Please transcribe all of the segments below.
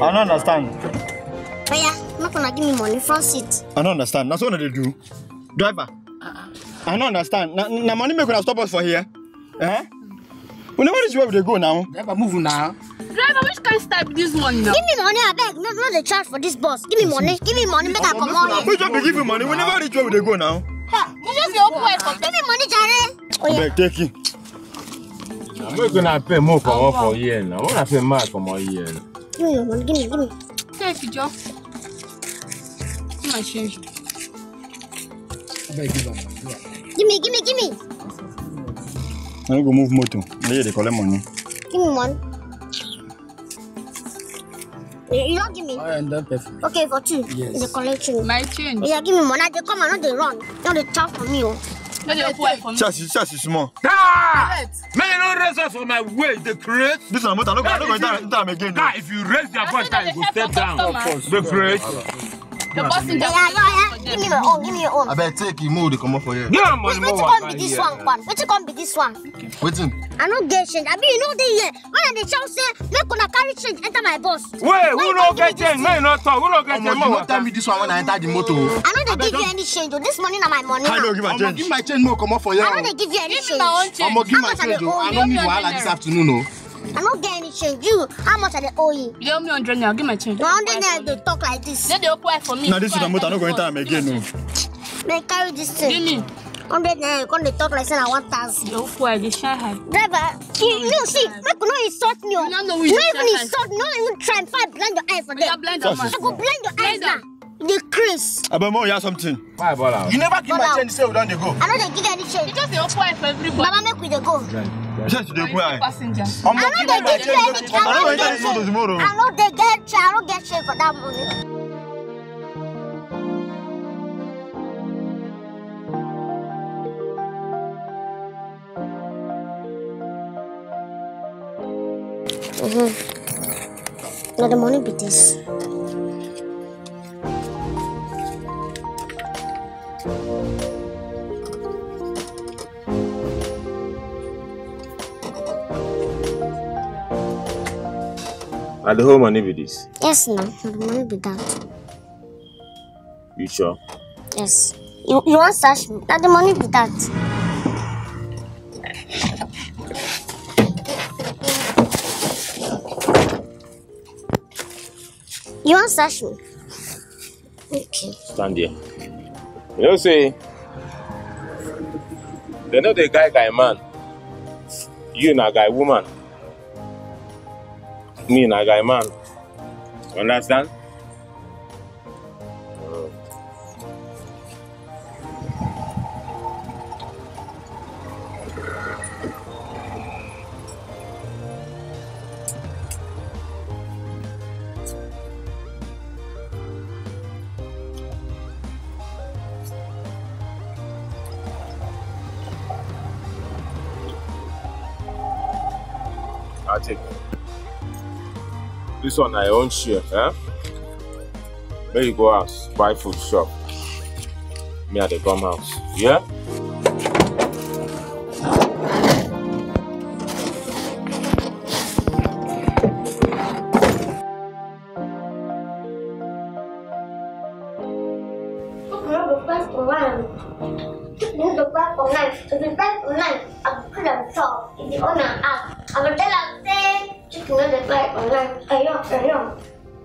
I don't understand. Oh yeah, not gonna give me money from seat. I don't understand. That's what they do. Driver. I don't understand. Now money make gonna stop us for here. Eh? We know which way we go now. Driver, move now. Driver, which can stop this one now? Give me money, I beg. Not the charge for this bus. Give me money. Give me money. Make I come on. We just give you money. We never reach where we go now. Ha! You just your open way for. Give me money, Jare. Oh yeah. Take it. I'm not gonna pay more for here now. I pay more for here. Give me. Take it, Joe. Give my change. Give me. I'm gonna move motor. Here they collect money. Give me one. You don't give me. I am not perfect. Okay, for two. Yes. They collect change. My change. Yeah, give me money. They come and not they run. Now they charge for me. No, they apply for me. Chassis, small. Ah! Man, you don't raise us for my way. They create. This is a motor. I don't go down again. Now, if you raise their voice, you will step down. Of course. They create. The boss in there. Yeah. Give me my own. Give me your own. I better take him more. They come up for you. Yeah, man. Wait, come be this one. Waiting. I don't get change. I mean, you know they here. When the child say, "Make una carry change enter my bus." Wait, who don't get change? Man, not talk. Who don't get change? You not tell me this one when I enter the motor. I know they give you any change. This money na my money. I don't give my change. Give my change more. Come up for you. I know they give you any change. I'm gonna give my change. I don't need wahala this afternoon, no. I don't get any change. You, how much are they owe you? They owe me 100 now. Give my change. 100 now they talk like this. Then they apply for me. Now this is the motor. I'm not going to enter again, no. They carry this change. Give me. 100 now. Come they talk like saying I 1,000. They apply this change. Driver, you see, make no insult me. No, no, we don't insult. No, even try and fight blind your eyes for them. I go blind your eyes now. The crease. Abamo, you have something. Why, Bola? You never give my change. Say we don't go. I don't give any change. Because they apply for everybody. Baba, make we they go. Passenger. I know they get shame for that money. Now the money be this. And the whole money be this? Yes, no. The money be that. You sure? Yes. You won't search me. Now the money be that. You won't search me. Okay. Stand here. You know, say, they know the guy man. You na guy woman. Me and a guy man. Understand? I'll take it. This one I own share, eh? Where you go house, buy food shop. Me at the gum house, yeah? the price online. I'm gonna talk. It's the owner app. I'm gonna tell her, say, you can get the price online.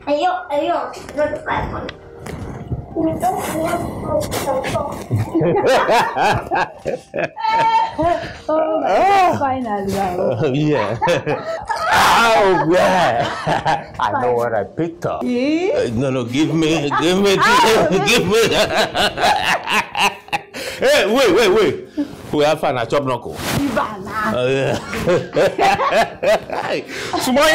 Ayo, not the price online. We don't have to talk. Oh, finally. Yeah. Oh, yeah. I know what I picked up. Yeah. No, give me. Give me. Hey, wait. We have fun. I chop knuckle. Oh, yeah. Small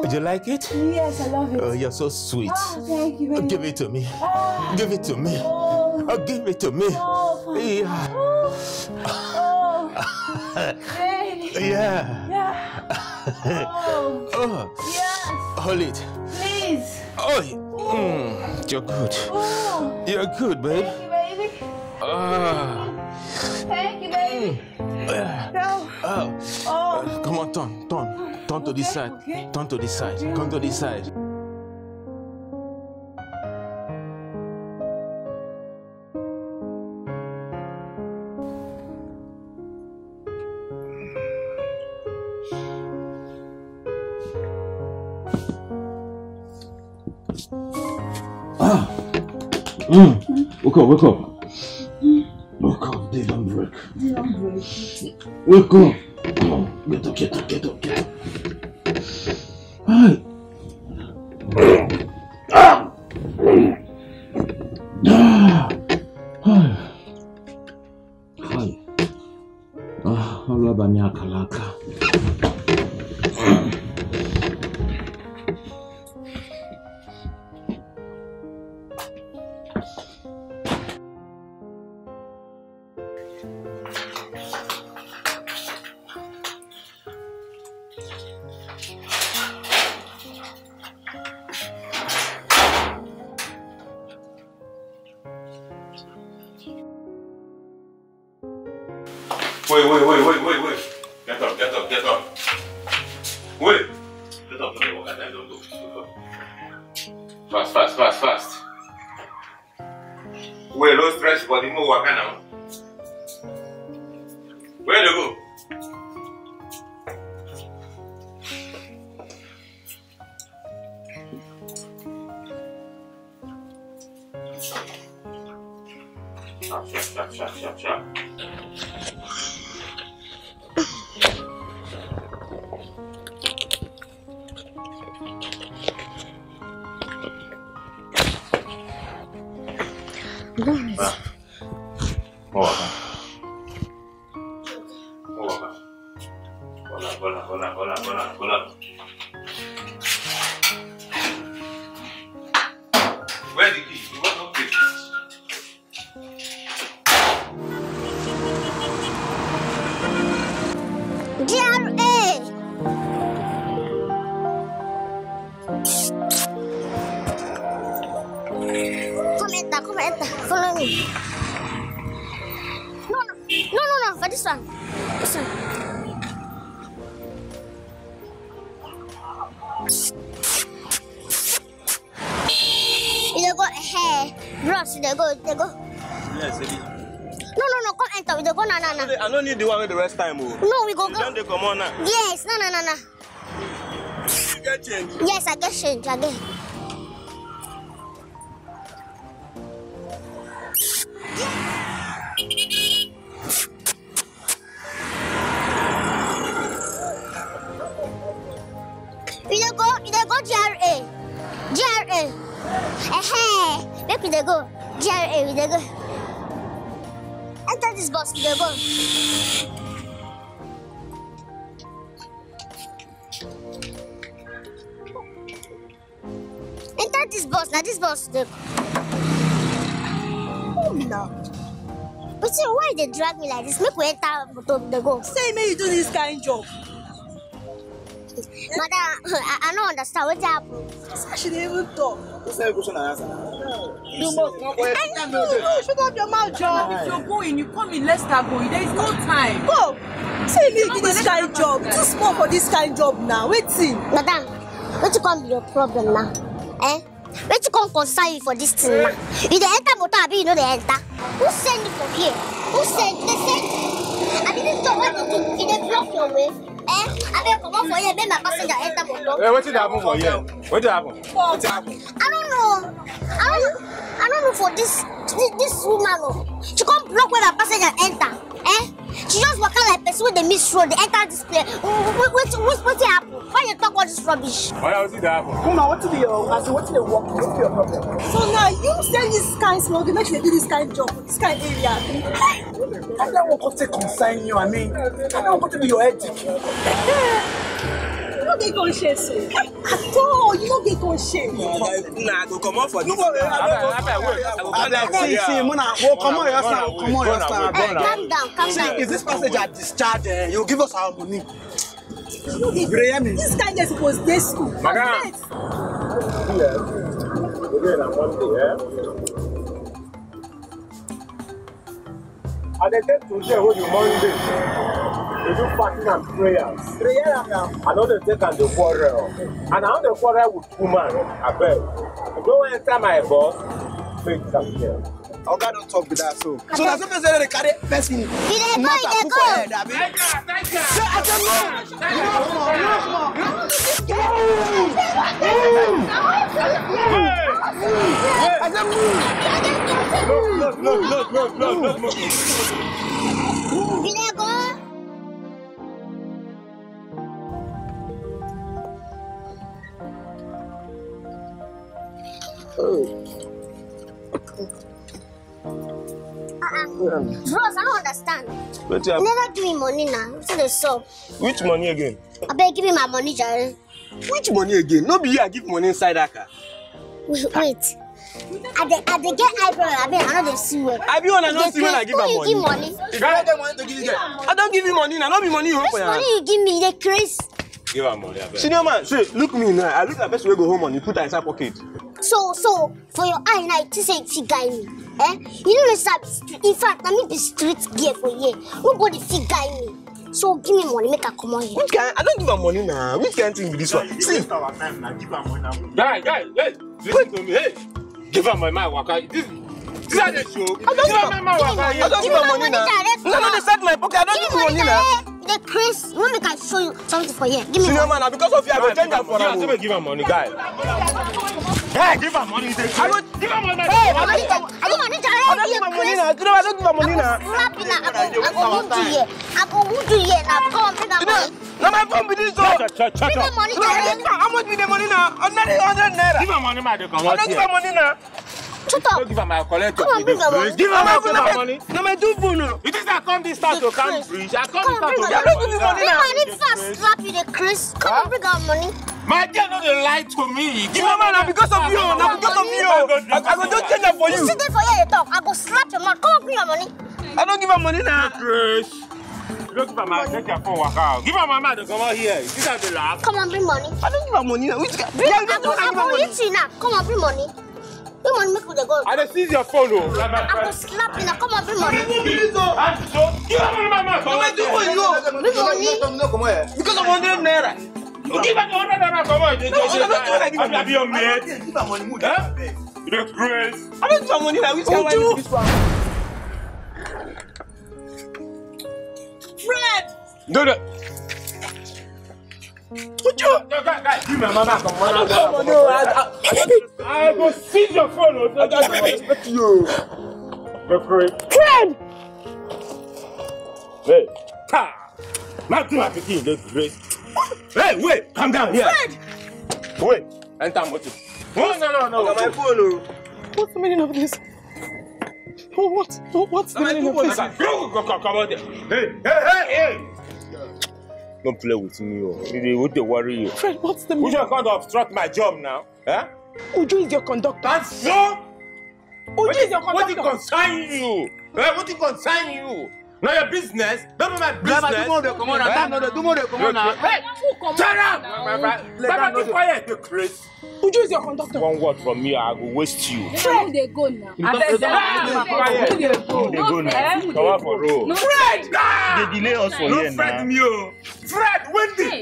Would you like it? Yes, I love it. Oh, you're so sweet. Oh, thank you. Give it to me. Give it to me. Oh, yeah. Baby. Yeah. Oh. Yes. Hold it. Please. Oh. Mm. You're good. Oh. You're good, babe. Thank you, baby. Thank you, baby. No. Oh. Come on, Tom. Turn to this side. Okay. Turn to this side. Come to this side. Ah. Wake up. They don't break. Wake up. Get up. Hi. Hi. Ah, kalaka. Wait. Get up. Wait. Get up. Don't go. Fast. Wait, no stress, body more work now. Where do you go? Sharp. Hola. Where the key? You want no key? DRA! Come enter, follow me. No, for this one. Brush, they go. Yes, they go. No, come enter, they go, no. I don't need the one with the rest time, oh. No, we go. Then they come on now. Yes, no. You get change? Yes, I get change, You go, GRA. Make me go. GRA with the go. Enter this box with the go. Enter this box, now this box. Oh no. Wait Wetin, why they drag me like this? Make we enter the go. Say me you do this kind job. Madam, I don't understand what happened. She didn't even talk. No, shut up your mouth, John. If you're going, you come in, let's start going. There is no time. Go. Say me you do this kind job. Too small for this kind job now. Wetin. Madam, what you come be your problem now? Eh? What you come concern you for this thing now? You dey enter motor, abi you no dey enter? Who send you for here? Who send? They send you. Abi this job, what you do? You dey block your way. Eh, I come on for you, make my passenger enter motor. Eh, what did happen for you? What did happen? What did happen? I don't know. I don't know for this woman. She can't block where my passenger enter. Eh? She just walk out like person with the miss road. They enter this place. What did happen? Why you talk all this rubbish? What did happen? Mama, what did you? What did you work? What's your problem? So now you send this kind of smoke. Make sure you do this kind of job. This kind of area. I don't want to consign you, I mean. I don't want to be your ethic. You don't get conscious. At all, you don't get conscious. Nah, I go come on for this. See, Mona, come on, come on. Calm down. If this passenger are discharged, you'll give us our money. This guy is supposed to go to school. Madam. And they take to share with you Monday. They do fasting and prayers. And all they take and they quarrel. And I don't quarrel with woman, I bet. Go enter my boss, make them here. Our guy don't talk with that, so. So that's the person that they carry person. He didn't go, Look. Bros, I don't understand. But you never give me money now. So they saw. Which money again? I better give me my money, Jerry. Which money again? Nobody here give money inside that car. Wait. I dey get eyebrow. I know they see well. I be on and not see when I give her money. You can't get money to give you. I don't give you money now. Not be money you hold for your hand. Money you give me, they crazy. Give her money. Senior man, see, look me now. I look at best way go home and you put her inside pocket. So for your eye now, you say it's guy me. Eh? You know that in fact, I mean the street gear for here. Nobody fit guy me. So give me money, make her come on here. I don't give her money now. We can't think with this one. See, give her money now. Guy, hey, listen to me, hey. Give her my waka. This is the show. I don't give her my waka. I don't give her money now. No, they set my pocket. I don't give money now. The Chris, you want me to show you something for here? Give me money. Man, because of you, I will change her for her. You give her money, guy. Hey, give her money. I don't give her money. Hey, I don't give her money now. I go wood here now. Now my phone be this door. Give her money. How much be the money now? Only 100 naira. Give her money, my dear. I don't give her money now. Shut up. Don't give her my collector. Give her my money. No, my do phone. It is I come this start to come rich. I come start to. Don't give me money now. I need fast. Slap you, the Chris. Come bring her money. My dear, don't lie to me. Give me money because of you. I go just change it for you. You sit there for here, you talk. I go slap your mouth. Come bring your money. I don't give her money now. Chris, look for my take your phone walk out. Give her my money to come out here. This is the last. Come on, bring money. I don't give her money now. I go eat you now. Come on, bring money. Bring money, make we dey go. I don't seize your phone, though. I go slap you now. Come on, bring money. Give her money, my man. No, I do for you. Bring money. Because of 100 naira. You give her the 100 naira for what? I be your maid. Give her money, huh? The grace. I don't give her money now. Which one? Fred. No. Guys, give my mama some money. I go seize your phone. I don't respect you. The grace. Fred. Hey. Pa. Not too much thing. The grace. Hey, wait! Calm down here! Fred! Wait! Enter motor! No! My phone! What's the meaning of this? What's the meaning of this? Come on there! Hey! Don't play with me, they worry you. Fred, what's the meaning? Uju is going to obstruct my job now. Huh? Uju is your conductor. And so? Uju is your conductor. What is concern you? What you concern you? Not your business. Don't be my business. Shut up! Be quiet, you Chris. Uju is your conductor. One word from me, I will waste you. Fred, they go now. They go now. Come on for road. Fred! They delay us for here now. No Fred me,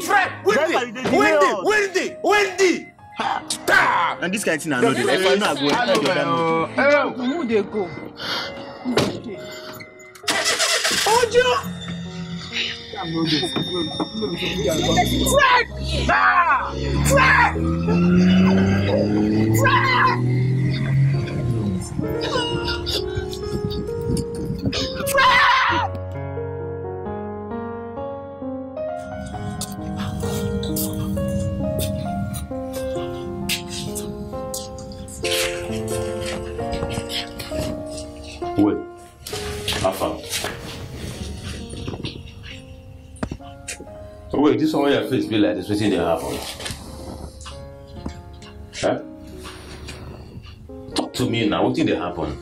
Fred, Wendy! And this kind of thing I know they like. I know I go. Who they go? Ojo! Fred! Ah! Fred! Fred! Fred! Wait, wait, this one where your face be like this, waiting there happen. Huh? Talk to me now, what did they happen?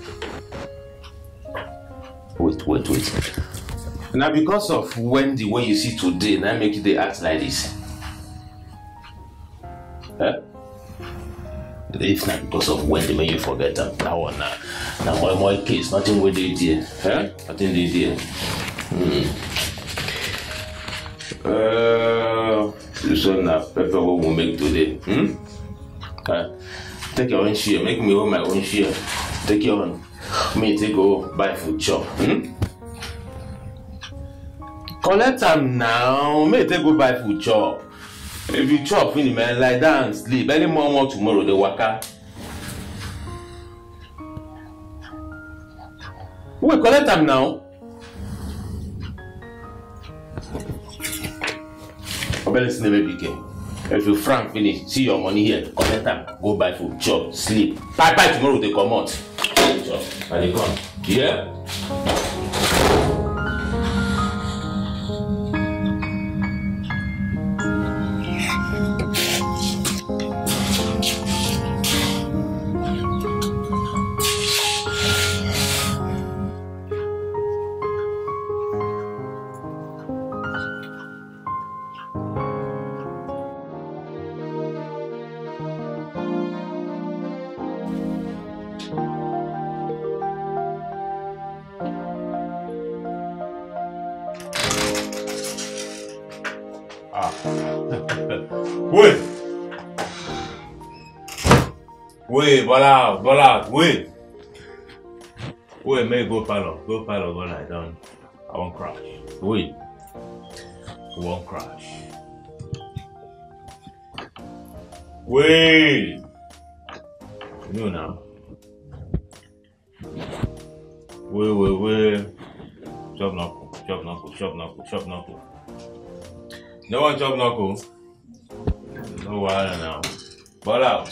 Wait. Now because of Wendy, what you see today, now make it they act like this. Huh? It's not because of Wendy, may you forget that. That one now. Now, my case, nothing with the idea. Huh? Nothing with the idea. This one now, pepper what we make today. Take your own share, make me own my own share. Take your own. Me take go buy food shop. Collect them now. Me take go buy food shop. If you chop in the man, lie down and sleep. Any more tomorrow, they work out. We collect them now. I better see the baby again. If you frank finish, see your money here, collect them, go buy food, chop, sleep. Bye bye tomorrow, they come out. Chop, and they come. Yeah? Wait, may go follow, go lie down. I won't crash. Wait, we won't crash. Wait, you know now. Wait. Chop knuckle. No one chop knuckle. No water now. Ball out.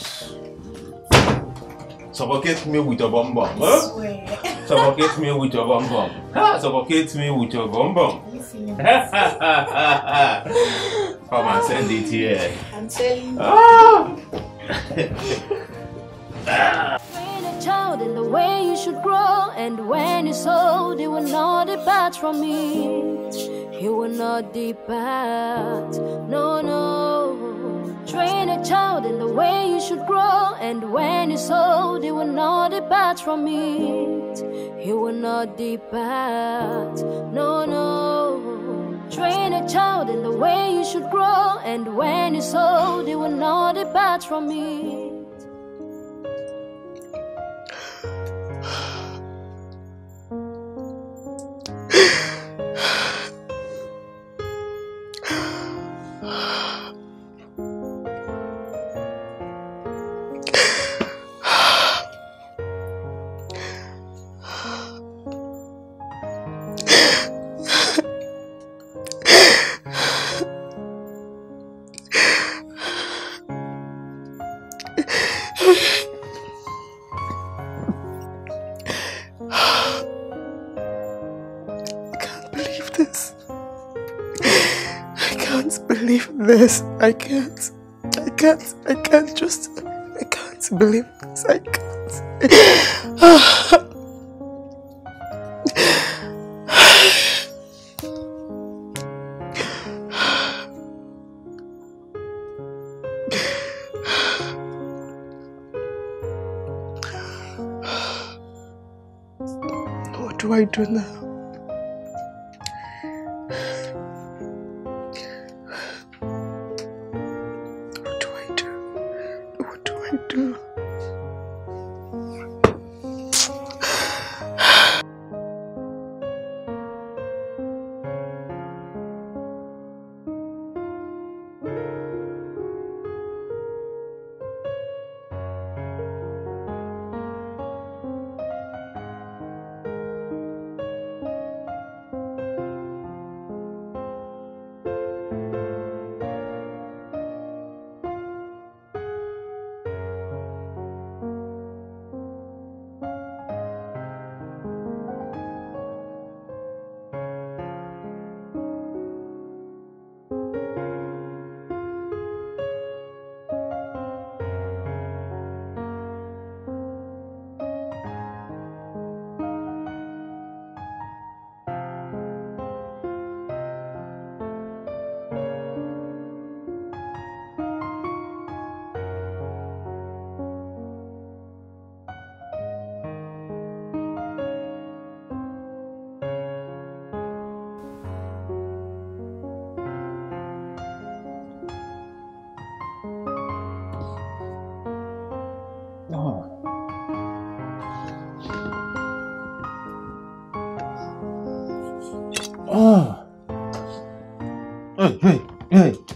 Suffocate me with your bum bum. Huh? Suffocate me with your bum bum. Huh? Suffocate me with your bum bum. Come and send it here. I'm telling you. Train a child in the way you should grow, and when it's old, it will not depart from me. He will not depart. No. Train a child in the way you should grow, and when he's old, he will not depart from it. He will not depart. No. Train a child in the way you should grow, and when he's old, he will not depart from it. I can't believe this. do I do now?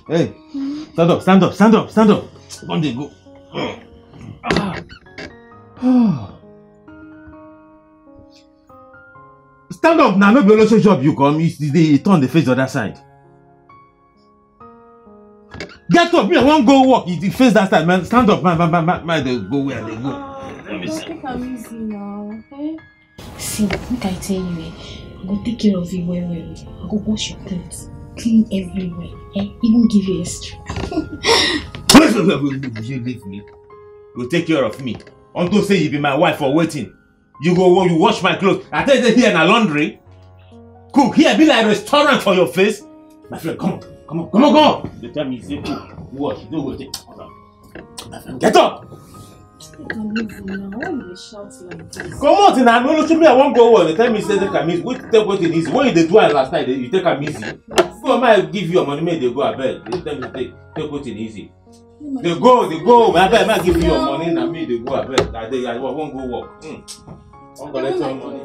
Hey, stand up. One day go. Stand up now, no be also job you come. They turn the face the other side. Get up, me I won't go walk. You face that side, man. Stand up, man. They go where they go. Let me see. Take am easy now, okay? See, what I tell you, I go take care of you well. I go wash your clothes. Clean everywhere, eh? Even give you extra. You leave me. You take care of me. Unto say you be my wife for waiting. You go, you wash my clothes. I tell you here in a laundry. Cook here, be like a restaurant for your face. My friend, come on. They tell me, say, cook, wash, do what? My friend, get up. Come on, and I know me. I won't go on. They tell me, say, take a miss. What it is? What they do last night? You take a miss. Go, I give you money, may they go a bed. They tell me take what it easy. They go. I give you your money, and me they go a bed. I won't go work. I'm gonna let your money.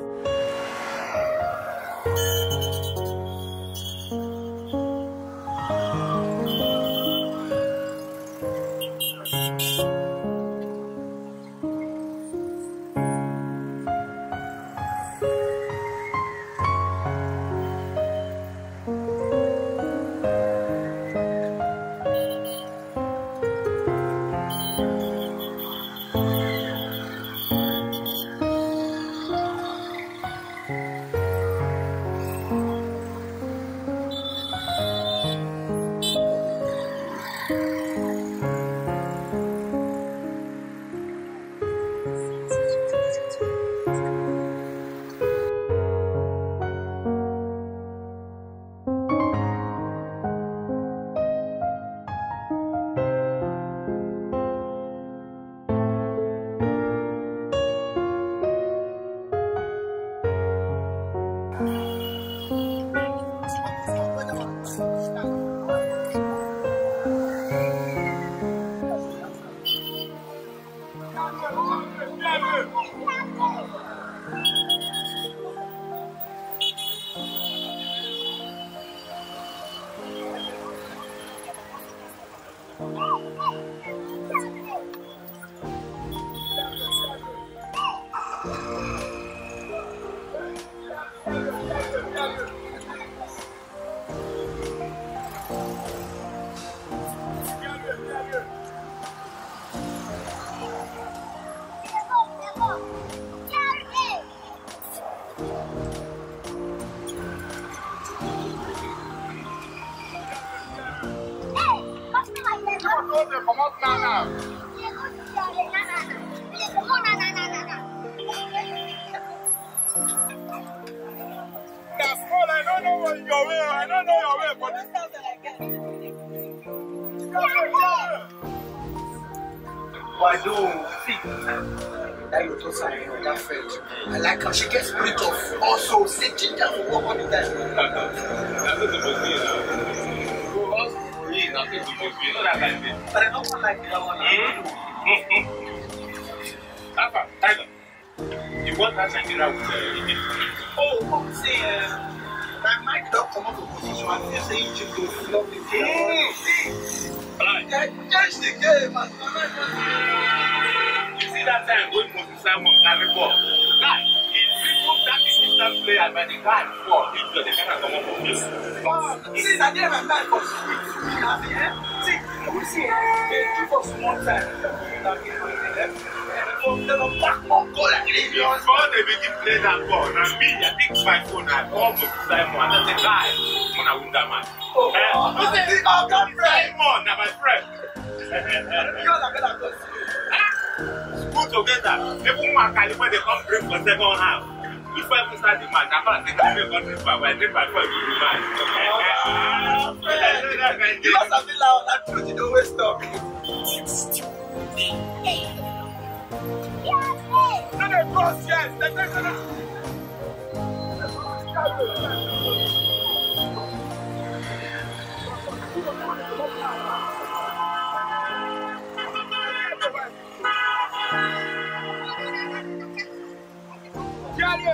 Why do see? that you don't sign or that friend. I like her. She gets rid of also say ginger for work on the time. That's what the most mean now. Yes, I think the most mean. Not that kind of thing. But I don't like that one. Alpha, Tiger. You want that Nigeria with Egypt? Oh, see, my mic don't come up with position. I'm saying Egypt will flop the game. Right. Catch the game, you see that time going for the Simon carry ball. Guy, if people that is instant player by the guy before, they cannot come up with this. Oh, see, that they have a man for street. See, we see, they give us one time. They don't back on goal like this. Before they make him play that ball, and me, I think my phone, I call for the Simon, and then the guy, I'm going to win that man. Oh, my Simon, now my friend. Because I'm going to go see put together, people mark when they come break for second half. Before we start the match, I'm going to take a break for when they back for the match. You must have been loud, that truth, you don't always talk. Not a boss, yes, the person is. Diario!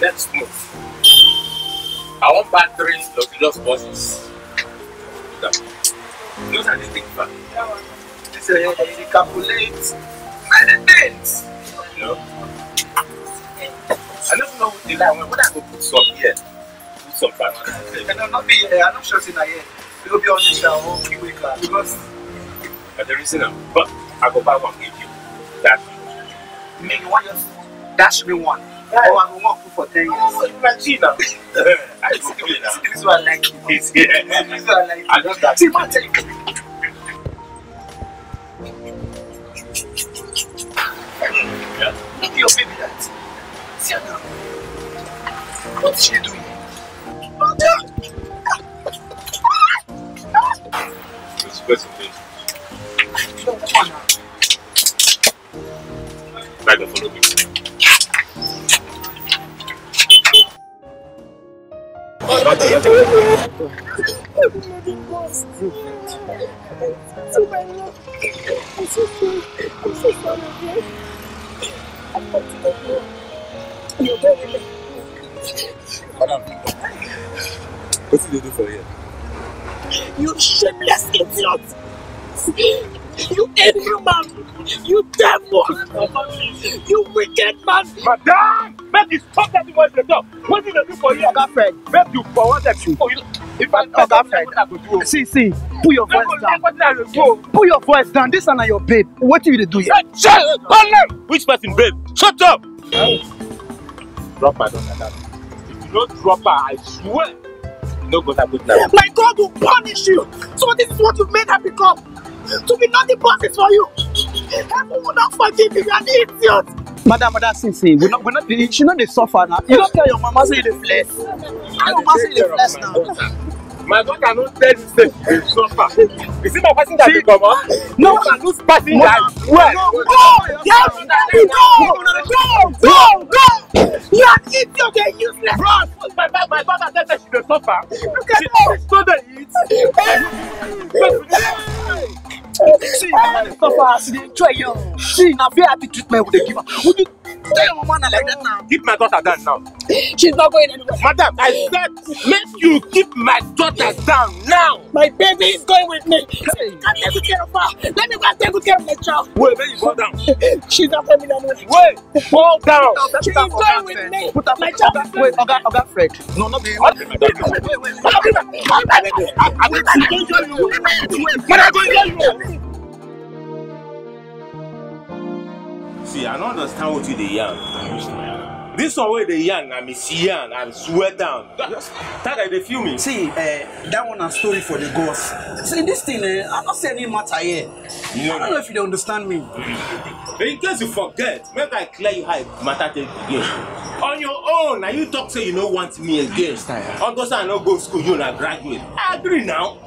Let's move. I want back three luxurious buses. Those are the things back. It's a calculate and date. You know? I don't know the line when I go put some here. Put some back. It not be here. I'm not sure it's in here. It will be on this whole week because the reason I'm but I go back one give you. That maybe 1 year. That should be one. Yeah, I will work for 10 years. I see this is what I like. This is what I like. I love that. See, man, tell you. Look at your baby that. See her now. What is she doing? Oh, God! It's supposed to be. Come on now. Like a follow me. What did you do for you? You shameless idiot! You inhuman! You devil! You wicked man! Madame! Make you stop that noise at the door! What did I do for you? Make you forward that you. If I talk outside, see, put your voice down. Put your voice down. This is not your babe. What you do here? Shut up! Which person, babe? Shut up! Drop her, don't allow me. If you don't drop her, I swear, you're not gonna put that. My God will punish you. So this is what you made her become. To be not the boss is for you. Heaven will not forgive you. You're an idiot. Madam, Sisi, we're not. She's not the suffer now. You don't tell your mama say the flesh. Your mama say the flesh now. My daughter cannot tell you say the suffer. You see my passing that become, huh? No, I lose passing that. Go! You're an idiot. You're useless. Bro, my mama said that she's the suffer. Look at her. She's not the idiot. See, I'm not for accident. Try you. See, now fair attitude, man. Would they give her? Would you tell your man like that now? Keep my daughter down now. She's not going anywhere. Madam, I said, make you keep my daughter down now. My baby is going with me. Hey. Can't take good care of her. Let me go and take good care of my child. Wait, baby, go down. She's not coming down with me. Wait, fall down. She's going with me. Put up my child. Wait, Oga Fred. No, not me. Wait. I'm going to join you. See, I don't understand what you dey yarn. This one where they yarn, I miss yarn, I swear down. That I dey feel me. See, that one a story for the ghost. See, this thing, I'm not saying any matter here. No. I don't know if you don't understand me. In case you forget, make I clear you how matter take again. On your own, now you talk say you don't want me again. On those I no go school, you na graduate. I agree now.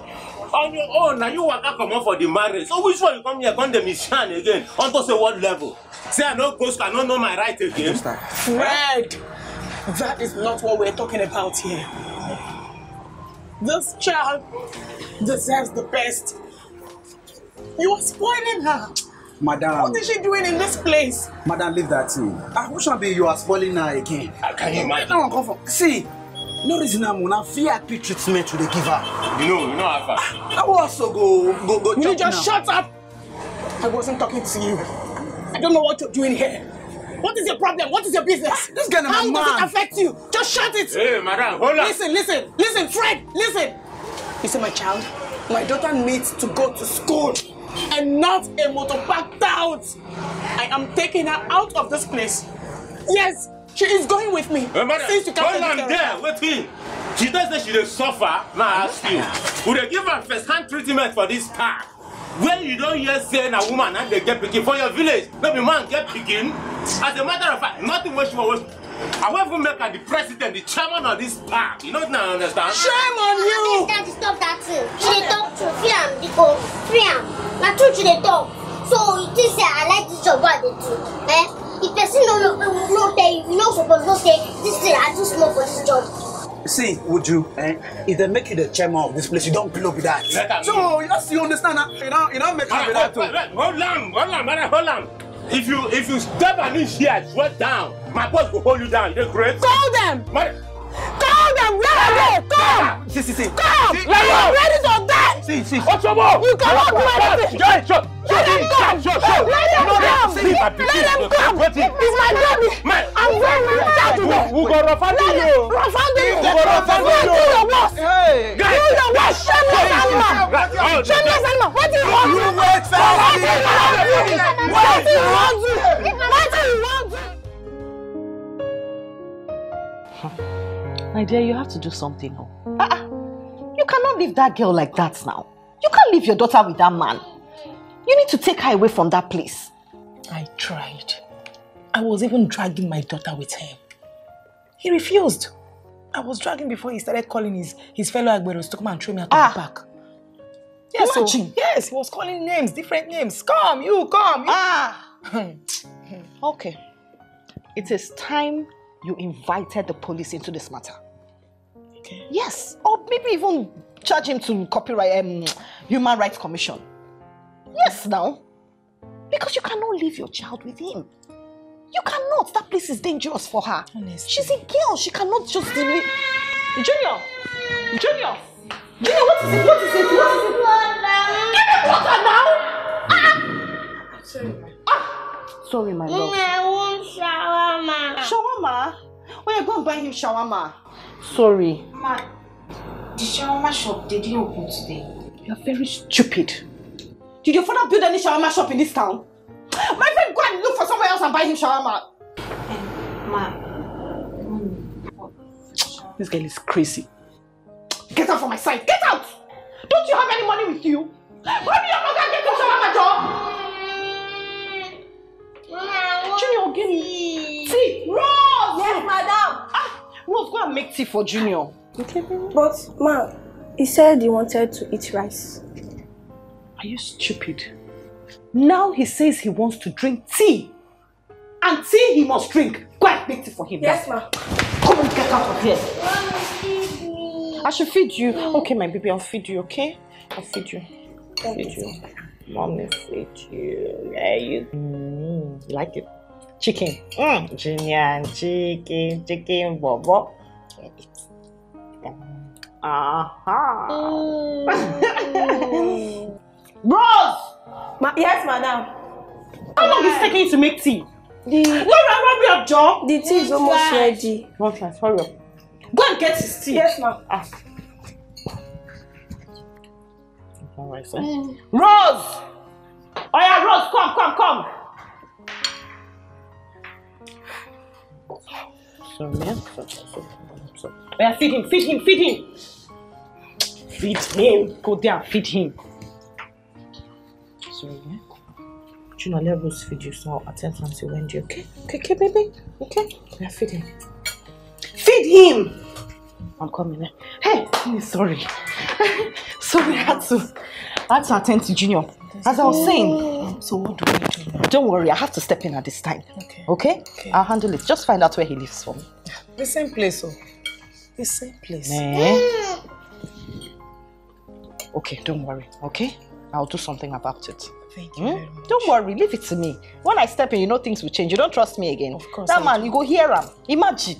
On your own, now you want to come on for the marriage. So which one you come here, come the mission again? On to say what level? Say I know ghost, I don't know my right again. Fred, that is not what we're talking about here. This child deserves the best. You are spoiling her. Madam. What is she doing in this place? Madam, leave that to me. I wish I be you are spoiling her again. I can't imagine. No, come for. See. No reason I'm gonna VIP treatment to the giver. You know, I've I will also go. Will you just shut up? I wasn't talking to you. I don't know what you're doing here. What is your problem? What is your business? This guy, how does it affect you? Just shut it. Hey, madam, hold on. Listen, Fred, listen. You see, my child, my daughter needs to go to school and not a motorbike out. I am taking her out of this place. Yes. She is going with me. Since you can't I'm there with him. She does say she will suffer. Now I ask you. Would they give her first-hand treatment for this park? When you don't hear saying a woman and they get picking for your village, not the man get picking. As a matter of fact, nothing much more. I won't even make her the president, the chairman of this park. You don't now understand? Shame on you! I understand to stop that thing. She they talk to Friam because Friam. Now true she they talk. So it is I like this job what they do. Eh? If person no pay, you know supposed to say this thing I do small for this job. See, would you? If they make you the chairman of this place, you don't blow with that. So yes, you understand that? You don't make up with that too. Hold on. If you step on this here, swear down. My boss will hold you down. They're great. Call them. Call them. Let them go. Come. See. Come. Let them ready to die. See. What's your move? You cannot do anything. Let them come! It's my baby! I'm going to die today! We're going to Rafandi! Hey! Guys! Shameless animal! What do you want? You wait for me! What do you want? What do you want? My dear, you have to do something now. You cannot leave that girl like that now. You can't leave your daughter with that man. You need to take her away from that place. I tried. I was even dragging my daughter with him. He refused. I was dragging before he started calling his fellow Agberos to come and throw me out of the park. Yes, imagine. So, yes, he was calling names, different names. Come, you. Okay. It is time you invited the police into this matter. Okay. Yes, or maybe even charge him to copyright Human Rights Commission. Yes, now. Because you cannot leave your child with him. You cannot. That place is dangerous for her. Honestly. She's a girl. She cannot just leave. Junior, what is it? Get the water now! Sorry, my love. I want shawarma. Shawarma? Well, go and buy him shawarma. Sorry. Ma, the shawarma shop, they didn't open today. You are very stupid. Did your father build any shawarma shop in this town? My friend, go and look for somewhere else and buy him shawarma. Ma. This girl is crazy. Get out from my sight. Get out! Don't you have any money with you? Mommy, I'm not going to get him shawarma job. Junior, give me tea. Rose! Yes, madam. Ah, Rose, go and make tea for Junior. Okay, baby. But, ma, he said he wanted to eat rice. Are you stupid? Now he says he wants to drink tea. And tea he must drink. Go and make tea for him. Yes, ma. Come and get out of here. Mama, feed me. I should feed you. Okay, my baby, I'll feed you, okay? I'll feed you. Thank you. Mommy, feed you. There you You like it? Chicken. Junior, chicken, bobo. Get it. Bros! Yes, madam. How long is it taking you to make tea? The tea is almost ready. Okay, hurry up. Go and get his tea. Yes, ma'am. Alright, sir. Rose! Oh yeah, Rose, come. So, man. So. Yeah, feed him. Feed him. Go there, feed him. Sorry, yeah. Junior, let Rose feed you, so I'll attend until Wednesday, okay? Okay, baby. Okay? Yeah, feed him. Feed him! I'm coming, eh? Hey, sorry. Sorry, I had to attend to Junior. As I was saying, so what do we do? Don't worry, I have to step in at this time. Okay? I'll handle it. Just find out where he lives for me. The same place, oh. The same place. Okay, don't worry, okay? I'll do something about it. Thank you very much. Don't worry, leave it to me. When I step in, you know things will change. You don't trust me again. Of course. That man, you go hear him. Imagine.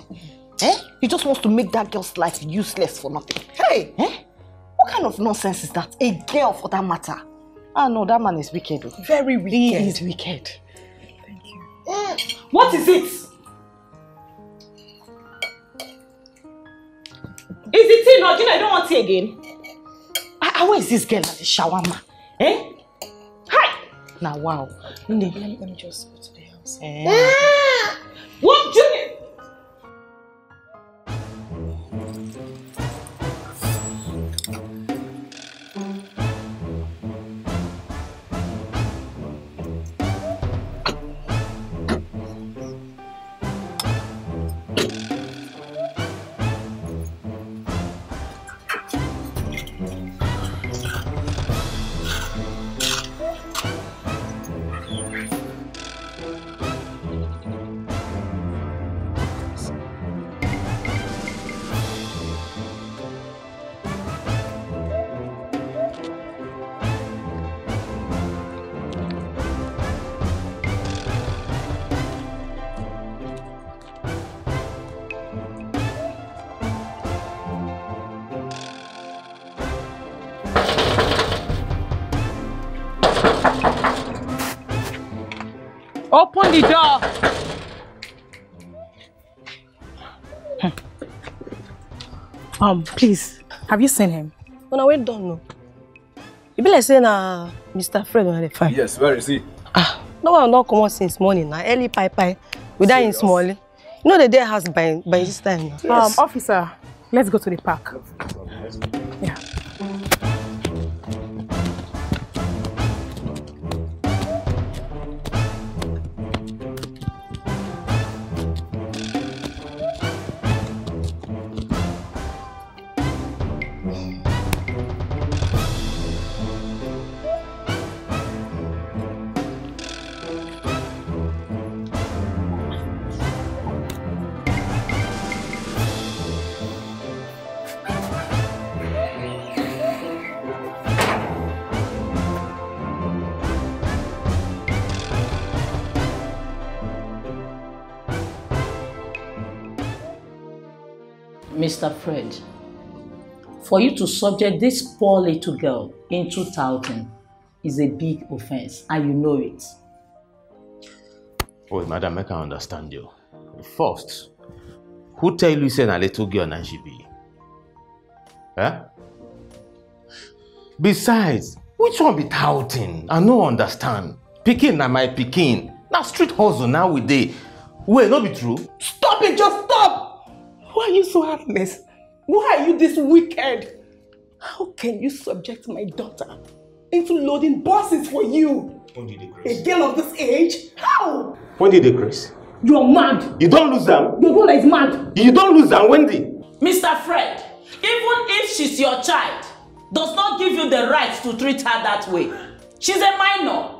He just wants to make that girl's life useless for nothing. Hey! What kind of nonsense is that? A girl for that matter. Ah no, that man is wicked. Very wicked. He is wicked. Thank you. What is it? Is it tea? No, I don't want tea again. Where is this girl at the shawarma? Hi! Now, wow. Let me just go to the house. What, Junior? Open the door. Please, have you seen him? No, we don't know. You be like saying, Mr. Fred on the phone. Yes, where is he? No one not come out since morning. Early pie with that in small. You know the day has by this time. Yes. Officer, let's go to the park. Yeah. Mr. Fred, for you to subject this poor little girl into touting is a big offense, and you know it. Well, madam, I can understand you. First, who tell you say na little girl na she be? Eh? Besides, which one be touting? I no understand. Pikin na my pikin. Na street hustle now we dey. Wait, no be true. Stop it, just stop! Why are you so heartless? Why are you this wicked? How can you subject my daughter into loading buses for you? A girl of this age? How? Wendy the Grace. You're mad. You don't lose them. Your daughter is mad. You don't lose them, Wendy. Mr. Fred, even if she's your child, does not give you the right to treat her that way. She's a minor.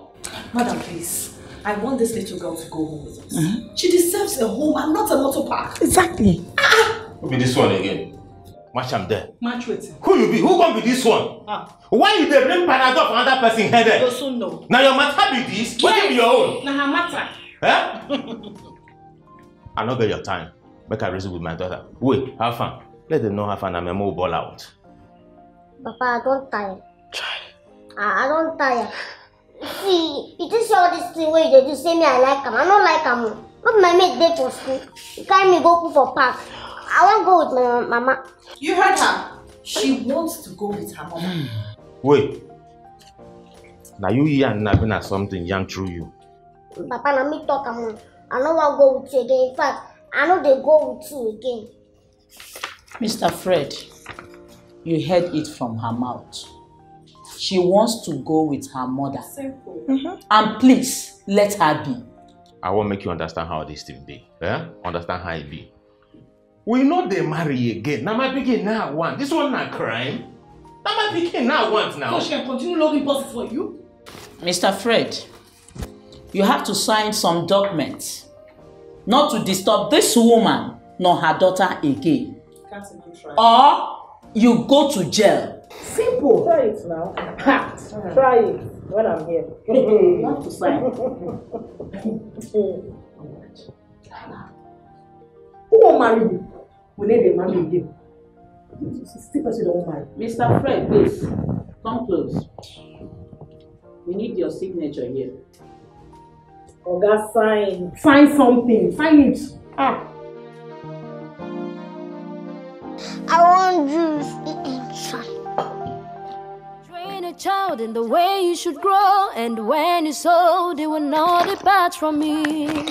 Madam, please. I want this little girl to go home with us. Mm-hmm. She deserves a home and not a motor park. Exactly. Ah! Who be this one again? Match am there. Match with. Who you be? Who gonna be this one? Ah. Why you dey bring Panadol for another person head? You soon know. Now your matter be this. What be your own? Now her matter. Eh? I no get your time. Make I reason with my daughter. Wait, have fun. Let them know have fun and my mom ball out. Papa, I don't tire. Try. I don't tire. See, it is all this thing where they do say me I like him. I don't like him. But my mate dey for school. He carry me go for park. I won't go with my mama. You heard her. She wants to go with her mama. Wait. Now you and Nabin are something young through you. Papa, let me talk. I know I'll go with you again. In fact, I know they go with you again. Mr. Fred, you heard it from her mouth. She wants to go with her mother. Simple. Mm-hmm. And please, let her be. I won't make you understand how this thing be. Yeah? Understand how it be. We know they marry again. Now my pikin now want. This one not crime. Now my pikin now want now. So she can continue loading buses for you? Mr. Fred, you have to sign some documents. Not to disturb this woman nor her daughter again. Can't even try. Or you go to jail. Simple. Try it now. Try it when I'm here. You have to sign. Who won't marry you? Will they marry you? Mr. Fred, please, come close. We need your signature here. Oh, that sign. Sign something. Sign it. Ah. I want juice. Train a child in the way you should grow, and when you sow, they will not depart from it.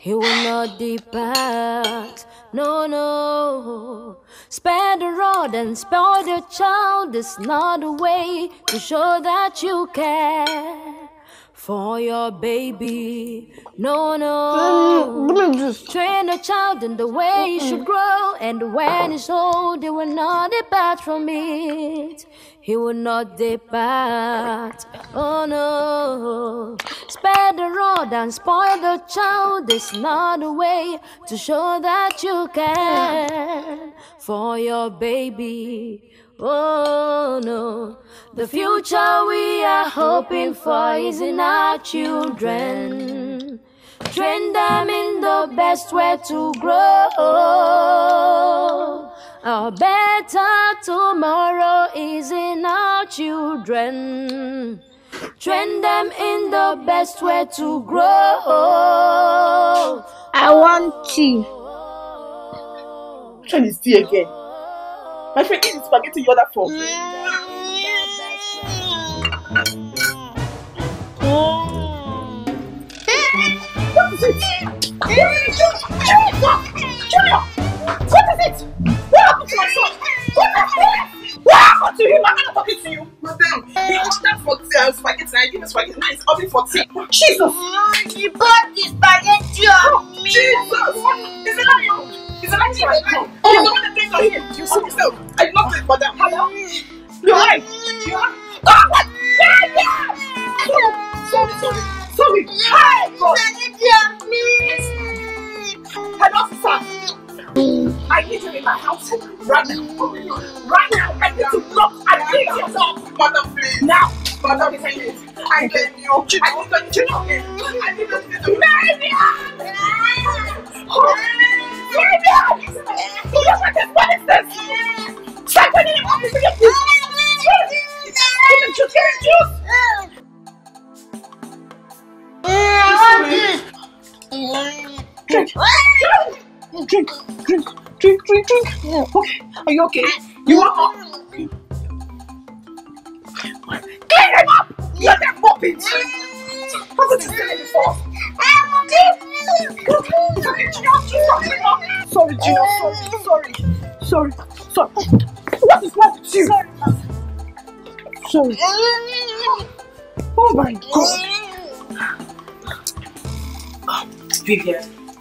He will not depart, no, no. Spare the rod and spoil the child is not a way to show that you care for your baby, no, no. Train a child in the way he should grow, and when he's old, he will not depart from it. He will not depart, oh no. Spare the rod and spoil the child. It's not a way to show that you care for your baby, oh no. The future we are hoping for is in our children. Train them in the best way to grow. Our better tomorrow is in our children. Train them in the best way to grow. I want tea. Which one is tea again? My friend eat the spaghetti you order for. What is it? What is it? What happened to my son? What happened to him? What happened to him? I'm not talking to you. Madam, he ordered for spaghetti and I gave him spaghetti. Now he's ordering for tea. Jesus! He bought the spaghetti off me. Jesus! He's a liar. He's a liar. He's a liar. He's the one that brings on him. You see yourself. I love it, madam. You're right. You're right. Oh, what? Yeah! Sorry. Sorry! Hi! God! I need you in my house right now! Right now! I need to lock! I need you! Madam, please! Now! Madam, please! I need you! I need you! I need you! What is this? Stop running in office! Get a juice! I want this! drink. Drink. Yeah, okay. Are you okay? You want more? Clean him up! Let them mop it! What did you say before? Sorry, Gina. Sorry, Gina. Sorry. What is wrong with you? Sorry. Oh my God.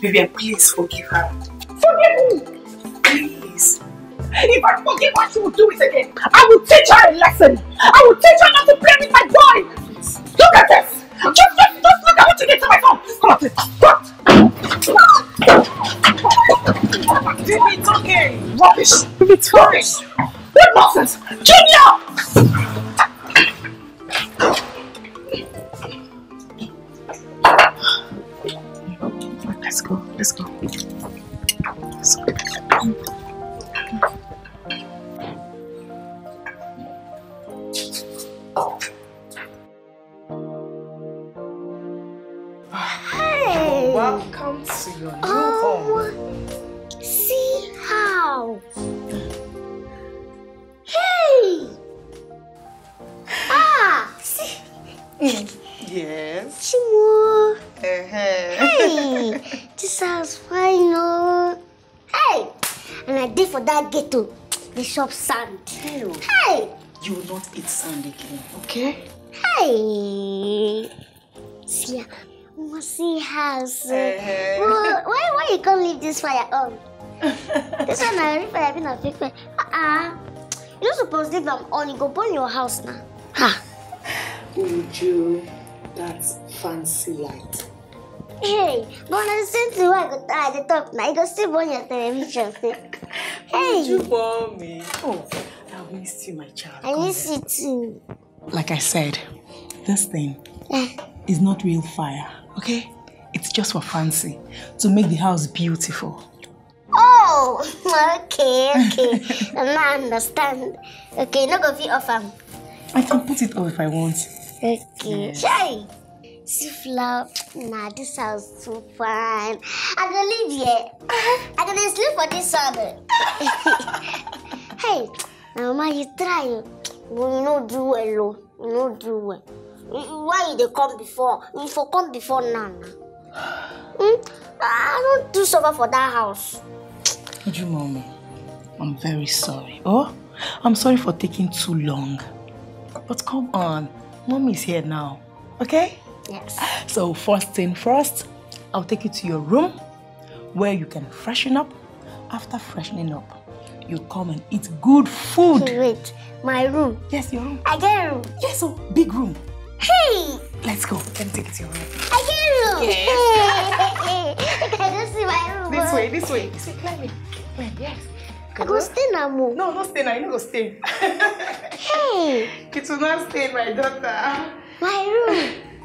Vivian, please forgive her. Forgive me? Please. If I forgive her, she will do it again. I will teach her a lesson. I will teach her not to play with my boy. Look at this. Just look at what you did to my phone. Come on, please. What? Vivi, it's okay. Rubbish. Vivi, it's rubbish. What nonsense? Junior! Let's go. Let's go. Welcome to your new home. See how? Hey! Ah! See? Yes. Chimo. Hey! This house fine, oh. Hey! And I did for that ghetto. They shop sand. Hey! You will not eat sand again, okay? Hey! See ya. See house. Why you can't leave this fire on? This one I already fire been a fake fire. You're not supposed to leave them on. You go burn your house now. Ha! Would you? That's fancy light. Hey, but I sent you I got at the top now. You go still burn your television. Hey. Would you burn me? Oh, I missed you, my child. I miss you too. Like I said, this thing is not real fire. Okay? It's just for fancy. To make the house beautiful. Oh! Okay. I understand. Okay, not gonna be off. I can put it off if I want. Okay. Shy! See flower. Nah, this house is so fine. I'm gonna leave here. I'm gonna sleep for this summer. Hey, Mama, you try. We no do well. Why they come before? If come before now. I don't do suffer for that house. You mommy, I'm very sorry. Oh, I'm sorry for taking too long. But come on, mommy is here now. Okay? Yes. So first thing first, I'll take you to your room where you can freshen up. After freshening up, you come and eat good food. Wait, my room? Yes, your room. I get a room. Yes, so big room. Hey! Let's go. Let me take it to your room. I get a room! Yes. I don't see my room. This way. Climb in. Yes. I go stay now, Mom. No, not stay now. You're not going to stay. Hey! It will not stay, my daughter. My room.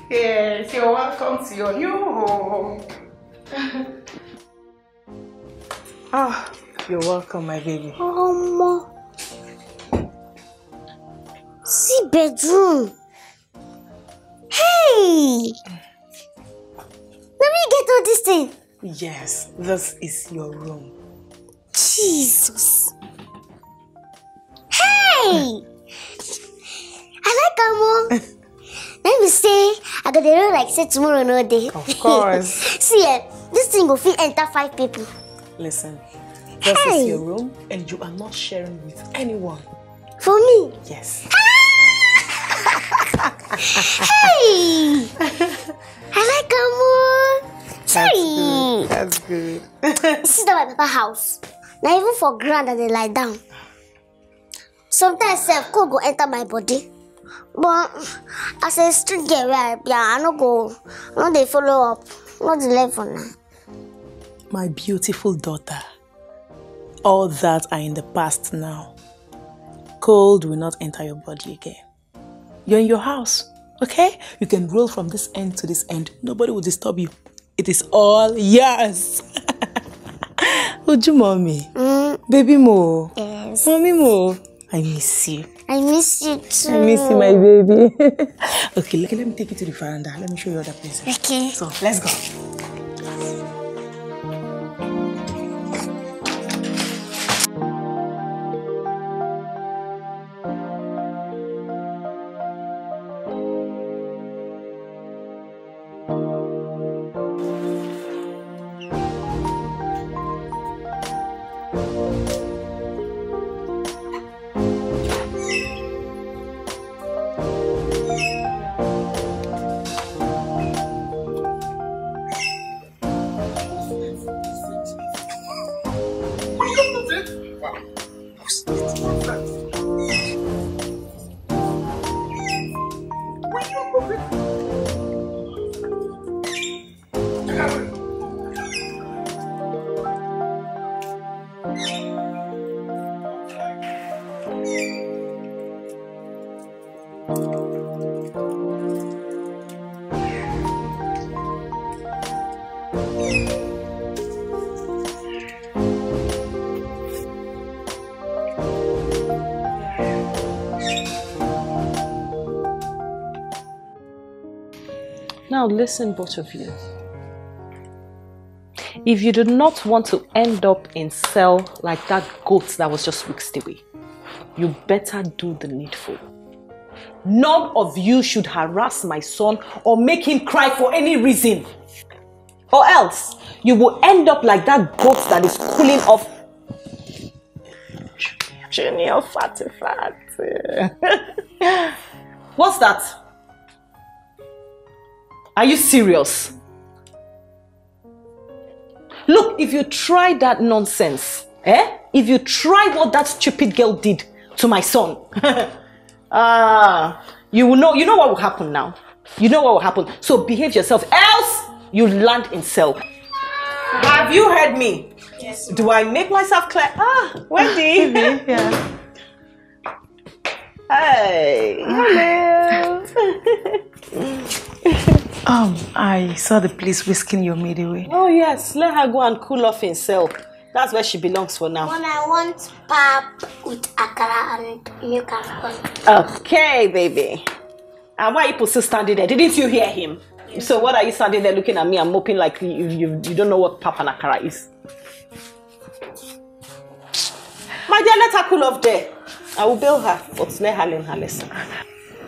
Yes, you're welcome to your new home. Ah, you're welcome, my baby. Oh, Mom. See bedroom. Hey! Let me get all this thing. Yes, this is your room. Jesus. Hey! I like her, Mom. Let me say, I got the room like say tomorrow no day. Of course. See, this thing will fit enter 5 people. Listen, this is your room and you are not sharing with anyone. For me? Yes. Hey! I like her more. Sorry. That's good. This is not my papa's house. Now even for grand and they lie down. Sometimes self could go enter my body. But as a street girl, I don't go. No, they follow up. Not the level now. My beautiful daughter. All that are in the past now. Cold will not enter your body again. You're in your house, okay? You can roll from this end to this end. Nobody will disturb you. It is all yours. Would you, mommy? Baby Mo. Yes. Mommy Mo. I miss you. I miss you too. I miss you, my baby. Okay, let me take you to the veranda. Let me show you other places. Okay. So, let's go. Now listen, both of you. If you do not want to end up in cell like that goat that was just whisked away, you better do the needful. None of you should harass my son or make him cry for any reason. Or else, you will end up like that goat that is pulling off. Junior fatty fatty. What's that? Are you serious? Look, if you try that nonsense, if you try what that stupid girl did to my son, you will know. You know what will happen now. You know what will happen. So behave yourself, else you land in cell. Have you heard me? Yes. Do I make myself clear? Wendy. Yeah. Hey. Hello. I saw the police whisking your maid away. Oh yes, let her go and cool off in cell. That's where she belongs for now. When I want pap with akara and milk and corn. Okay, baby. And why are you people standing there? Didn't you hear him? So what are you standing there looking at me and moping like you don't know what pap and akara is? My dear, let her cool off there. I will bail her, but let her learn her lesson.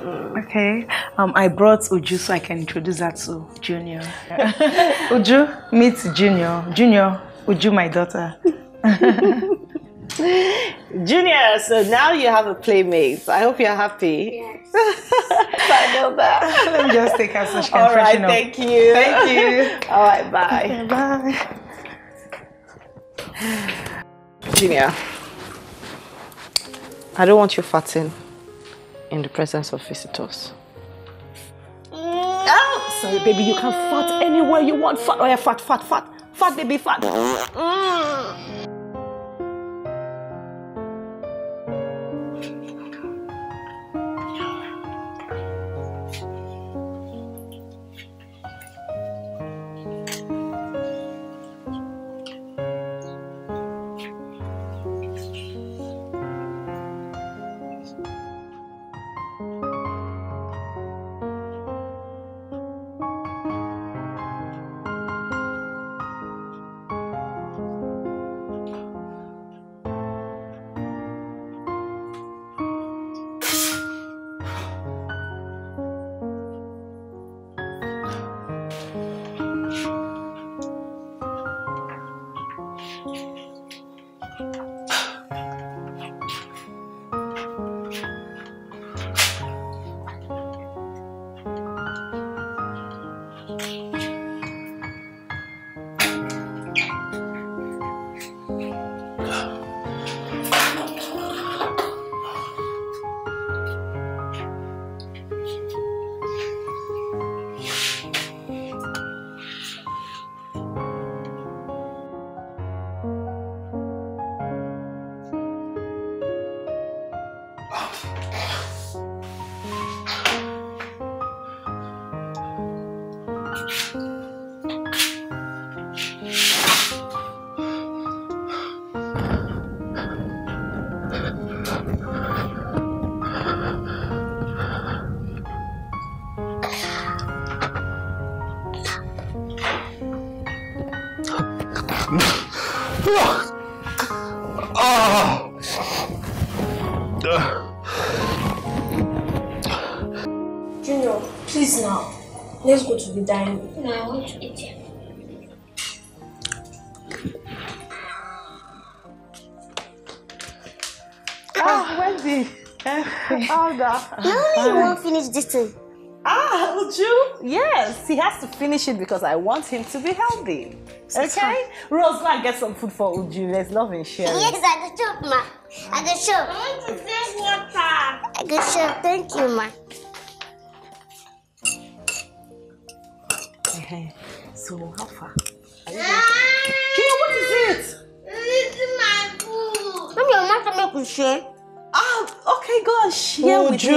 Okay, I brought Uju so I can introduce her to Junior. Uju, meet Junior. Junior, Uju, my daughter. Junior, so now you have a playmate. I hope you're happy. Yes. I know that. Let me just take her so she can freshen up. All right, thank you. Thank you. All right, bye. Okay, bye. Junior, I don't want you farting in the presence of visitors. Oh, sorry, baby, you can fart anywhere you want. Fart, oh yeah, fart, fart, fart. Fart, baby, fart. Dining. No, I want to eat it. Wendy. No, you won't finish this thing. Would you? Yes, he has to finish it because I want him to be healthy. Okay? Rose, go and get some food for Uju. There's love in sharing. Yes, at the shop, ma. At the shop. I want to drink water. At the shop. Thank you, ma. Okay, so how far? Junior, what is it? This is my food. Maybe I'm not going to make you share. Okay, go and share with him.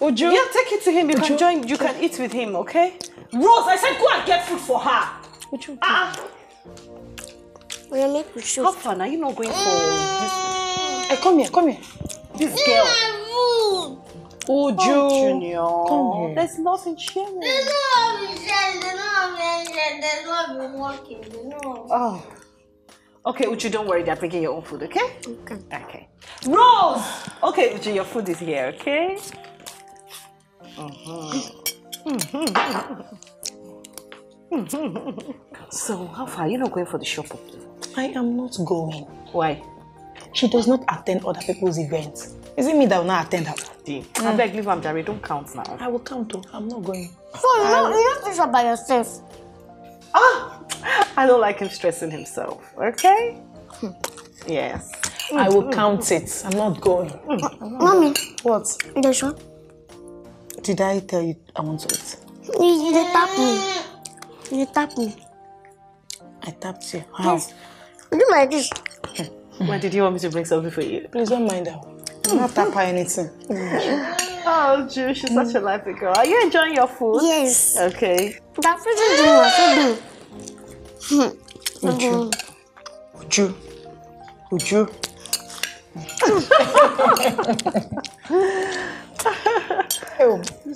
Would you? Yeah, take it to him. You can eat with him, okay? Rose, I said go and get food for her. Would you? We are late with shoes. How fun are you not going for? Hey, come here, come here. This girl. Uju, Junior. Come here. There's nothing sharing. Oh. Okay, Uju, don't worry. They're bringing your own food, okay? Okay. Okay. Rose! Okay, Uju, your food is here, okay? So, how far are you not going for the shop? I am not going. Why? She does not attend other people's events. Is it me that will not attend her? I beg, leave Amjari. Don't count now. I will count too. I'm not going. So, you don't shop by yourself. I don't like him stressing himself, okay? Yes. I will count it. I'm not going. Mommy. What? The shop? Did I tell you I want to eat? You tap me. You tap me. I tapped you. How? Yes. Do like this. Why did you want me to bring something for you? Please don't mind her. I'm not tap her anything. Oh, Ju, she's such a lively girl. Are you enjoying your food? Yes. Okay. That food is good. Would you?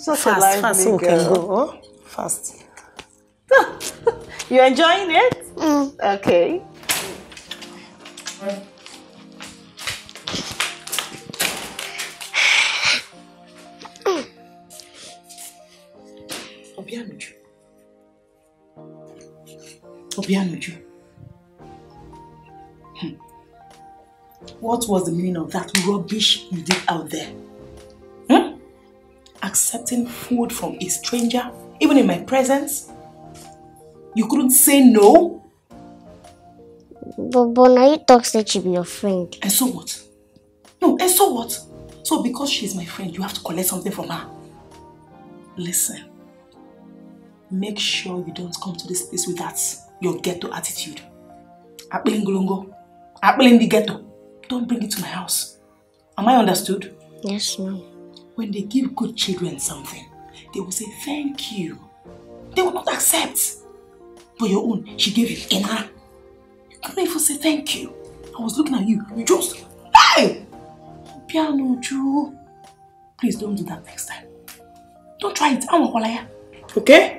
Oh, fast, we can go. Fast. You're enjoying it? Okay. Obianuju. What was the meaning of that rubbish you did out there? Accepting food from a stranger, even in my presence? You couldn't say no? But now you talk that she be your friend. And so what? No, and so what? So because she's my friend, you have to collect something from her. Listen. Make sure you don't come to this place with that your ghetto attitude. Apelingolongo. Apelindi ghetto. Don't bring it to my house. Am I understood? Yes, ma'am. When they give good children something, they will say thank you. They will not accept. But your own, she gave you enough. You couldn't even say thank you. I was looking at you. You just hey! Obianuju. Please don't do that next time. Don't try it. I'm a walaya. Okay?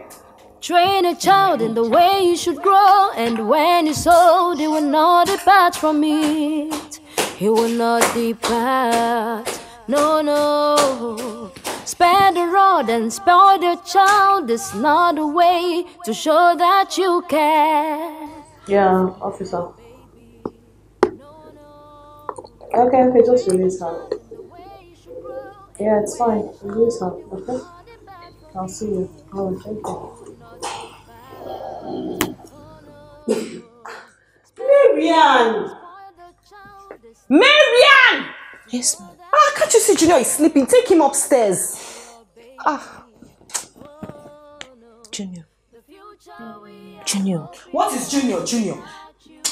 Train a child in the way he should grow, and when he's old, he will not depart from it. He will not depart, no, no. Spare the rod and spoil the child is not a way to show that you care. Yeah, officer. Okay, just release her. Yeah, it's fine. Release her, okay? I'll see you. I'll take you. Marian! Yes, ma'am. Ah, can't you see Junior is sleeping? Take him upstairs. Ah. Junior. What is Junior? Junior.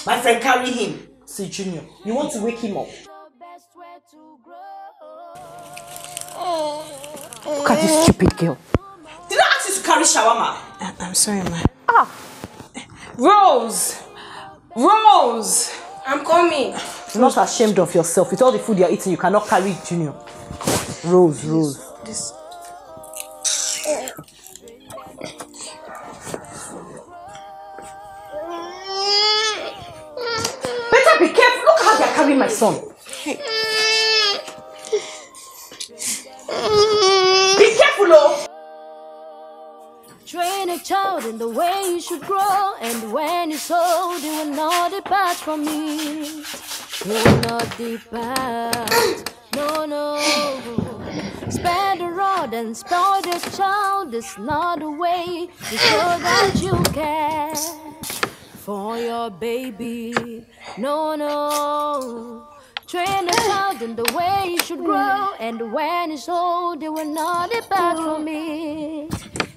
My friend, carry him. See, Junior, you want to wake him up. Look at this stupid girl. Did I ask you to carry shawarma? I'm sorry, ma'am. Ah. Rose! I'm coming. You're not ashamed of yourself. With all the food you're eating, you cannot carry it, Junior. Rose. This. Better be careful. Look how they're carrying my son. Hey. Be careful, oh! Train a child in the way he should grow, and when he's old, he will not depart from me. He will not depart, no, no. Spare the rod and spoil the child is not a way to show that you care for your baby, no, no. Train a child in the way he should grow, and when he's old, he will not depart from me.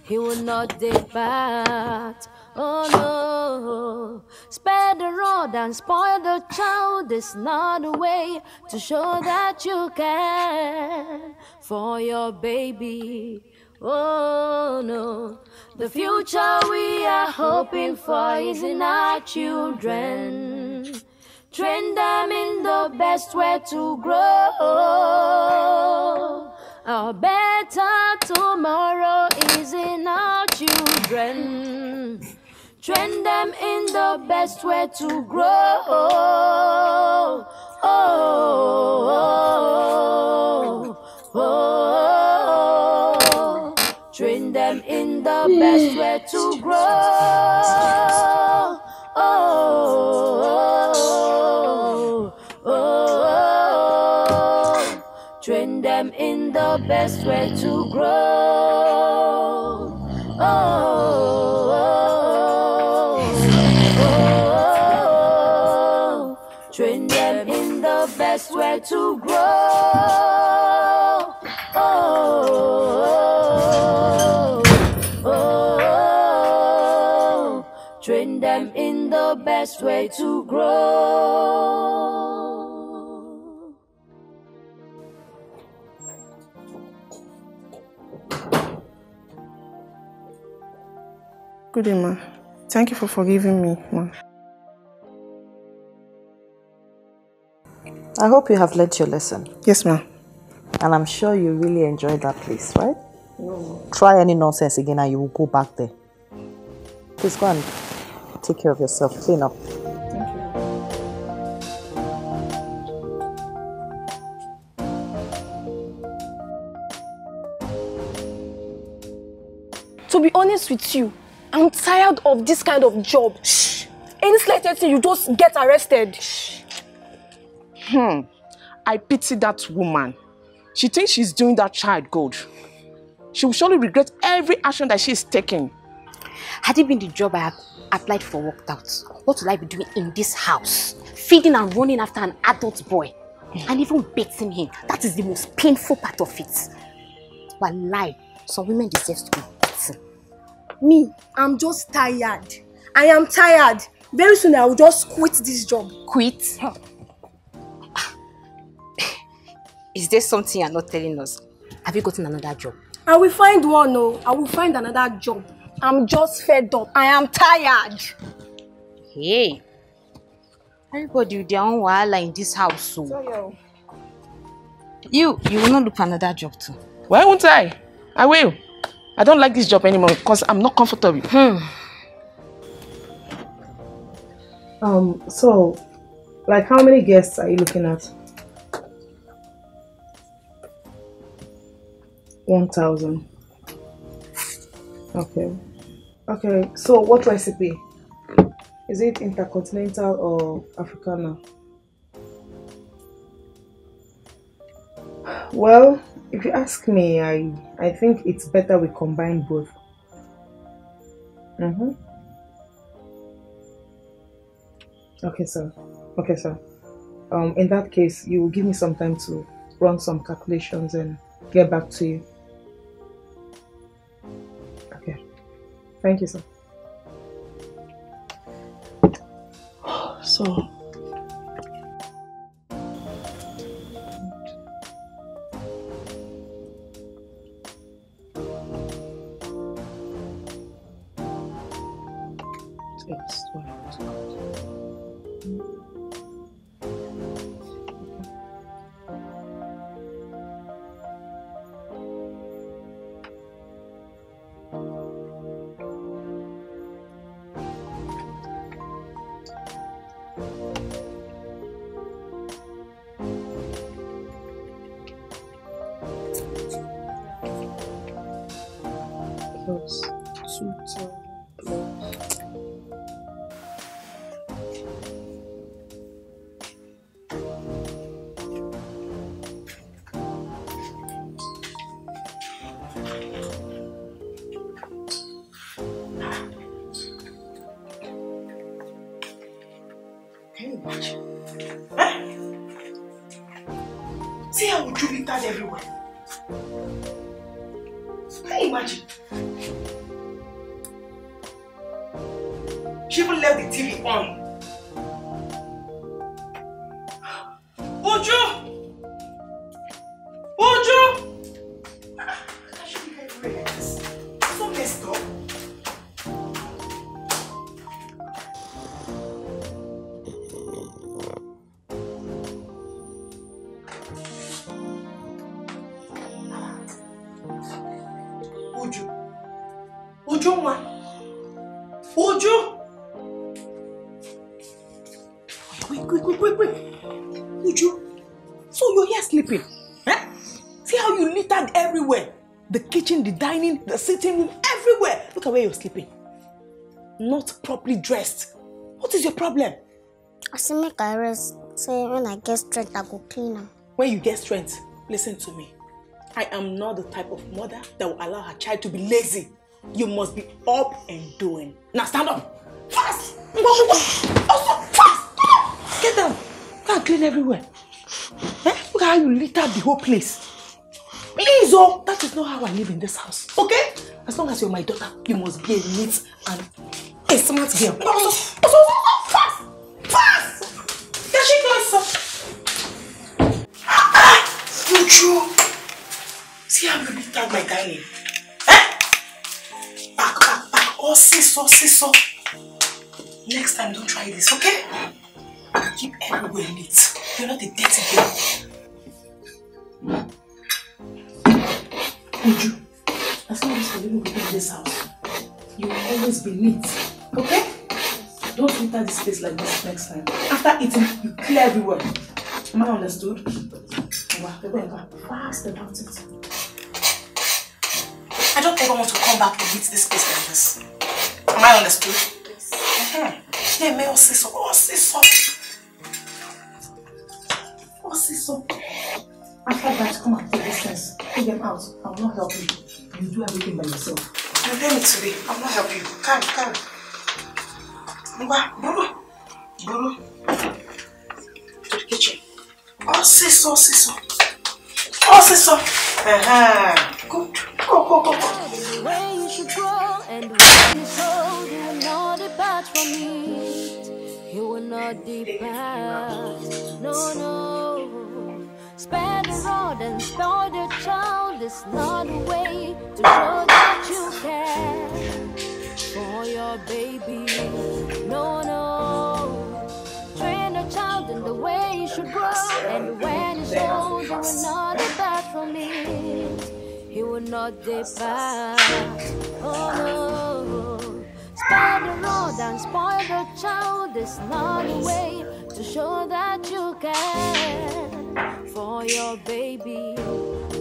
He will not depart, Oh no, spare the rod and spoil the child is not a way to show that you care for your baby. Oh no, the future we are hoping for is in our children. Train them in the best way to grow. Our better tomorrow is in our children. Train them in the best way to grow. Oh, oh, oh, oh, oh. Train them in the best way to grow. Oh, oh, oh, oh. Train them in the best way to grow. Oh. Train them in the best way to grow. Oh, oh, oh. Train them in the best way to grow. Good day, ma. Thank you for forgiving me, ma. I hope you have learned your lesson. Yes, ma'am. And I'm sure you really enjoyed that place, right? No. Try any nonsense again and you will go back there. Please go and take care of yourself. Clean up. Thank you. To be honest with you, I'm tired of this kind of job. Shh. Any slight thing, you just get arrested. Shh. I pity that woman. She thinks she's doing that child good. She will surely regret every action that she's taking. Had it been the job I have applied for worked out, what would I be doing in this house? Feeding and running after an adult boy and even beating him. That is the most painful part of it. But lie, some women deserve to be beaten. Me, I'm just tired. I am tired. Very soon I will just quit this job. Quit? Huh. Is there something you're not telling us? Have you gotten another job? I will find one, no. I will find another job. I'm just fed up. I am tired. Hey. Everybody with their own wahala in this house, so. Sorry. You will not look for another job too. Why won't I? I will. I don't like this job anymore because I'm not comfortable. So, like how many guests are you looking at? 1,000. Okay, so what recipe? Is it intercontinental or Africana? Well, if you ask me, I think it's better we combine both. Okay, sir. In that case, you will give me some time to run some calculations and get back to you. Thank you, sir. So, everywhere. Can you imagine? She even left the TV on. Uju! I shouldn't get rid of this. So messed up. The dining, the sitting room, everywhere. Look at where you're sleeping. Not properly dressed. What is your problem? I say make I rest. Say when I get strength, I go clean them. When you get strength, listen to me. I am not the type of mother that will allow her child to be lazy. You must be up and doing. Now stand up. Fast! Also, fast! Get down. Go and clean everywhere. Eh? Look at how you litter the whole place. Please, oh, that is not how I live in this house, okay? As long as you're my daughter, you must be a neat and a smart girl. Fast! Fast! There she goes, sir. See how you look at my dining? Eh? Back. Oh, see so. Next time, don't try this, okay? Keep everywhere neat. You're not a dirty girl. Uju, as long as you live within this house, you will always be neat, okay? Don't enter this place like this next time. After eating, you clear everywhere. Am I understood? Fast about it. I don't ever want to come back and eat this place like this. Am I understood? Yes. Yeah, may I say so? Oh, see so. After that, come and take this mess. Take them out. I will not help you. You do everything by yourself. You blame me today. I will not help you. Come. Bro. To the kitchen. Oh, see so. Go. The way you should go and the way you go, you will not depart from me. You will not depart. No. Spare the rod and spoil the child is not a way to show that you care for your baby. No. Train the child in the way he should grow, and when he's old, he will not depart from it. He will not depart. Oh. Spare the rod and spoil the child is not a way to show that you care for your baby.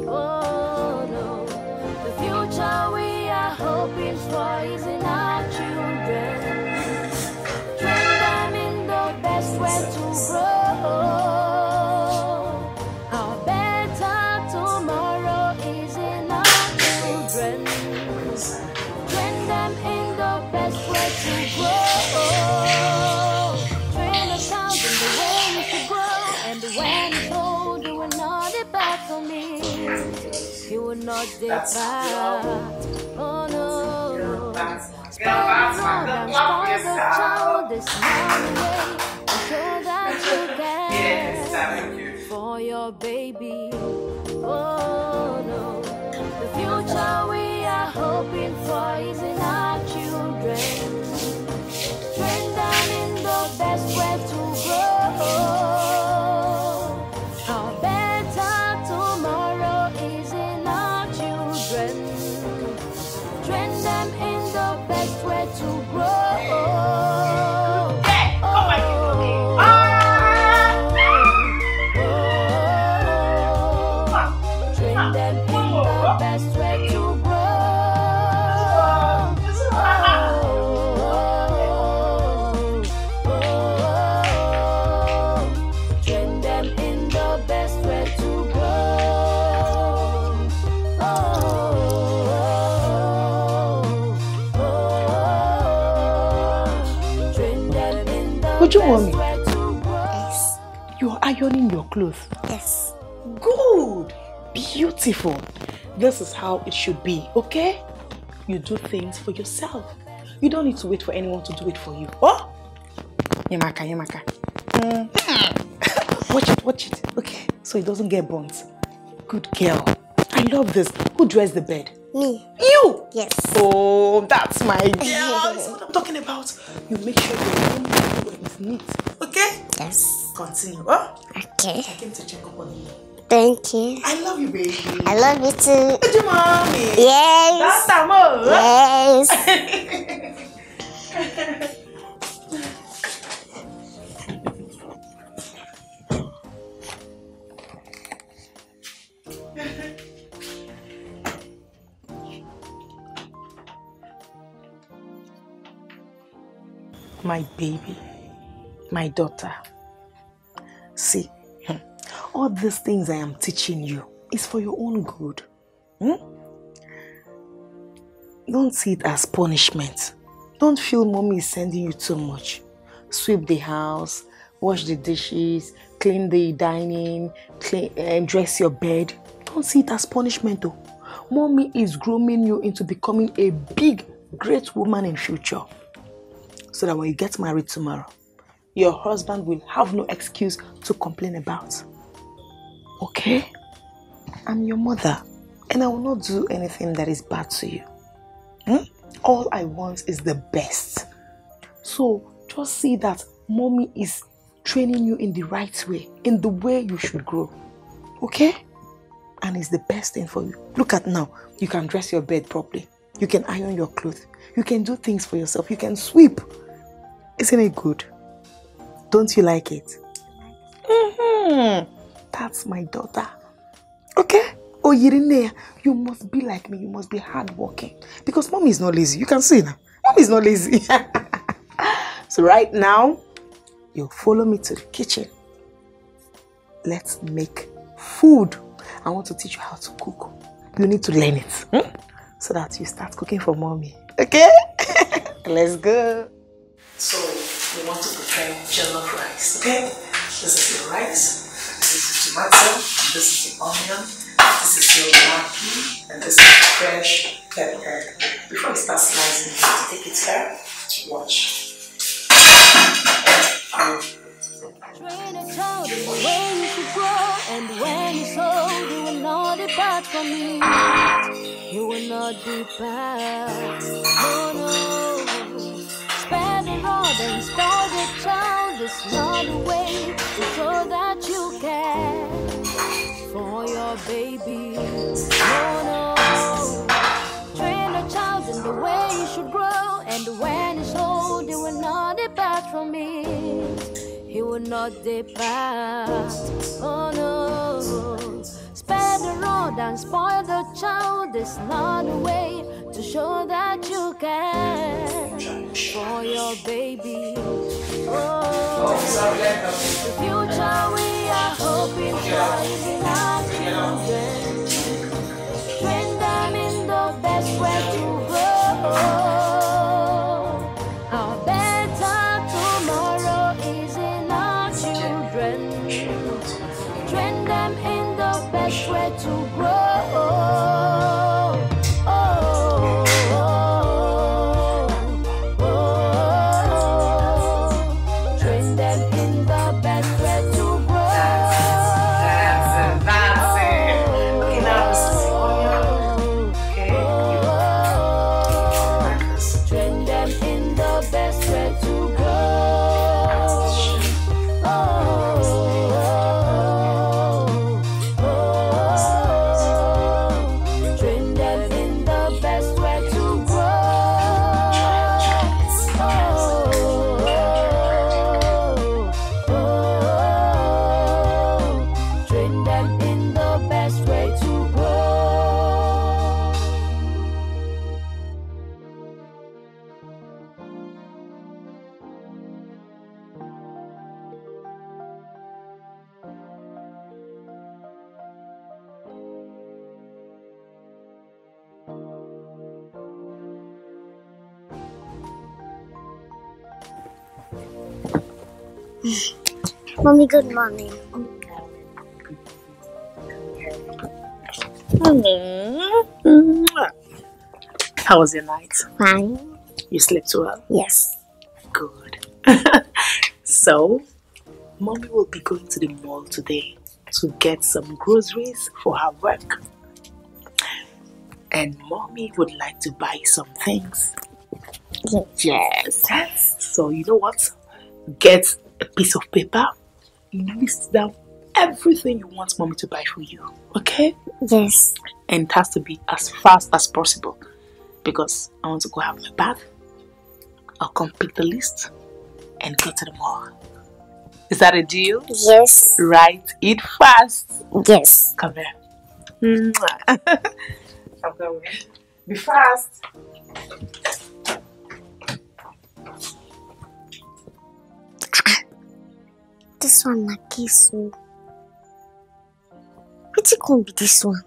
Oh no, the future we are hoping for is in our children. Train them in the best way to grow. Our better tomorrow is in our children. Train them in the best way to grow. Train a child in the way you should grow, and when you will not depart. Oh no. Spoil the child is not the way to show that you care for your baby. Oh no. The future we are hoping for is in our children. Train them in the best way to grow. Would you want me? Yes. You are ironing your clothes? Yes. Good. Beautiful. This is how it should be, okay? You do things for yourself. You don't need to wait for anyone to do it for you. Oh? Yemaka, Yemaka. Watch it, watch it. Okay, so it doesn't get burnt. Good girl. I love this. Who dressed the bed? Me. You? Yes. Oh, that's my girl. That's what I'm talking about. You make sure your room is neat. Okay? Yes. Continue. Huh? Okay. I came to check up on you. Thank you. I love you, baby. I love you too. Did you, mommy? Yes. That's Amor. Yes. My baby, my daughter, see, all these things I am teaching you is for your own good. Don't see it as punishment. Don't feel mommy is sending you too much. Sweep the house, wash the dishes, clean the dining, dress your bed. Don't see it as punishment though. Mommy is grooming you into becoming a big, great woman in future. So that when you get married tomorrow, your husband will have no excuse to complain about. Okay? I'm your mother, and I will not do anything that is bad to you. All I want is the best. So just see that mommy is training you in the right way, in the way you should grow. Okay? And it's the best thing for you. Look at now. You can dress your bed properly. You can iron your clothes. You can do things for yourself. You can sweep. Isn't it good? Don't you like it? That's my daughter. Okay? Oh, Yirinea, you must be like me. You must be hardworking. Because mommy is not lazy. You can see now. Mommy is not lazy. So right now, you follow me to the kitchen. Let's make food. I want to teach you how to cook. You need to learn it. So that you start cooking for mommy. Okay? Let's go. So, we want to prepare jollof rice, okay? This is your rice, this is tomato, this is your onion, this is your maki, and this is fresh pepper. Before we start slicing, you have to take it here to watch. When you should grow and when you sow, you will not depart from me. You will not depart. No, no. Spare the rod and spoil the child. It's not a way to show that you care for your baby. No, no. Train a child in the way you should grow, and when it's old, you will not depart from me. He will not depart, oh no. Spare the rod and spoil the child. It's not a way to show that you care for your baby. Oh, the future we are hoping for is in our children. Train them in the best way to grow. Where to grow. Oh, oh, oh, oh, oh. Train them in the best where to grow. That's it. Okay, now this is onion. Okay. Oh, train them in the best where to grow. Oh. Mommy, good morning. How was your night? Fine. You slept well? Yes. Good. So, Mommy will be going to the mall today to get some groceries for her work. And Mommy would like to buy some things. Yes. So, you know what? Get a piece of paper. List down everything you want Mommy to buy for you. Okay? Yes. And it has to be as fast as possible, because I want to go have my bath. I'll come pick the list and go to the mall. Is that a deal? Yes. Right? Eat fast. Yes. Come here. I'm going. Be fast. This one, na kisu. What you gonna be this one?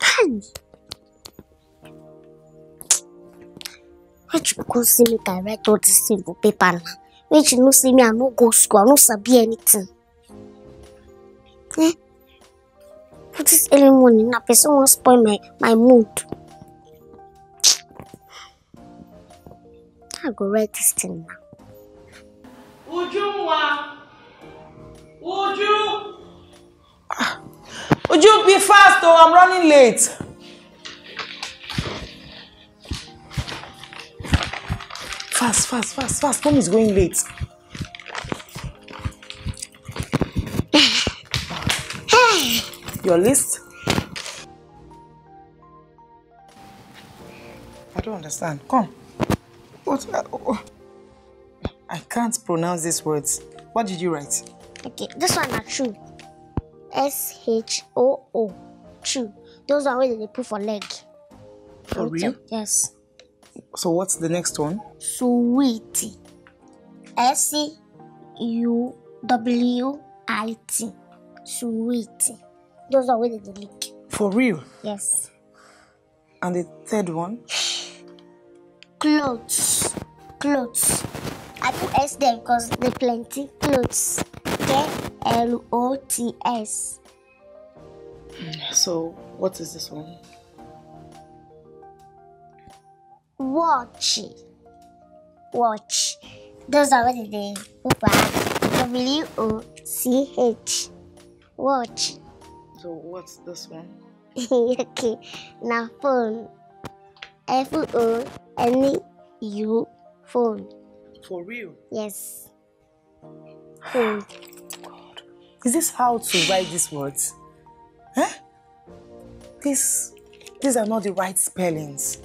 Hey. Which you go see me direct all this thing for paper. Which you no see me, I no go school, I no sabi anything. Eh? For this early morning, na person won't spoil my mood. I go write this thing now. Ujumwa! Uju! Uju, be fast or I'm running late. Fast, fast, fast, fast. Mom is going late. Your list? I don't understand. Come. What? I can't pronounce these words. What did you write? Okay, this one are true. SHOO. True. Those are where they put for leg. For real? Yes. So what's the next one? Sweet. SUWIT. Sweet. Those are where they lick. For real? Yes. And the third one? Clothes. Clothes. I put S there because there are plenty clothes. KLOTS. So, what is this one? Watch. Watch. Those are what they put. WOCH. Watch. So, what's this one? Okay. Now, phone. FONEU. Phone. For real? Yes. Phone. God. Is this how to write these words? Huh? These are not the right spellings.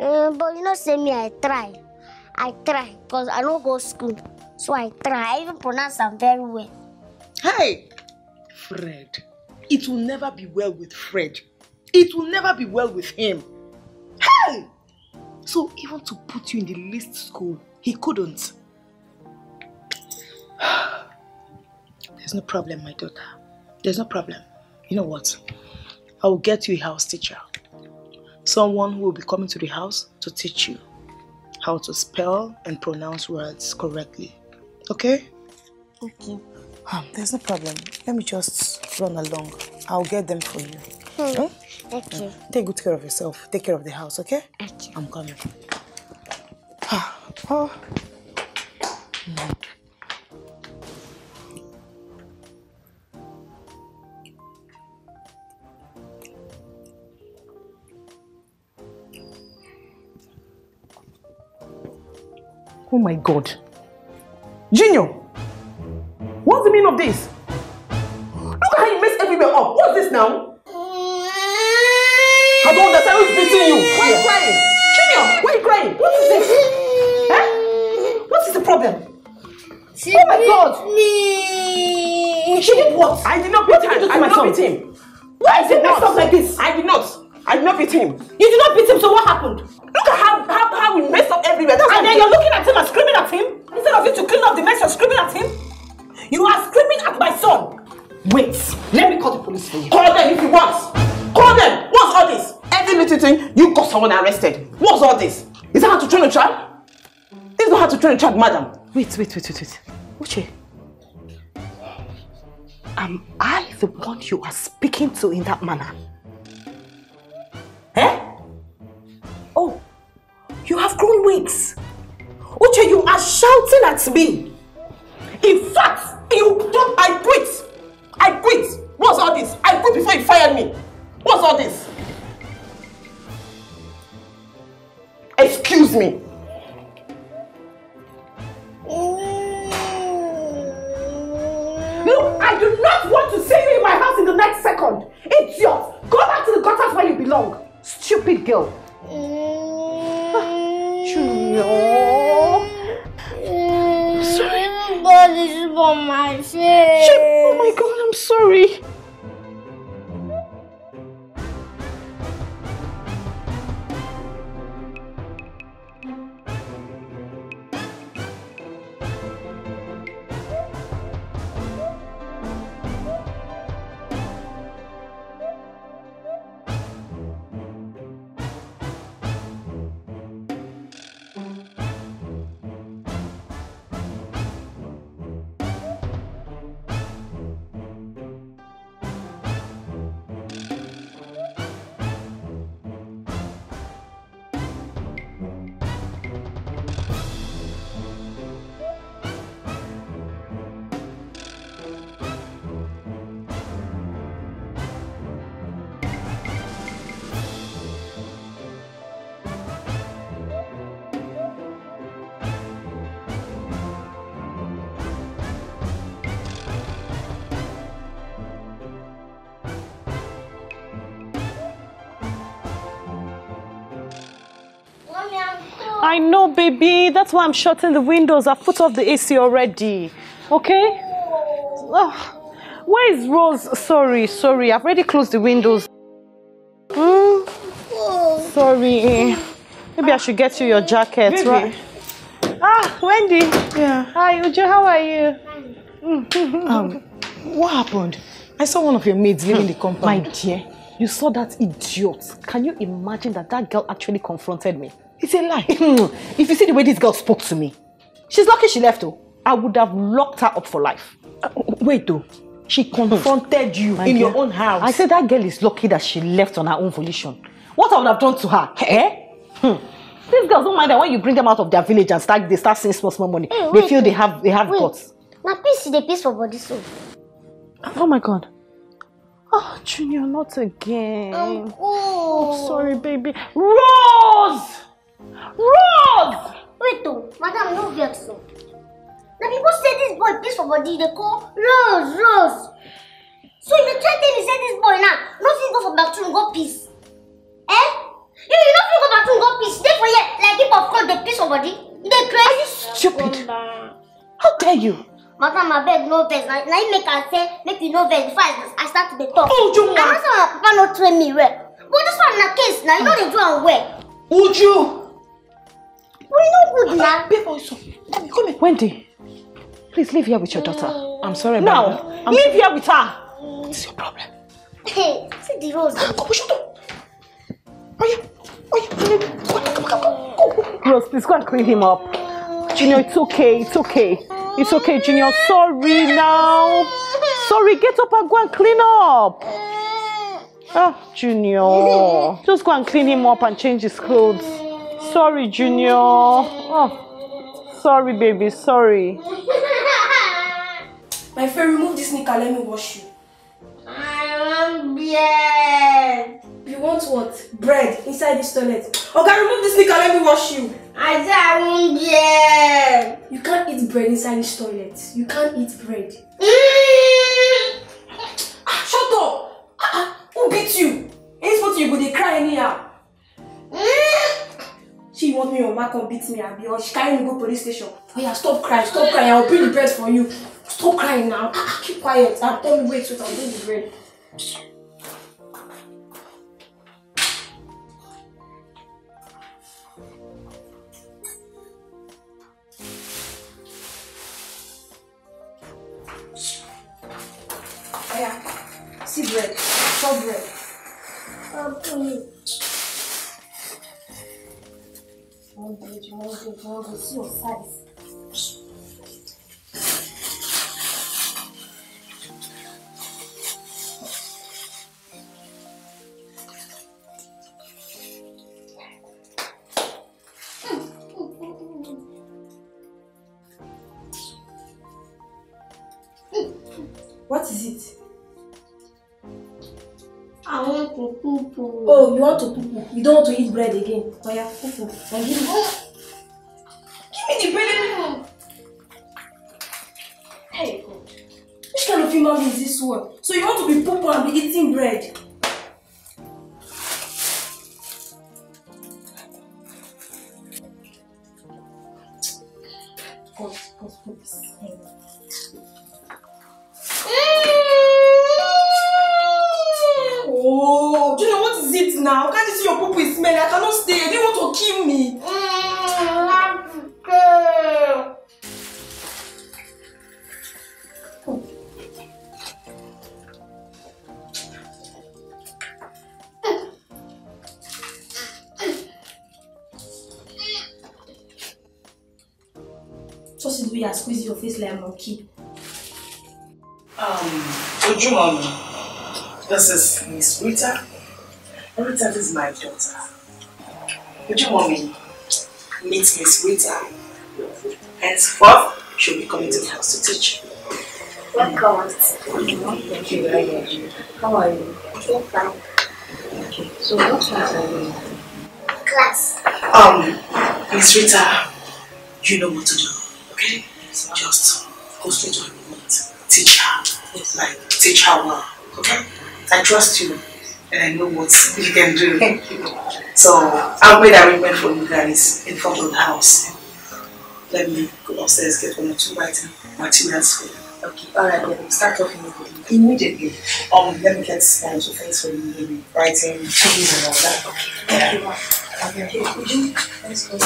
But you know, say me, I try, because I don't go to school. So I try. I even pronounce them very well. Hey! Fred. It will never be well with Fred. It will never be well with him. Hey! So even to put you in the least school, he couldn't. There's no problem, my daughter. There's no problem. You know what? I will get you a house teacher. Someone who will be coming to the house to teach you how to spell and pronounce words correctly. Okay? Okay. There's no problem. Let me just run along. I'll get them for you. Hmm. Okay. Take good care of yourself. Take care of the house, okay? Okay. I'm coming. Oh. Mm. Oh my God. Junior! What's the meaning of this? Look at how you mess everywhere up. What's this now? I don't understand who's beating you. Why are you crying? Junior, why are you crying? What is this? Huh? What is the problem? She oh my God! Me. She did what? I did not beat him. I did not beat him. Why is it messed up like this? I did not. I did not beat him. You did not beat him, so what happened? Look at how we messed up everywhere. That's and then you're looking at him and screaming at him. Instead of you to clean up the mess, you're screaming at him. You are screaming at my son. Wait, let me call the police for you. Call them if you want. Call them. What's all this? Every little thing, you got someone arrested. What's all this? Is that how to train a child? This is not how to train a child, madam. Wait. Uche, am I the one you are speaking to in that manner? Eh? Oh, are shouting at me. In fact, you don't. I quit. I quit. What's all this? I quit before you fired me. What's all this? Excuse me. No, I do not want to see you in my house in the next second. Idiot! Go back to the gutters where you belong. Stupid girl. Junior. I'm sorry. But this is for my face. Oh my God, I'm sorry. I know, baby. That's why I'm shutting the windows. I've put off the AC already. Okay? Oh. Where is Rose? Sorry. I've already closed the windows. Sorry. Maybe I should get you your jacket, baby. Right? Ah, Wendy. Yeah. Hi, Uju. How are you? What happened? I saw one of your maids leaving the compound. My dear, you saw that idiot. Can you imagine that girl actually confronted me? It's a lie. If you see the way this girl spoke to me, she's lucky she left her. I would have locked her up for life. Wait though, she confronted you in your own house. I said that girl is lucky that she left on her own volition. What I would have done to her, eh? These girls don't mind that when you bring them out of their village and they start seeing small money, they feel they have guts. Now please see the piece for body soap. Oh my God. Oh, Junior, not again. Oh, sorry, baby. Rose! Rose! Wait though, madam, no vex so. Now people say this boy piece for body, they call Rose. So if you try to say this boy now, nothing go for back to go peace. Eh? You nothing go back to go peace. They for you like hip hop called the piece for body. They crazy. Are you stupid? How dare you? Madam, I beg no vex. Now you make her say, make you no vex before I start to the talk. Oh, Juma! I know some of my papa not train me well. But this one na case now, you know they do and well. Uju! We no good now. Come here. Wendy, please leave here with your daughter. I'm sorry, about that. No, leave here with her. What's your problem? Hey, see the Rose. Come, shut up. Come. Rose, please go and clean him up. Junior, it's okay, Junior. Sorry now. Sorry, get up and go and clean up. Ah, Junior. Just go and clean him up and change his clothes. Sorry, Junior. Oh, sorry, baby. Sorry. My friend, remove this sneaker. Let me wash you. I want bread. You want what? Bread inside this toilet. Okay, remove this sneaker. Let me wash you. I said I want bread. You can't eat bread inside this toilet. You can't eat bread. Shut up. Who beat you? Ain't supposed to you go dey cry anyhow. She want me on back and beat me, Abby, or she carry me go police station. Oh yeah, stop crying, I'll bring the bread for you. Stop crying now. Keep quiet. I'll tell you wait, I'll bring the bread. Oh yeah. See bread. Stop bread. One bread, see your size. What is it? I want to poo poo. Oh, you want to poo poo? You don't want to eat bread again? Oh yeah, poo poo. Give me the bread. Hey God, which kind of human being is this one? So you want to be poo poo and be eating bread? Now, can't you see your poop is smelly? I cannot stay. They want to kill me. Just the way I squeeze your face like a monkey. Oju Mommy, this is Miss Rita. Rita is my daughter. Would you want me to meet Miss Rita? Henceforth, she'll be coming to the house to teach. Welcome. Thank you very much. How are you? I'm fine. Okay. So what class are you in? Class. Miss Rita, you know what to do, okay? So just go straight to her room. Teach her. Like, teach her well, okay? I trust you. And I know what you can do. So I'll make an arrangement for you guys in front of the house. Let me go upstairs, get one or two writing materials for you. Okay, alright, then we'll start off immediately. Let me get some things for you, writing, cheese and all that. Okay. Thank you, okay. Okay, would you? Let's go.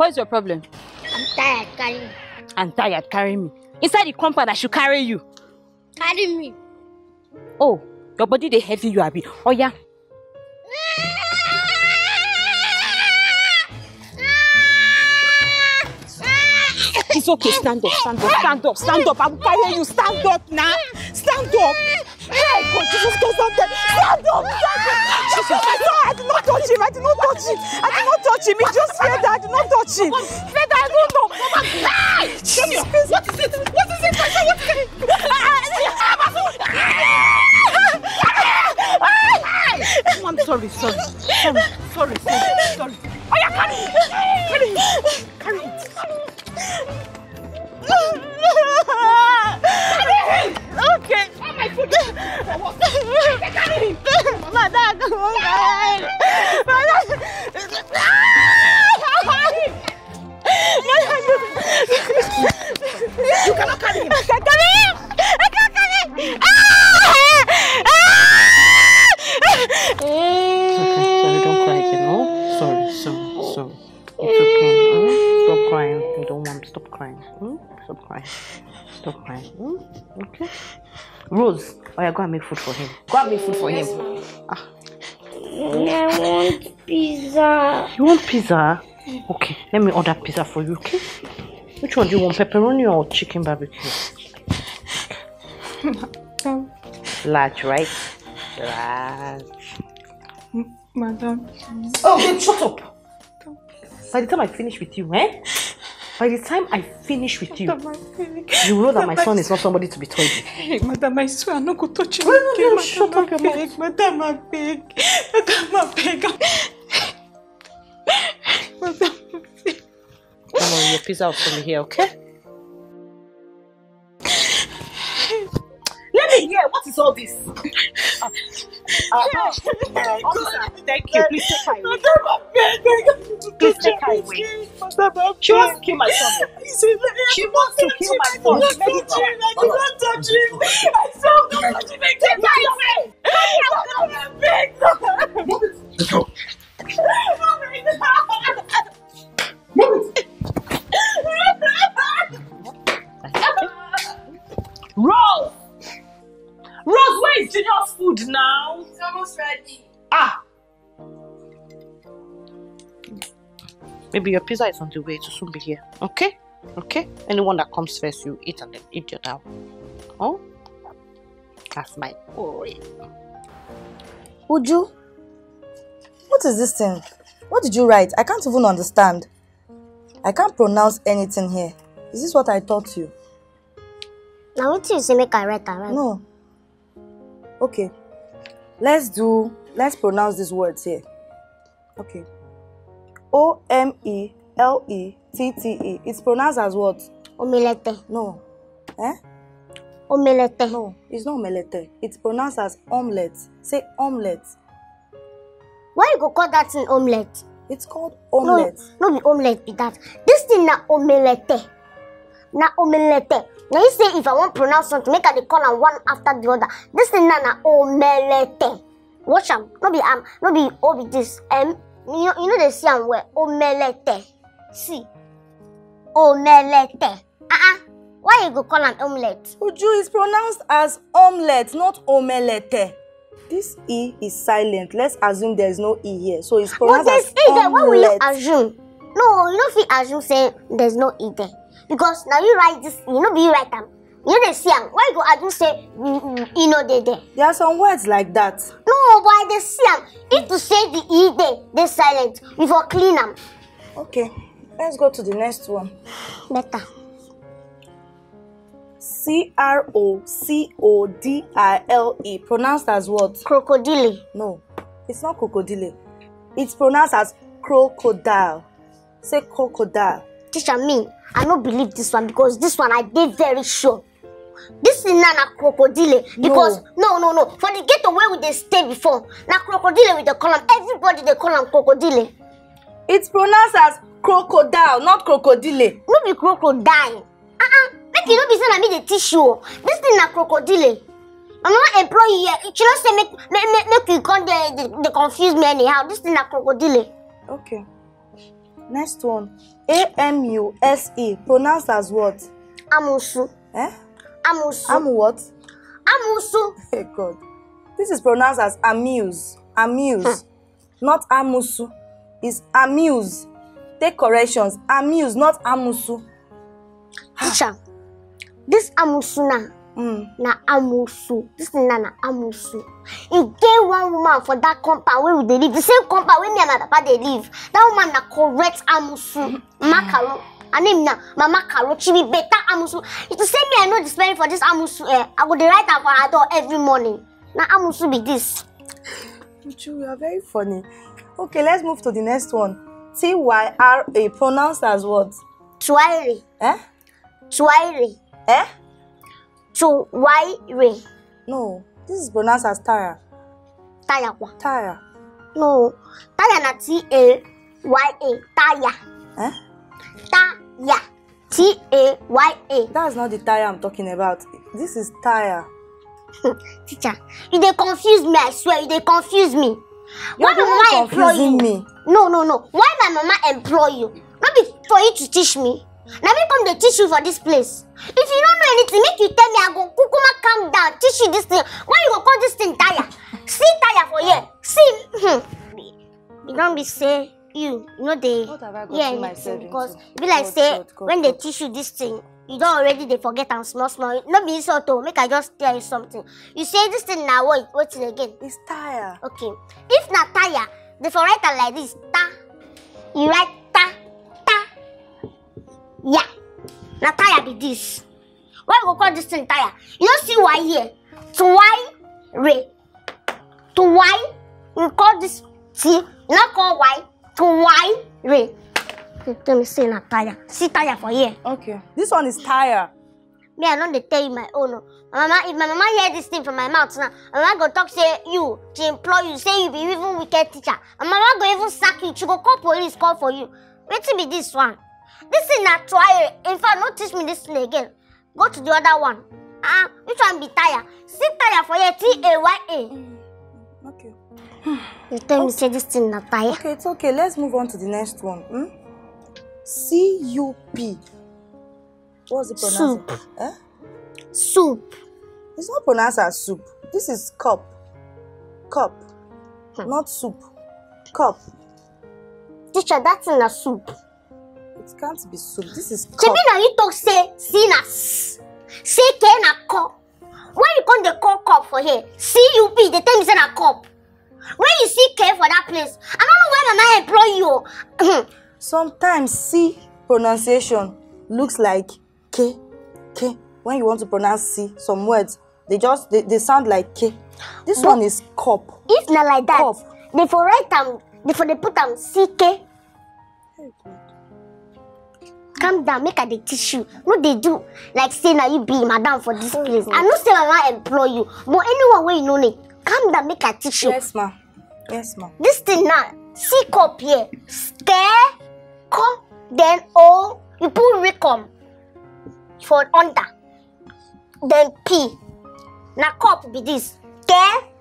What's your problem? I'm tired, carry me. I'm tired, carry me. Inside the compound, I should carry you. Carry me. Oh, your body they heavy, you are big. Oh yeah. It's okay, stand up, stand up, stand up, stand up. I will carry you. Stand up now. Stand up. Hey God, Jesus, do something. Stand up, stand up. Jesus, no, I did not touch him. I did not touch him. I did not touch him. He just said that I did not touch him. Fred, I don't know. Jesus, what is it? What is it? What is it? I'm sorry, sorry, sorry, sorry, sorry. Oh yeah, carry it, carry it, carry it. Okay. My food. My dad. You cannot carry him. I can't carry him. I can't carry him. It's okay. Sorry, don't cry again. Oh, sorry, sorry, sorry. It's okay. Stop crying. I don't want to stop crying. Stop crying. Stop crying. Okay. Rose, oh yeah, go and make food for him. Go and make food for him. Ah. I want pizza. You want pizza? Okay, let me order pizza for you, okay? Which one do you want, pepperoni or chicken barbecue? Large, right? Large. Madam. Oh, then shut up. By the time I finish with you, eh? By the time I finish with you, you know that my son is not somebody to be toyed with. Hey, madam, I swear I'm not going to touch you. No, shut up your mouth. Madam, I beg. Madam, I beg. Madam, I beg. Come on, your pizza is from here, okay? Let me hear. What is all this? Officer, thank you. Please take her away. Please take her away. She wants to kill my son. She wants to kill my son. I did not touch him. I saw him. I did not touch him. Move it. Go. Move it. Roll. Rose, where is Junior's food now? It's almost ready. Ah! Maybe your pizza is on the way, it will soon be here. Okay? Okay? Anyone that comes first, you eat and then eat your down. Oh? That's my worry. Uju? What is this thing? What did you write? I can't even understand. I can't pronounce anything here. Is this what I taught you? Now what you say make I write around? No. Okay. Let's pronounce these words here. Okay. O-M-E-L-E-T-T-E. It's pronounced as what? Omelette. No. Eh? Omelette. No, it's not omelette. It's pronounced as omelette. Say omelette. Why you go call that thing omelette? It's called omelette. No, no be omelette be that. This thing na omelette. Na omelette. Now you say if I want to pronounce something, make I call on one after the other. This thing na omelette. Watch am. No be am. No be o be this. You know they say am where omelette. See, omelette. Why you go call an omelette? Uju is pronounced as omelette, not omelette. This E is silent. Let's assume there is no E here. So it's pronounced as omelette. Why will you assume? No, you don't assume saying there's no E there. Because now you write this, you know, be right am. You know they see am. Why you go assume say, you know they there? There are some words like that. No, but they see am. If to say the E there, they silent. We for clean am. Okay, let's go to the next one. Better. C-R-O-C-O-D-I-L-E. Pronounced as what? Crocodile. No, it's not crocodile. It's pronounced as crocodile. Say crocodile. Teacher, me, I don't believe this one because this one I did very sure. This is not a crocodile because no. For the ghetto where we they stay before, now crocodile with the column. Everybody they call them crocodile. It's pronounced as crocodile, not crocodile. No, be crocodile. You know, be saying I need the tissue. This thing na crocodile. I'm not employee here. You know, say make you come there. They confuse me anyhow. This thing na crocodile. Okay. Next one. A-M-U-S-E. Pronounced as what? Amusu. Eh? Amusu. Amu what? Amusu. Hey God. This is pronounced as amuse. Amuse. Not amusu. It's amuse. Take corrections. Amuse, not amusu. Teacher. This amusu na amusu. This na amusu. It get one woman for that compound where they live. The same compound where me and my papa they live. That woman na correct amusu. Makaro. Her name na Mama Karo. She be better amusu. It's the same me I know the spelling for this amusu. I go write her for her door every morning. Na amusu be this. You are very funny. Okay, let's move to the next one. T-Y-R-A. Pronounced as what? Twairi. Eh? Twairi. Eh? Twairi. No, this is pronounced as Tara. Taya what? Tara. No, Taya na T-A-Y-A. Taya. Eh? Taya. T-A-Y-A. That's not the Taya I'm talking about. This is Taya. Teacher, you they confuse me, I swear, you they confuse me. Why my mama employ you? Me. No. Why my mama employ you? Not for you to teach me. Now we come to teach you for this place. If you don't know anything, make you tell me. I go kukuma calm down, teach you this thing. Why you go call this thing Taya? See Taya for here. See, you don't be say you know they hear anything because be like say when they teach you this thing, you don't already they forget and small. Not be so to make I just tell you something. You say this thing now what it again? It's Taya. Okay, if not Taya, they for write like this ta. You write ta. Yeah, now Taya be this. Why we call this thing Taya? You don't see why here. Twairi. Twairi. We call this T. Not call Y. Twairi. Let me say na Taya. See Taya for here. Okay. This one is Taya. Me, I don't tell you my own. Mama, if my mama hear this thing from my mouth now, mama go talk say you. She employ you. Say you be even wicked teacher. And mama go even sack you. She go call police. Call for you. Wait till be this one. This is not Twairi. In fact, don't teach me this thing again. Go to the other one. Which one be Taya? See Taya for your T-A-Y-A. Okay. You tell me say this thing not Taya. Okay, it's okay. Let's move on to the next one. C-U-P. What's the pronunciation? Soup. Eh? Soup. It's not pronounced as soup. This is cup. Cup. Not soup. Cup. Teacher, that's in a soup. It can't be soup. This is cup. Now you talk say sinas. Say can a cup. When you come the call cup for here, CUP, they tell me say a cup. When you see care for that place, I don't know why Mama employ you. Sometimes C pronunciation looks like K. K. When you want to pronounce C, some words, they sound like K. This but one is cup. It's not like that. Cup. They for write them, they for they put them CK. Calm down, make a teach you. What they do, like say now you be madam for this place. I know say Mama employ you, but anyone where you know it, calm down, make a teach you. Yes, ma. Yes, ma. This thing now, C cup here, stare, come, then O, you put recom for under, then P. Now cup be this, K,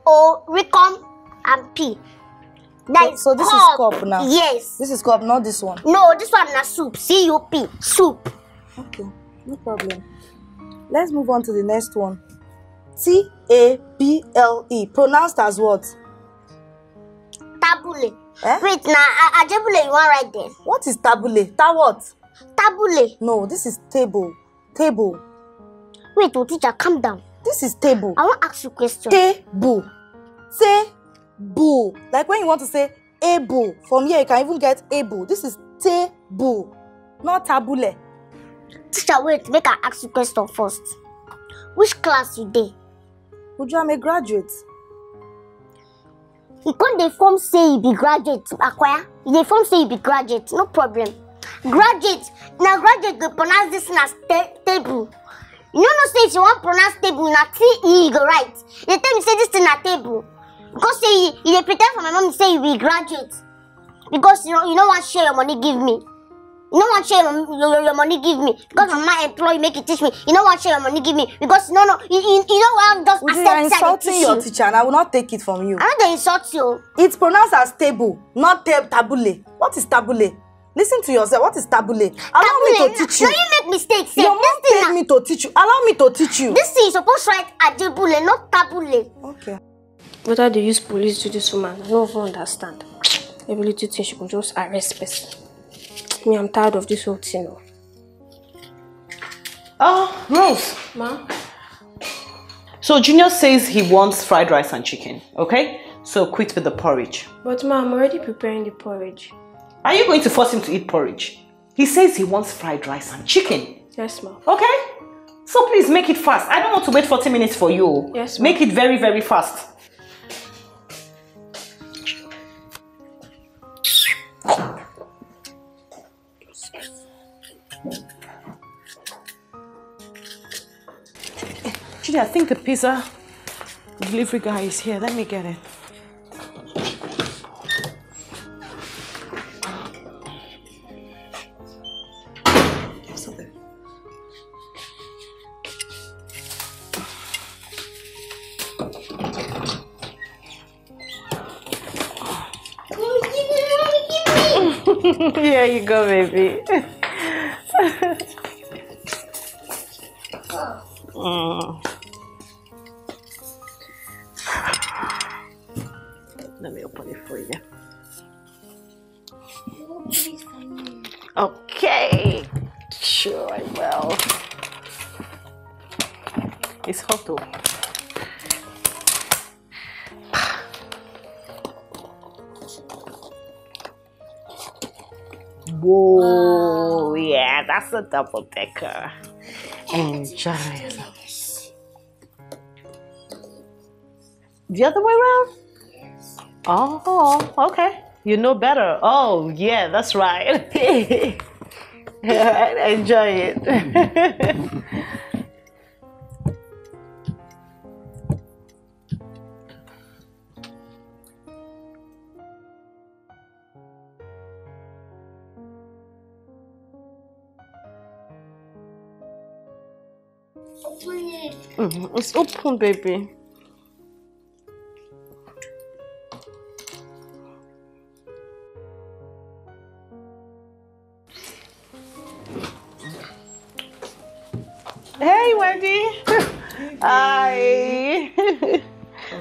O, recom, and P. That so this cup. Is cup now? Yes. This is cup, not this one? No, this one is soup. C-U-P. Soup. Okay, no problem. Let's move on to the next one. T-A-B-L-E. Pronounced as what? Tabule. Eh? Wait, now, ajebule you want right there. What is tabule? Ta what? Tabule. No, this is table. Table. Wait, oh, teacher, calm down. This is table. I want to ask you a question. Table. Table. Boo, like when you want to say able, from here you can even get able. This is table, not tabule. Teacher, wait, make I ask you a question first. Which class you dey? Ujuame graduate. You can't dey form say you be graduate, Acquire. You dey form say you be graduate, no problem. Graduate, now graduate go pronounce this as table. You know say if you want pronounce table, na T-E go right. They tell me say this thing na table. Because say you pretend for my mom to say you will graduate. Because you don't want to share your money, give me. You don't want to share your money, give me. Because my employee make it teach me. You don't want to share your money, give me. Because you don't want to just accept that. You are insulting your teacher and I will not take it from you. I don't insult you. It's pronounced as table, not tabule. What is tabule? Listen to yourself. What is tabule? Allow me to teach you. No, you make mistakes. Your mom paid me to teach you. Allow me to teach you. This is supposed to write ajebule, not tabule. Okay. Whether they use police to this woman, I don't even understand. Every little thing she could just arrest person. Me, I'm tired of this whole thing. Oh, Rose. Ma? So Junior says he wants fried rice and chicken, okay? So quit with the porridge. But Ma, I'm already preparing the porridge. Are you going to force him to eat porridge? He says he wants fried rice and chicken. Yes, Ma. Okay? So please make it fast. I don't want to wait 40 minutes for you. Yes, Ma. Make it very, very fast. I think the pizza delivery guy is here. Let me get it. Here you go, baby. Let me open it for you. Okay, sure I will. It's hot though. Whoa, yeah, that's a double decker. Enjoy yourself. The other way around? Oh, okay. You know better. Oh, yeah, that's right. Enjoy it. Open it. It's open, baby. Hey Wendy! Hi!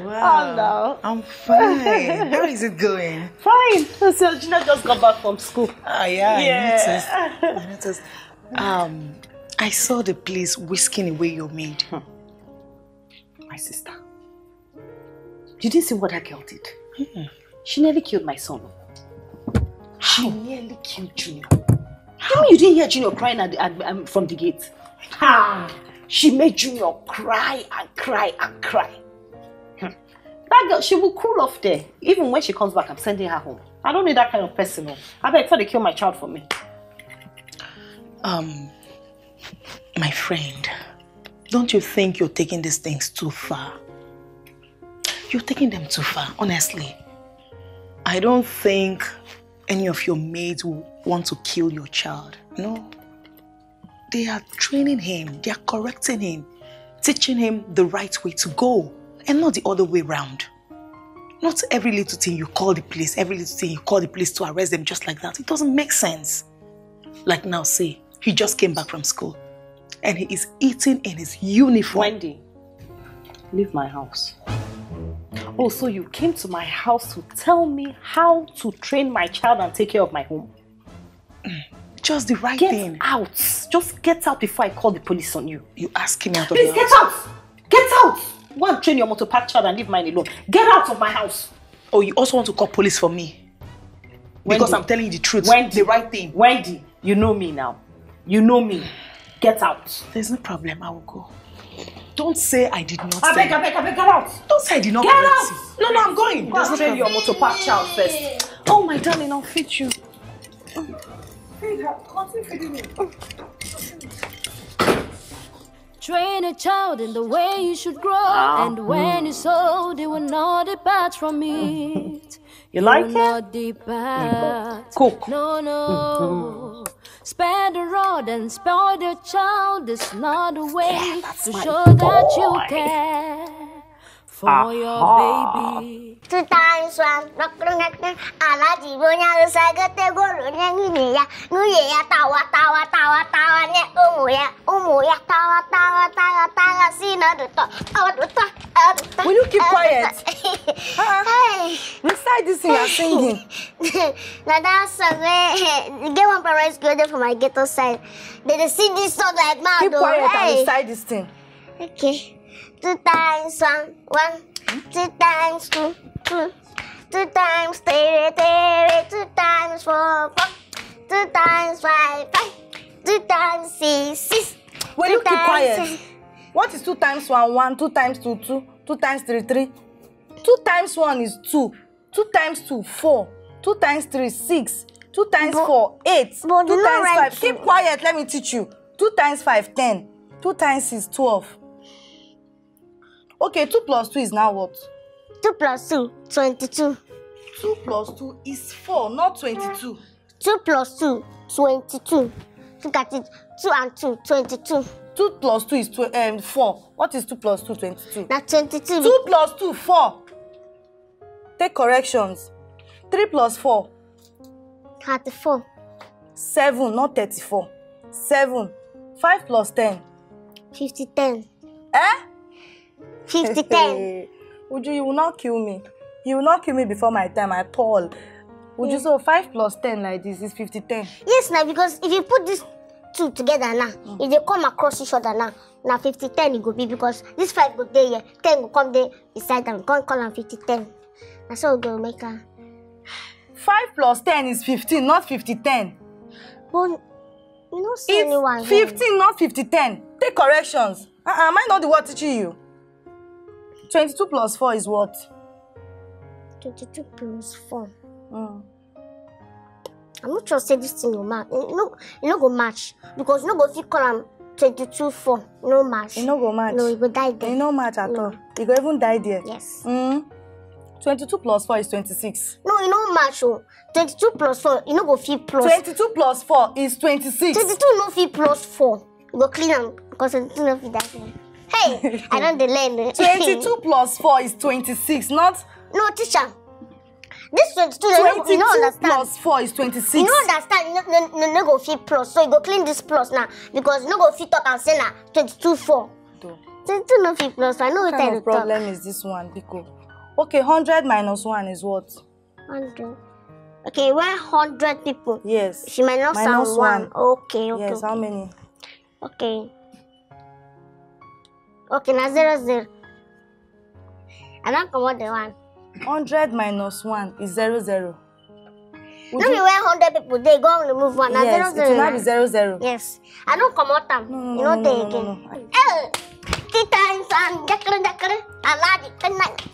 Wow. Oh, no. I'm fine. How is it going? Fine. So, Gina just got back from school. Ah, yeah, yeah. I noticed. I saw the place whisking away your maid. My sister. You didn't see what that girl did. She nearly killed my son. She nearly killed Junior. Tell me you didn't hear Junior crying at from the gate. She made Junior cry and cry and cry. That girl, she will cool off there. Even when she comes back, I'm sending her home. I don't need that kind of person. I beg for they kill my child for me. My friend, don't you think you're taking these things too far? You're taking them too far, honestly. I don't think any of your maids will want to kill your child. No. They are training him, they are correcting him, teaching him the right way to go and not the other way around. Not every little thing you call the police, every little thing you call the police to arrest them just like that. It doesn't make sense. Like now, say, he just came back from school and he is eating in his uniform. Wendy, leave my house. Oh, so you came to my house to tell me how to train my child and take care of my home? Just the right thing. Get out. Just get out before I call the police on you. You ask him out of your house. Please, get out. Get out. Go and train your motor park child and leave mine alone. Get out of my house. Oh, you also want to call police for me? Wendy. Because I'm telling you the truth. Wendy. The right thing. Wendy, you know me now. You know me. Get out. There's no problem. I will go. Don't say I did not. I beg, get out. Don't say I did not. Get out. No, I'm going. Go and train your motor park child first. Oh, my darling, I'll feed you. Feed her. Continue feeding me. Train a child in the way you should grow, and when it's old, it will not depart from it. You like it? Not depart. Cook. No. Spare the rod and spoil the child. It's not a way to show that you care for your baby. Will you keep quiet? Recite this thing you're singing. Now that song, get one parents go there from my ghetto side. They sing this song like mad. Keep quiet and recite this thing. Okay. 2 times 1, 1. 2 times 2, 2. 2 times 3, 3. 2 times 4, 4. 2 times 5, 5. 2 times 6, 6. Will you keep quiet? What is 2 times 1, 1? 2 times 2, 2. 2 times 3, 3. 2 times 1 is 2. 2 times 2, 4. 2 times 3, 6. 2 times 4, 8. 2 times 5. Keep quiet. Let me teach you. 2 times 5, 10. 2 times 6, 12. Okay, 2 plus 2 is now what? 2 plus 2, 22. 2 plus 2 is 4, not 22. 2 plus 2, 22. Look at it. 2 and 2, 22. 2 plus 2 is 4. What is 2 plus 2, 22? That's 22. 2 plus 2, 4. Take corrections. 3 plus 4. 34. 7, not 34. 7. 5 plus 10. 50, 10. Eh? 50, 10. Uju, you will not kill me. You will not kill me before my time at all. Uju, so 5 plus 10 like this is 50, 10. Yes, now because if you put these two together now, if they come across each other now, 50, 10 it could be because this 5 go there, 10 will come there beside them. Can't call them 50, 10. That's how we go make her. 5 plus 10 is 15, not 50, 10. But you know, so anyone. 15, not 50, 10. Take corrections. Am I not the one teaching you? 22 plus 4 is what? 22 plus 4. I'm not sure say this thing will match. You no go match. Because you no go fit column 22, 4. No match. You no go match. No, you go die there. You no match at all. You go even die there. Yes. 22 plus 4 is 26. No, you no match. 22 plus 4, you no go fit plus. 22 plus 4 is 26. 22 no fit plus 4. You go clean them because 22 no fit that one. Hey, I don't learn. 22 plus 4 is 26, not? No, teacher. This 22, you don't understand. 22 plus 4 is 26. You don't understand. No go fit plus. So you go clean this plus now. Because no go fit talk and say now, 22, 4. 22 no fit plus. I know what kind of problem is this one, because Okay, 100 minus 1 is what? 100. Okay, where 100 people? Yes. She minus 1. Okay, okay. Yes, okay. How many? Okay. Okay, now 0, 0. I don't come out the 1. 100 minus 1 is 0, 0. Would no, you... we were 100 people. They go and remove 1. Now yes, 0, 0. It will not be 0, 0. Yes. I don't come out them. No, no, you know they again. No. Hey! Times and Jacqueline, Jacqueline, and Laddie, and night.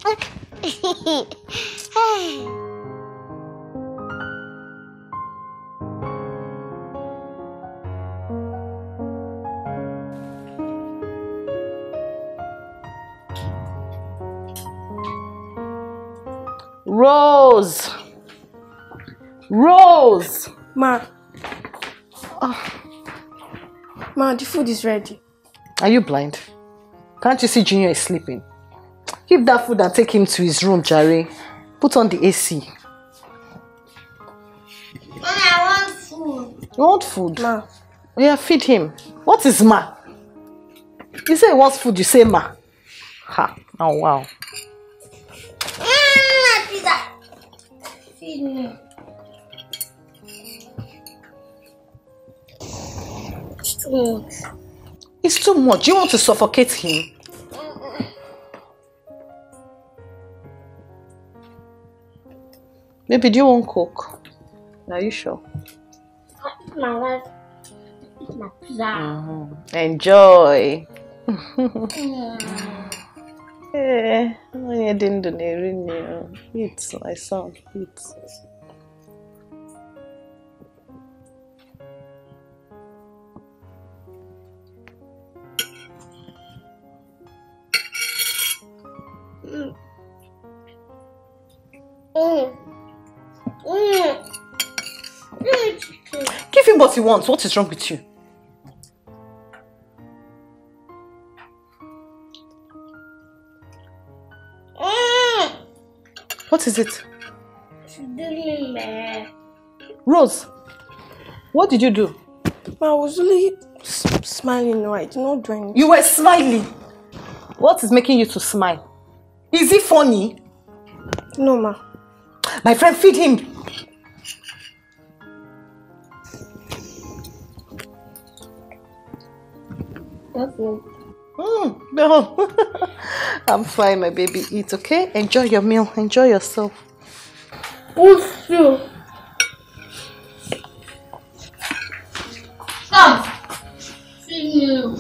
Rose! Rose! Ma. Oh. Ma, the food is ready. Are you blind? Can't you see Junior is sleeping? Give that food and take him to his room, Jerry. Put on the AC. Mom, I want food. You want food? Ma. Yeah, feed him. What is ma? You say he wants food, you say ma. Ha. Oh, wow. Feed me. It's too much. It's too much. You want to suffocate him? Baby, do you want coke? Are you sure? My wife. My pizza. Enjoy. Yeah, I didn't do anything. Eat, my son, eat. Give him what he wants. What is wrong with you? What is it? Rose, what did you do? I was really smiling, right? Not doing anything. You were smiling. What is making you to smile? Is it funny? No, ma. My friend, feed him. No. I'm fine, my baby. Eat, okay? Enjoy your meal. Enjoy yourself. What's you? Come. Feed me.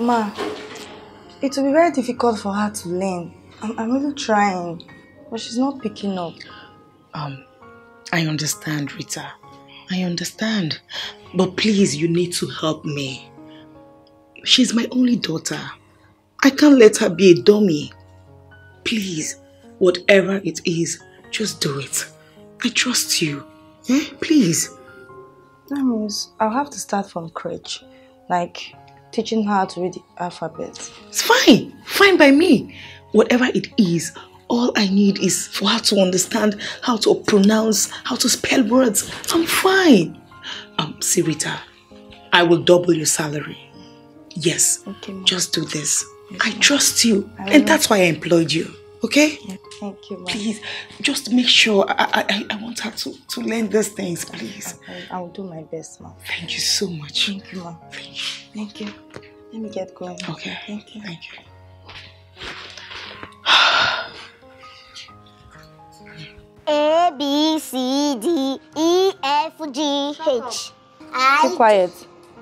Ma, it will be very difficult for her to learn. I'm really trying, but she's not picking up. I understand, Rita. I understand. But please, you need to help me. She's my only daughter. I can't let her be a dummy. Please, whatever it is, just do it. I trust you. Eh? Please. That means I'll have to start from crutch. Like, teaching her to read the alphabet. It's fine. Fine by me. Whatever it is, all I need is for her to understand how to pronounce, how to spell words. I'm fine. See, Rita, I will double your salary. Yes. Okay, ma. Just do this. Okay. I trust you. And that's why I employed you. Okay? Yeah, thank you, ma. Please, just make sure I want her to learn these things, please. I will do my best, ma. Thank you so much. Thank you, ma. Thank you. Let me get going. Okay. Thank you. Thank you. A, B, C, D, E, F, G, H. Be quiet.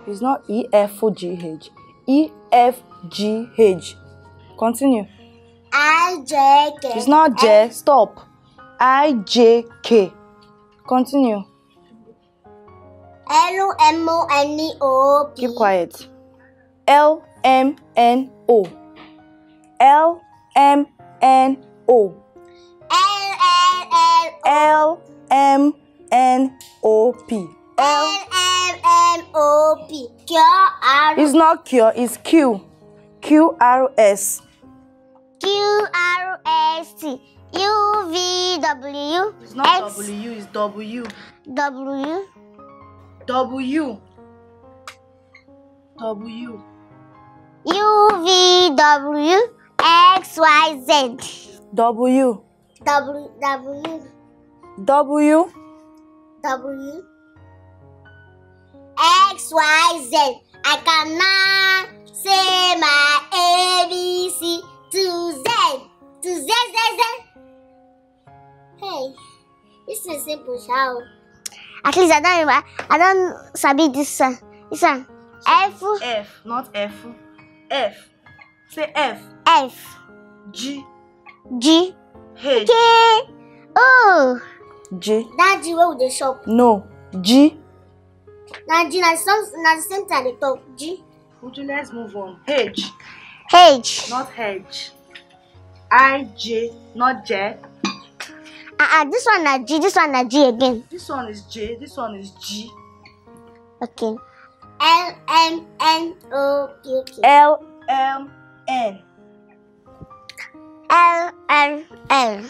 It's not E, F, G, H. E, F, G, H. Continue. I, J, K. It's not J. Stop. I, J, K. Continue. L, M, O, N, E, O, P. Keep quiet. L, M, N, O. L, M, N, O. L, M, N, O, P. L, M, N, O, P. Q, R. It's not cure, it's Q. Q, R, S. Q, R, S, T. UVW. It's not X. W, it's W. W. W. W. UVW XYZ. W. W. W. W. W. XYZ. I cannot say my ABC to Z. To Z, Z, Z. Hey, this is simple show. At least I don't remember. I don't sabi this one. This one. F. F, not F. F. Say F. F. G. G. H. K. O. G. That G where would they shop? No. G. Now G, that's the same time they talk. G. Would you let's move on? H. H. Not H. I, J, not J. This one is G, this one is G again. This one is J, this one is G. Okay. L, M, N, O, Q, Q. L, M, N. L, M, N.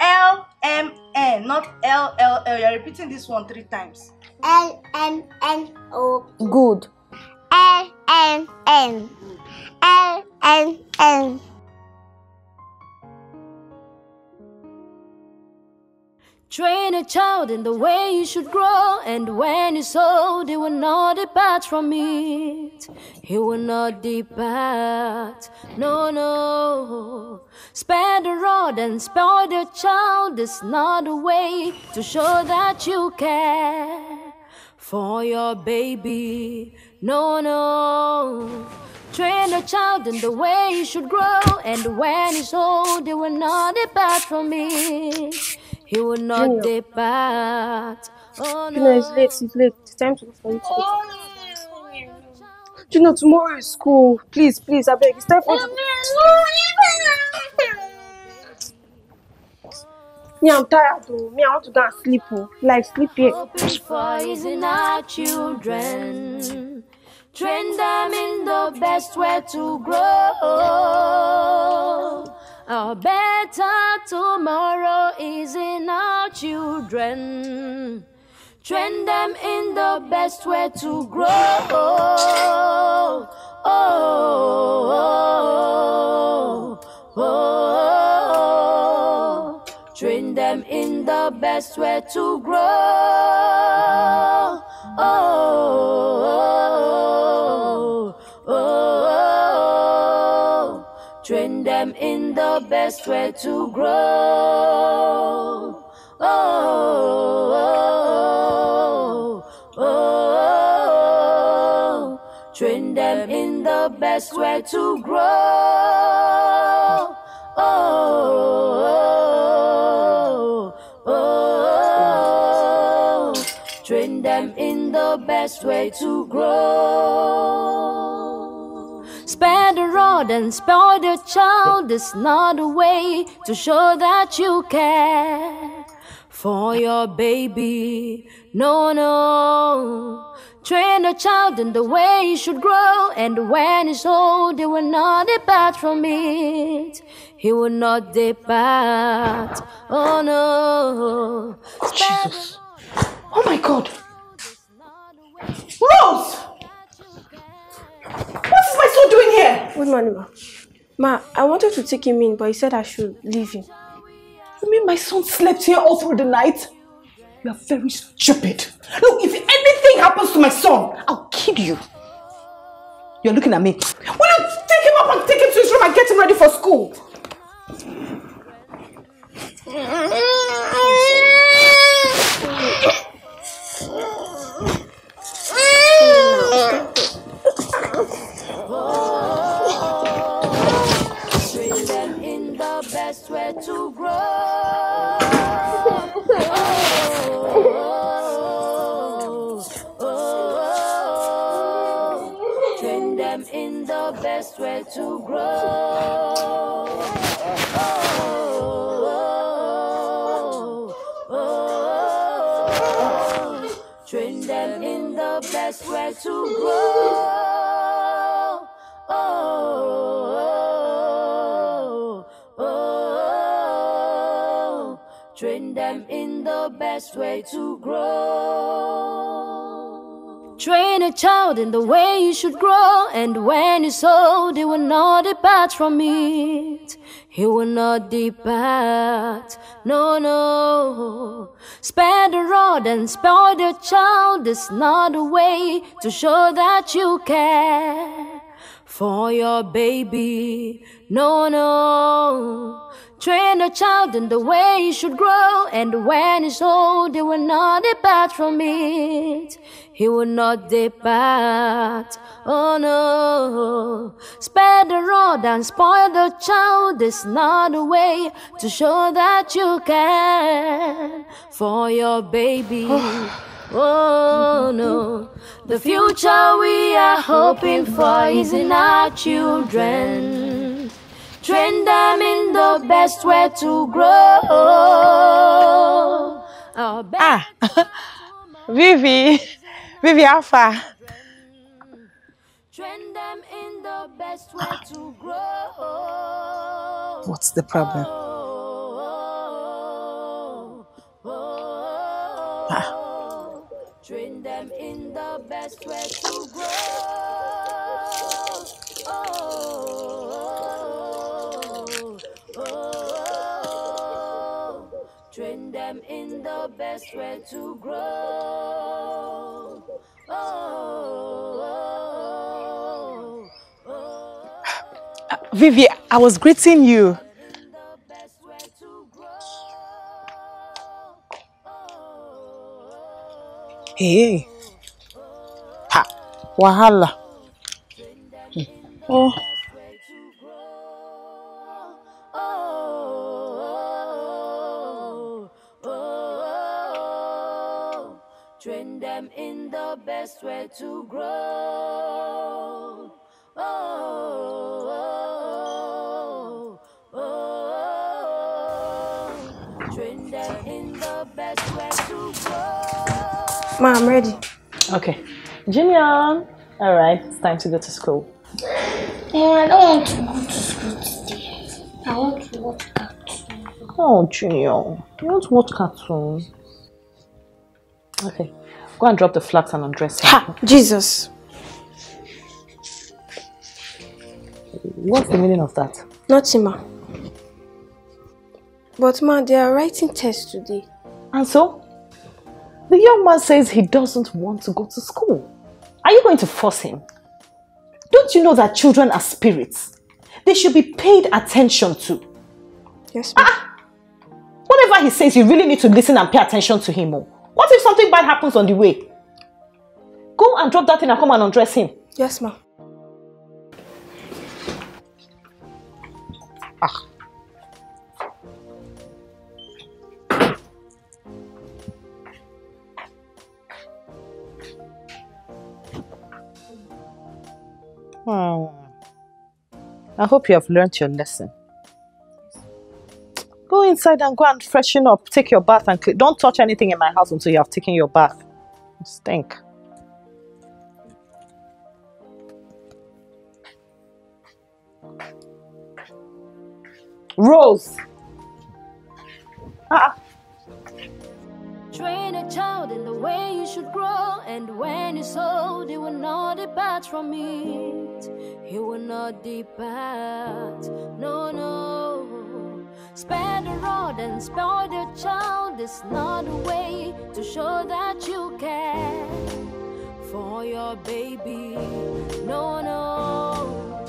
L, M, N, not L, L, L. You're repeating this one 3 times. L, M, N, O. Good. L, M, N. L, M, N. Train a child in the way he should grow, and when he's old, he will not depart from it. He will not depart, no, no. Spare the rod and spoil the child is not a way to show that you care for your baby, no, no. Train a child in the way he should grow, and when he's old, he will not depart from it. He will not depart. Oh, no. Gina, it's late. It's time to go for you. Gina, tomorrow is school. Please, I beg. It's time for you. Me, I'm tired. Me, I want to go and sleep. Like, sleep here. Open poison our children. Train them in the best way to grow. A better tomorrow is in our children. Train them in the best way to grow. Train them in the best way to grow. Train them in the best way to grow. Train them in the best way to grow. Train them in the best way to grow. Spare the rod and spoil the child is not a way to show that you care for your baby, no, no. Train a child in the way he should grow, and when he's old, he will not depart from it. He will not depart, oh no. Oh, Jesus. Oh my God. Rose! What is my son doing here? Good morning, Ma. I wanted to take him in, but he said I should leave him. You mean my son slept here all through the night? You are very stupid. Look, if anything happens to my son, I'll kill you. You're looking at me. Will you take him up and take him to his room and get him ready for school? Train them in the best way to grow. Train them in the best way to grow. Train them in the best way to grow. the best way to grow. Train a child in the way he should grow, and when he's old, he will not depart from it. He will not depart, no, no. Spare the rod and spoil the child is not a way to show that you care for your baby, no, no. Train a child in the way he should grow, and when he's old, he will not depart from it. He will not depart, oh no. Spare the rod and spoil the child is not a way to show that you care for your baby, oh no. The future we are hoping for is in our children. Train them in the best way to grow. Vivi, how far? Train them in the best way to grow. What's the problem? Train them in the best way to grow. Train them in the best way to grow. Vivi, I was greeting you. Hey, ha, wahala. Oh. Train them in the best way to grow. Train them in the best way to grow. Ma, I'm ready. Okay. Junior, all right, it's time to go to school. No, I don't want to go to school today. I want to watch cartoons. Oh, Junior, you want to watch cartoons? Okay, go and drop the flags and undress her. Ha! Jesus! What's the meaning of that? Nothing, ma. But ma, they are writing tests today. And so? The young man says he doesn't want to go to school. Are you going to force him? Don't you know that children are spirits? They should be paid attention to. Yes, ma. Ah! Whatever he says, you really need to listen and pay attention to him more. What if something bad happens on the way? Go and drop that thing and come and undress him. Yes, ma'am. Ah. Wow. I hope you have learned your lesson. Go inside and go and freshen up. Take your bath and clean. Don't touch anything in my house until you have taken your bath. You stink. Rose. Ah. Train a child in the way he should grow, and when he's old, he will not depart from it. He will not depart. No, no. Spare the rod and spoil the child is not a way to show that you care for your baby, no, no.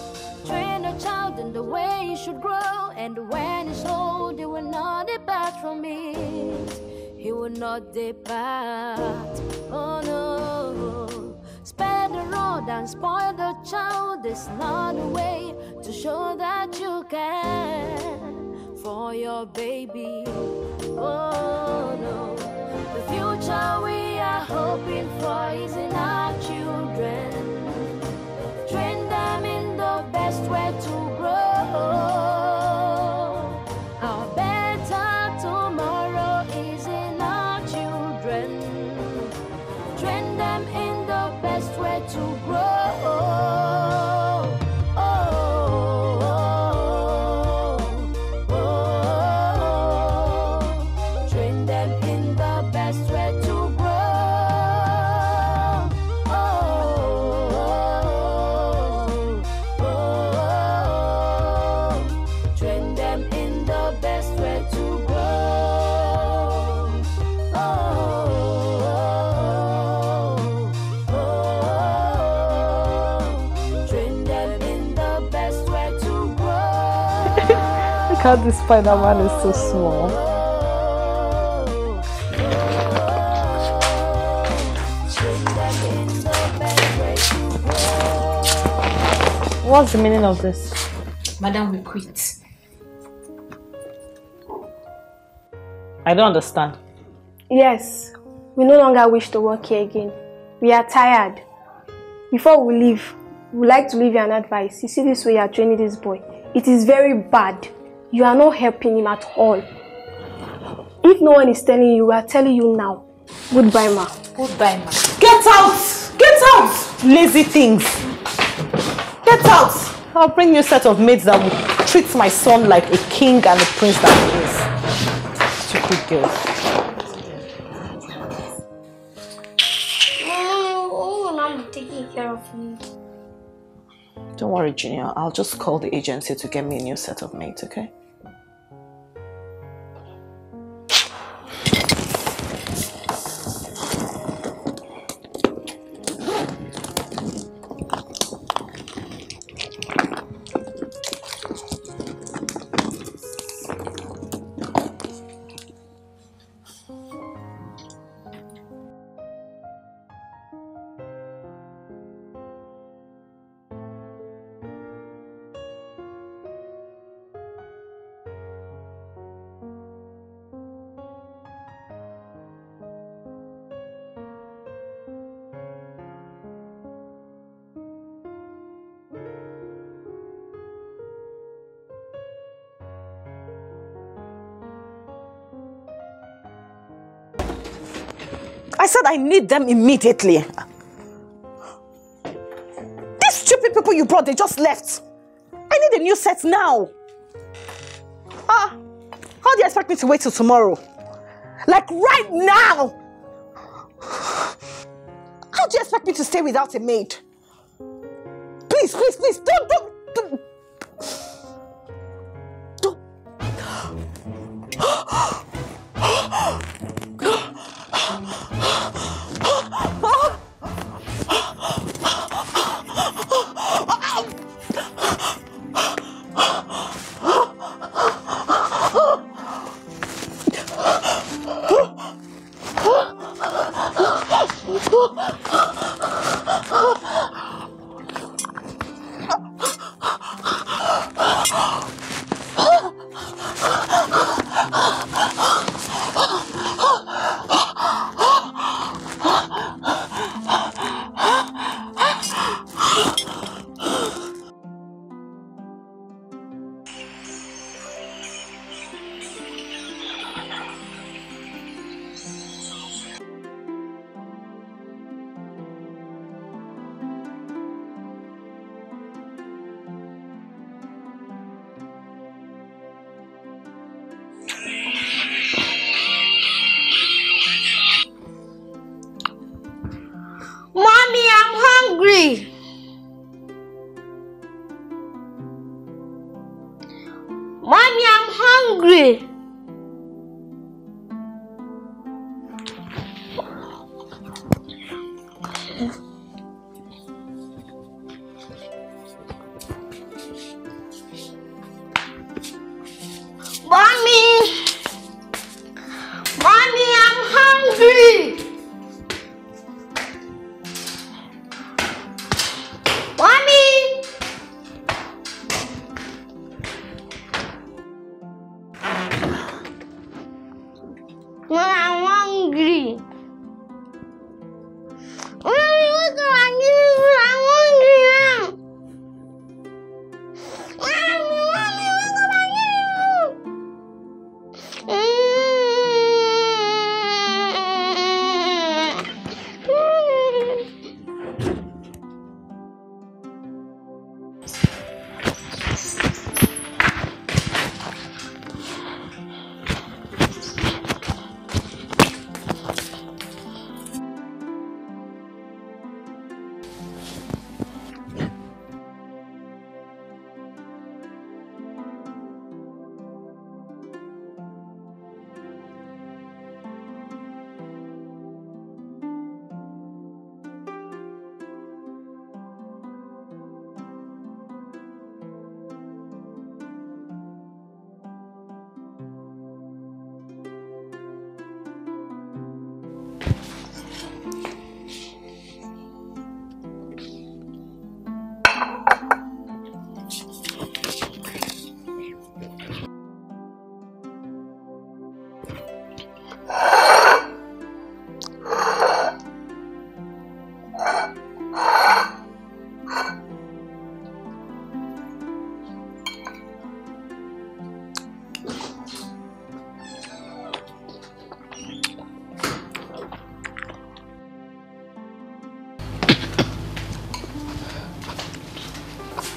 Train a child in the way he should grow, and when he's old, he will not depart from it. He will not depart, oh no. Spare the rod and spoil the child is not a way to show that you care for your baby, oh no. The future we are hoping for is in our children. Train them in the best way to grow. Our better tomorrow is in our children. Train them in the best way to grow. In the God, this Spider-Man is so small. What's the meaning of this? Madam, we quit. I don't understand. Yes, we no longer wish to work here again. We are tired. Before we leave, we would like to leave you an advice. You see this way you are training this boy. It is very bad. You are not helping him at all. If no one is telling you, we are telling you now. Goodbye, ma. Goodbye, ma. Get out! Get out! Lazy things. Get out! I'll bring you a set of maids that will treat my son like a king and a prince that he is. Stupid girls. Don't worry, Junior. I'll just call the agency to get me a new set of maids, okay? I said I need them immediately. These stupid people you brought, they just left. I need a new set now. How do you expect me to wait till tomorrow? Like right now? How do you expect me to stay without a maid? Please, please, please, don't.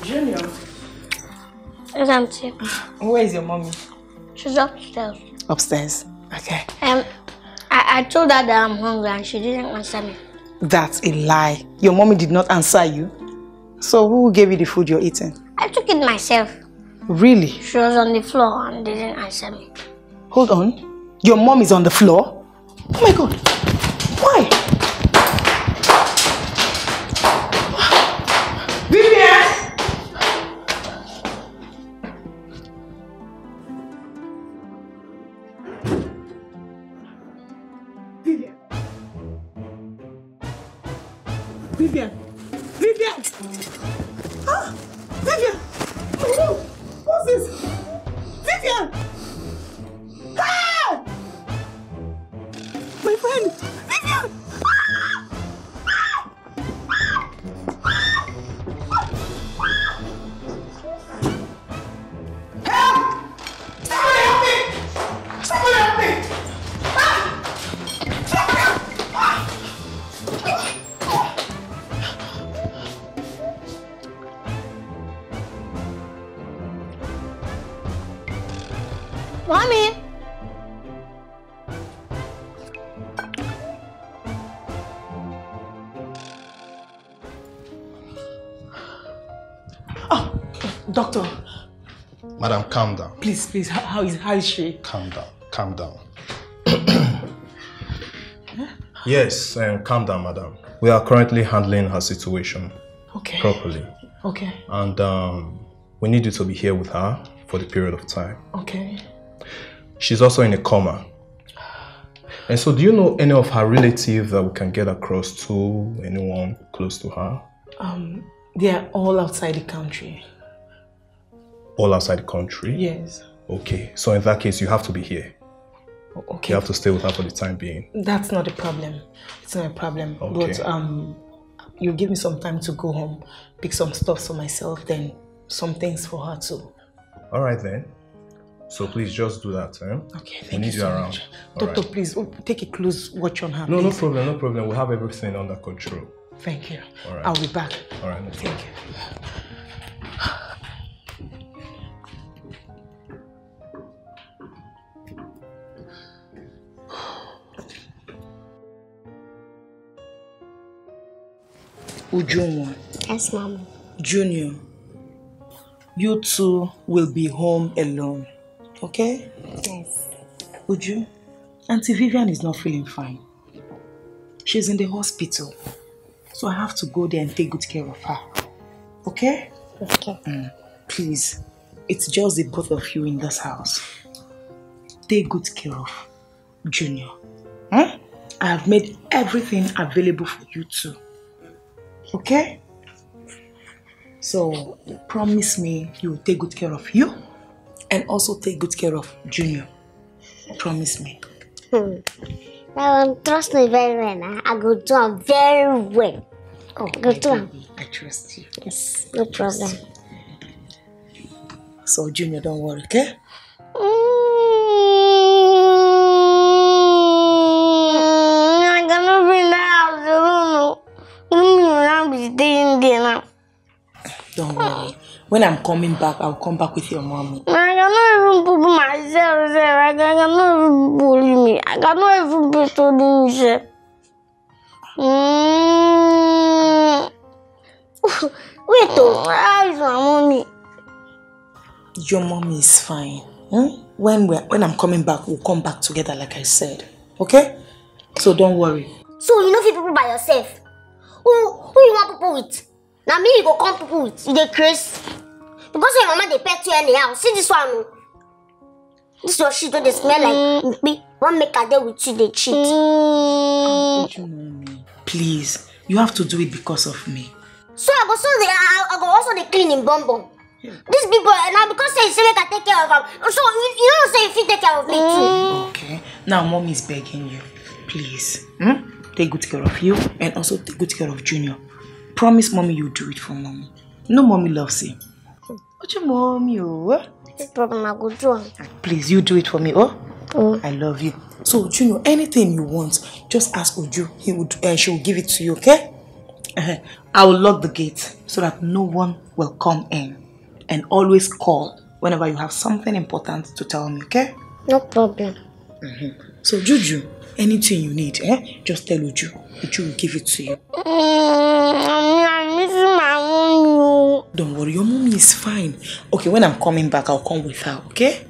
Junior. Yes, Auntie. Where is your mommy? She's upstairs. Upstairs? Okay. I told her that I'm hungry and she didn't answer me. That's a lie. Your mommy did not answer you. So who gave you the food you're eating? I took it myself. Really? She was on the floor and didn't answer me. Hold on. Your mom is on the floor? Oh my God. Why? Doctor. Madam, calm down. Please, please. How is she? Calm down. Calm down. Yes, calm down, madam. We are currently handling her situation properly. Okay. And we need you to be here with her for the period of time. Okay. She's also in a coma. And so do you know any of her relatives that we can get across to? Anyone close to her? They are all outside the country. All outside the country? Yes. Okay. So in that case, you have to be here. Okay. You have to stay with her for the time being. That's not a problem. It's not a problem. Okay. But you give me some time to go home, pick some stuff for myself, then some things for her too. All right then. So please just do that. Eh? Okay. Thank you so much. Doctor, right. Please take a close watch on her. No, please. No problem. No problem. We'll have everything under control. Thank you. All right. I'll be back. All right. No Thank you. Ujoma. Yes, Mom. Junior, you two will be home alone, okay? Yes. Uju, Auntie Vivian is not feeling fine. She's in the hospital, so I have to go there and take good care of her, okay? Okay. Please, it's just the both of you in this house. Take good care of Junior. Huh? I have made everything available for you two. Okay? So, promise me you will take good care of you and also take good care of Junior. Promise me. Well, trust me very well. Huh? I go do it very well. Oh, go do it. I trust you. Yes, no problem. So, Junior, don't worry, okay? I'm gonna be in the house alone. Don't worry. When I'm coming back, I'll come back with your mommy. I cannot even put myself there. I cannot even bully me. I cannot even be studying myself. Wait, how is my mommy? Your mommy is fine. Hmm? When I'm coming back, we'll come back together like I said. Okay? So don't worry. So you know people by yourself? Who you want people with? Now me you go come people with. You dey crazy. Because your mama dey pet you anyhow. See this one. This your shit don't they smell like mpi. One make a day with you, they cheat. Please, you have to do it because of me. So I go so the I go also the cleaning bonbon. Yeah. These people now because they say I take care of them. So you don't say if you take care of me too. Okay. Now mommy is begging you, please. Take good care of you and also take good care of Junior. Promise mommy you'll do it for mommy. No, mommy loves him. What's your mommy? Oh, please, you do it for me. Oh, I love you. So, Junior, anything you want, just ask Uju. He would, she will give it to you. Okay? I will lock the gate so that no one will come in, and always call whenever you have something important to tell me. Okay? No problem. So, Juju, anything you need, just tell Uju. Uju will give it to you. I'm missing my mommy. Don't worry, your mommy is fine. Okay, when I'm coming back, I'll come with her, okay?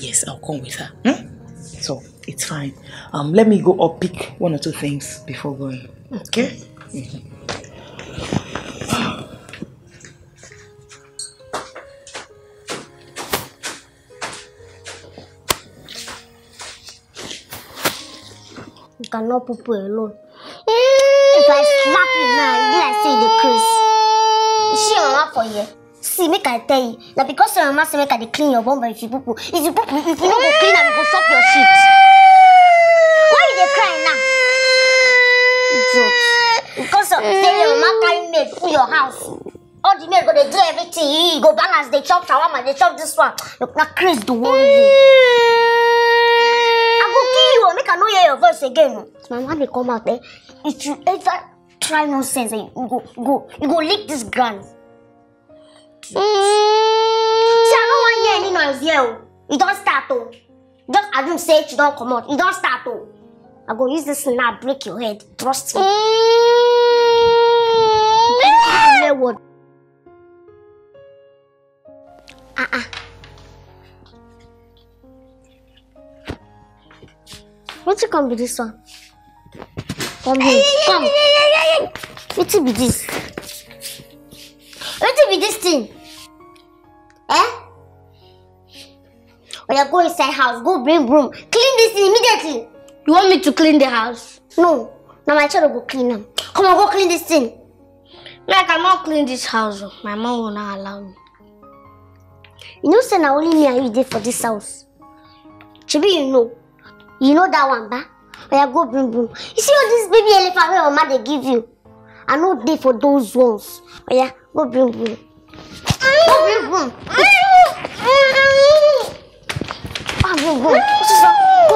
Yes, I'll come with her. So, it's fine. Let me go or pick one or two things before going. Okay? You cannot put her alone. If I slap you now, you like see the crease. She your mama for you. See, make I tell you. Now because your mama say make I clean your bumper if you poo poo. If you poo poo, if you no go clean am, you go suck your shit. Why you dey cry now? Idiot. Because of say your mama carry maid for your house. All the maid go dey do everything. You go balance, they chop shawarma, they chop this one. Look, now crease the worry you. I go kill you. Make I no hear your voice again. My mama dey come out there. If you ever try nonsense, you go lick this ground. See, I don't want to hear any noise here. You don't start to. Just assume say you don't come out. You don't start to. I go use this now break your head. Trust me. What you come with this one? Come here, come. What it be this? What it be this thing? When I go inside house, go bring broom. Clean this thing immediately. You want me to clean the house? No. Now my child will go clean them. Come on, go clean this thing. Like I'm not clean this house. My mom will not allow me. You know, say now only me and you did for this house. Chibi, you know that one, ba? When I go bring broom. You see all this baby elephant where mama they give you. I know they for those ones. Oh yeah, go bring broom. Go bring broom. Go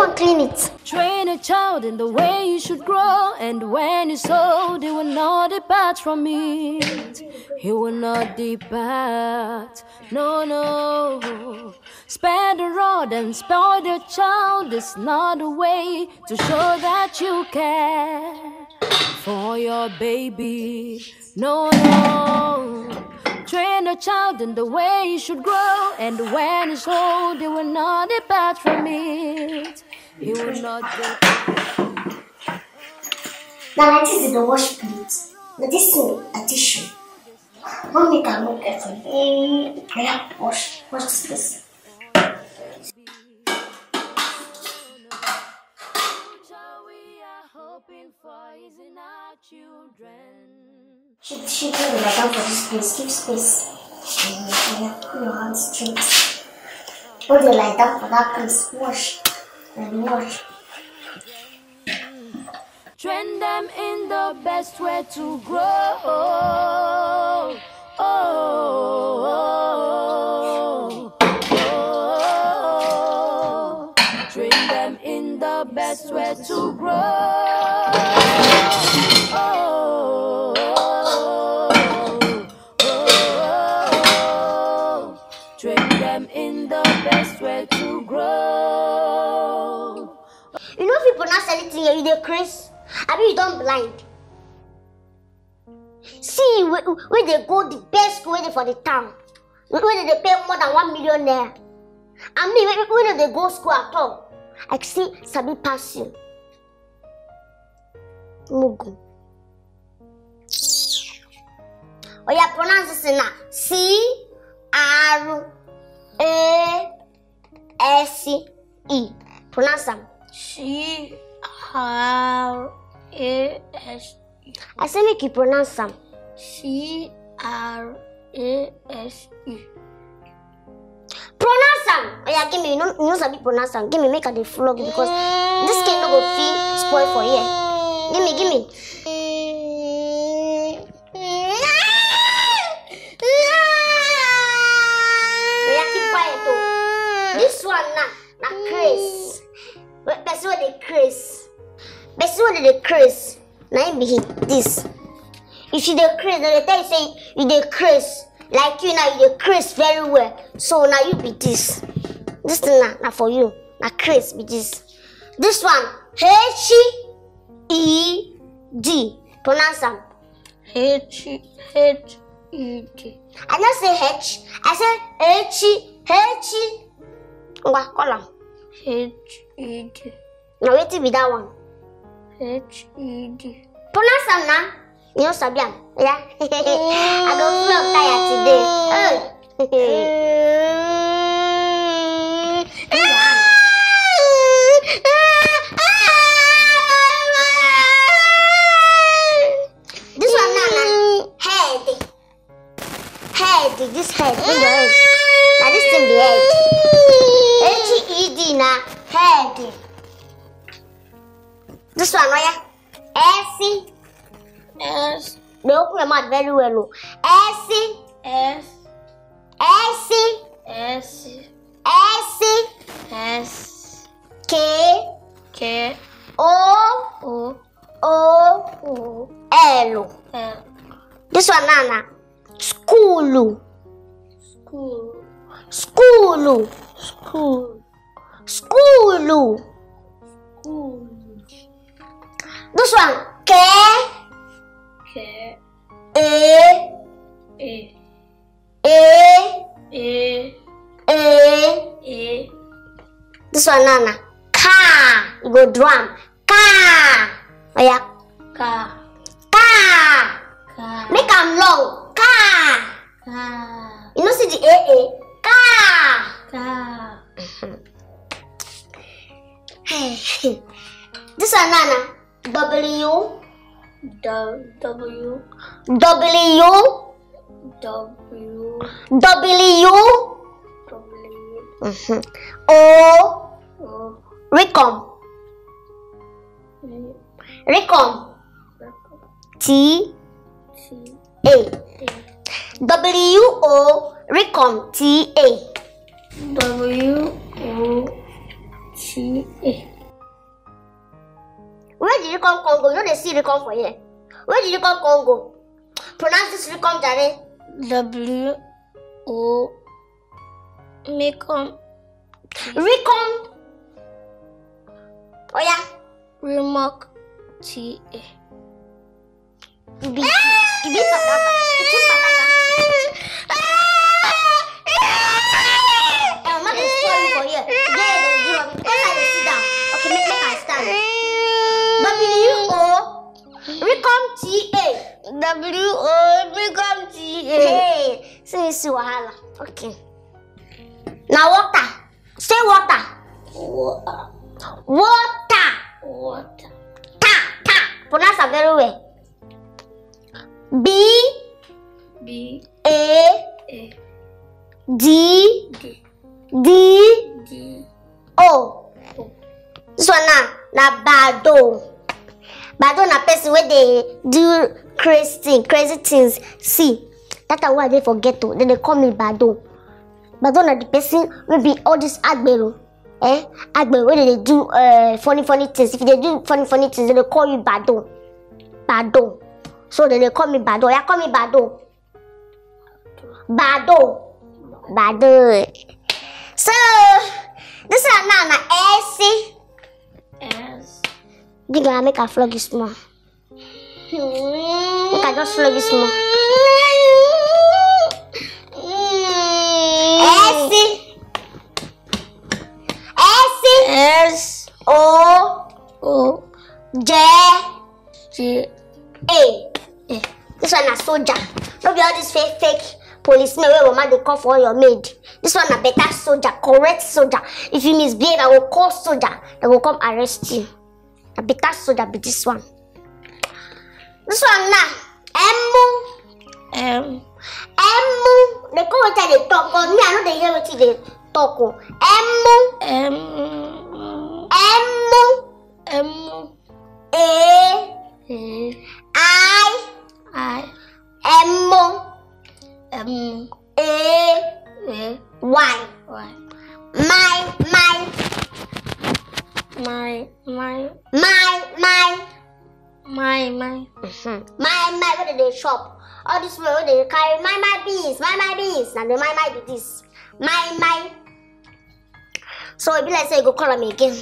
and clean it. Train a child in the way you should grow, and when he's old, he will not depart from it. He will not depart. No, no. Spare the rod and spoil the child is not a way to show that you care for your baby. No, no. Train a child in the way he should grow, and when he's old, he will not depart from it. He will not depart. Now, this is the wash plate. Now, this is a tissue. Mommy can look at it. Yeah, wash this. She did it down for this place. Keep space. Put your hands straight. Put it like that for that place. Wash and wash. Train them in the best way to grow. Train them in the best way to grow. You dey craze? I mean, you don't blind. See, where they go, the best school for the town. Where they pay more than 1 million there. I mean, where they go school at all? I see, Sabi pass you. Mugu. Oh, yeah, pronounce this now. C-R-A-S-E. Pronounce them. C-R-A-S-E. I say make you pronounce them. C-R-A-S-E. Pronounce them. Oh yeah, give me. You know sabi pronounce them. Give me make a the vlog because this can no go feel spoil for here. Give me. Oh yeah, keep quiet though. This one na Chris. Best one the Chris. Best one the Chris. Now be hit this. If you the Chris, then the time say you the Chris. Like you now, you the Chris very well. So now you be this. This thing now for you. Now Chris be this. This one H-E-D. Pronounce them. H-E-D. I not say H. I say H-E-H. What column? H-E-D. Now wait till be that one. H-E-D. Pronounce them now. You know Sabian, yeah? I go vlog tired today. This one now, head. This head, bring your head. Now this thing be head. H-E-D now, head. This one, yeah? S-E. S. They open your mouth very well. S. S. S. S. S. S. K. K. O. O. O. L. L. This one, Nana. School. School. School. School. School. School. This one. K. E. This one, Nana. Ka. You go drum. Ka. Oh yeah. Ka. Ka. Ka. Make them long. Ka. Ka. You know see the A. Ka. Ka. This one, Nana. W. W. O. O. Recom. Recom. T. A. W. O. Recom. T. A. W. O. T. A. Where did you come Congo? You know they see Recom for here. Where did you come Congo? Pronounce this Recom, Jare. W. O. Recom. Recom. Oh yeah. Remark. T. A. Give me patata. It's a patata. I'm not destroying for here. Yeah, because I sit down. Okay, make I stand. W-O, Recom T-A. W-O, Recom T-A. Hey, so you see wahala. Okay. Now water. Say water. Water. Water. Water. Ta, ta. Pronounce it very well. B. B. A. A. D. D. D. D. O. O. This one now. Na Bado. Bado na person where they do crazy things. See, that's why they forget to. Then they call me Bado. Bado na the person will be all this Agbero. Eh? Agbero, where they do funny things. If they do funny things, then they call you Bado. Bado. So then they call me Bado. Yeah, call me Bado. Bado. Bado. So, this is now na S. Yes. I think I make a vlog is small. Make I just vlog is small. S O O J A. This one a soldier. Don't be all this fake policeman where woman they call for all your maid. This one a better soldier, correct soldier. If you misbehave, I will call soldier. They will come arrest you. A better soldier be this one. This one là em muốn để có người ta để tọt con nhà nó để ra mà chỉ để tọt của em muốn ai em muốn why my where they shop. All this way where they carry my beans. And the my do this. My. So it be like say you go call me again.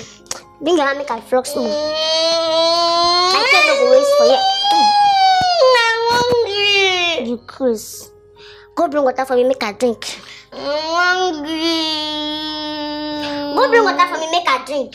Bring your hand make I flux. I can't go waste for you. I'm hungry. You curse. Go bring water for me, make I drink. I'm hungry. Go bring water for me, make I drink.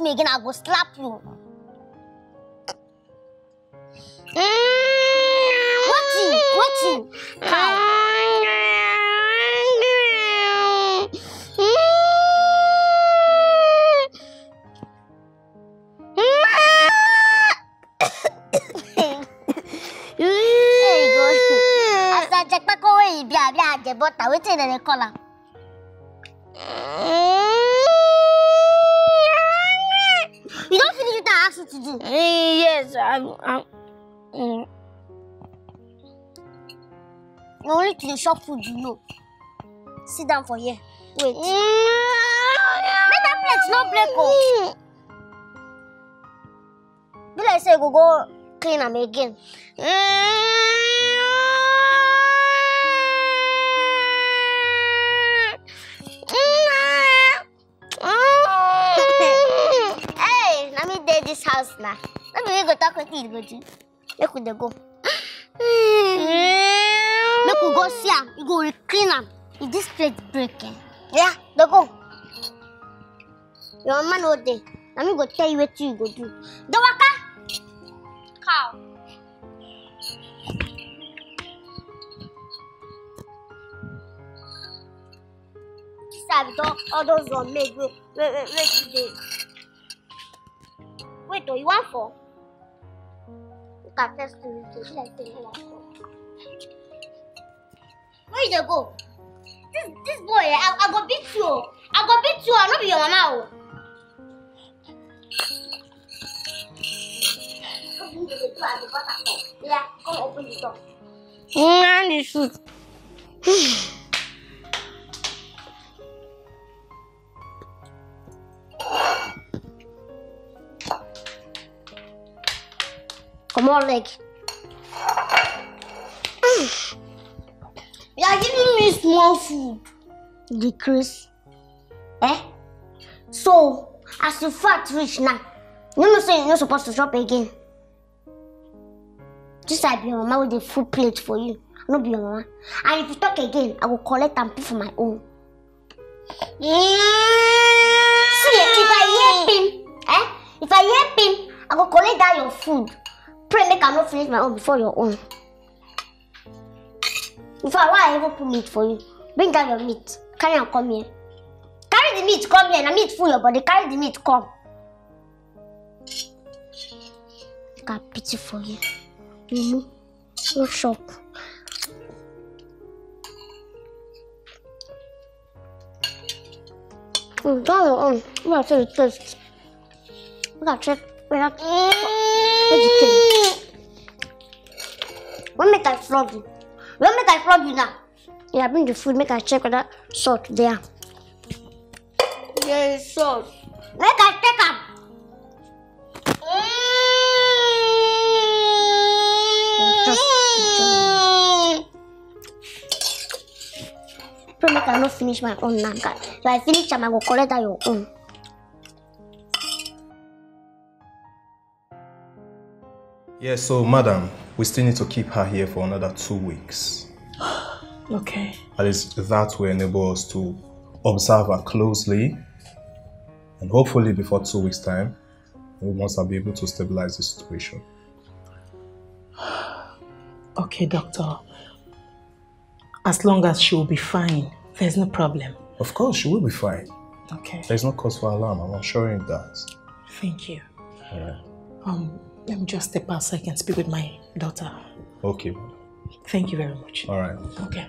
Me again, I go slap you. What you? How? Hey, go. After Jack away, he blah the butter. Waiting in the collar. You don't finish what I asked you to do. Yes, I'm only to the shop food, you know. Sit down for here. Wait. Make that plate not black. Oh. Be like say you go clean them again. This house now. Let me go talk with you. Go. Make we go see him. You go clean him. If this plate breaking, yeah, they go. Your man all day. Let me go tell you what you go do. The worker. Cow. This have done all those on me. Wait today. Wait, you want for? You can test it. Like you want for. Where you go? This boy, I go beat you. I go beat you. I no be your mama. Open the door and the butter come. Yeah, come open the door. And the shoot. More leg. You are giving me small food. Decrease. So, as you fat reach now, you know say you're not supposed to shop again. Just like your mama with a full plate for you. Not your mama. And if you talk again, I will collect and pay for my own. See, if I help him, I will collect that your food. Pray make I not finish my own before your own. In fact, why I even put meat for you? Bring down your meat. Carry and come here. Carry the meat, come here. The meat full your body. Carry the meat, come. God pity for you. No shop. Down your own. I'm gonna tell you the taste. We gotta check. What make I flog you? What make I flog you now? Yeah, bring the food, make I check with that salt there. There is salt. Make I take them. Just promise I no finish my own nanga. If I finish them, I go collect your own. Yeah, so madam, we still need to keep her here for another 2 weeks. Okay. At least that will enable us to observe her closely. And hopefully before 2 weeks' time, we must be able to stabilize the situation. Okay, doctor. As long as she will be fine, there's no problem. Of course, she will be fine. Okay. There's no cause for alarm, I'm assuring you that. Thank you. Yeah. Let me just step out so I can speak with my daughter. Okay. Thank you very much. All right. Okay.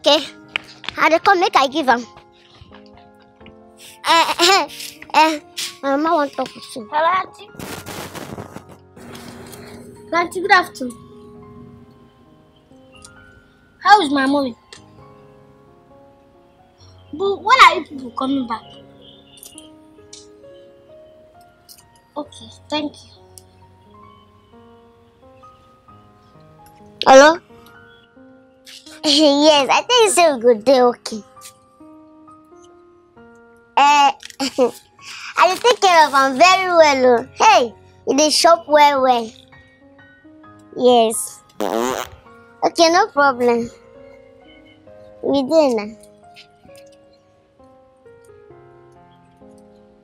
Okay, I dey come make I give am. Mama want to talk with you. Hello, auntie. Auntie, good afternoon. How is my mommy? But when are you people coming back? Okay, thank you. Hello? Yes, I think it's a good day, okay. I take care of him very well. Hey, in the shop well. Yes. Okay, no problem. We didn't.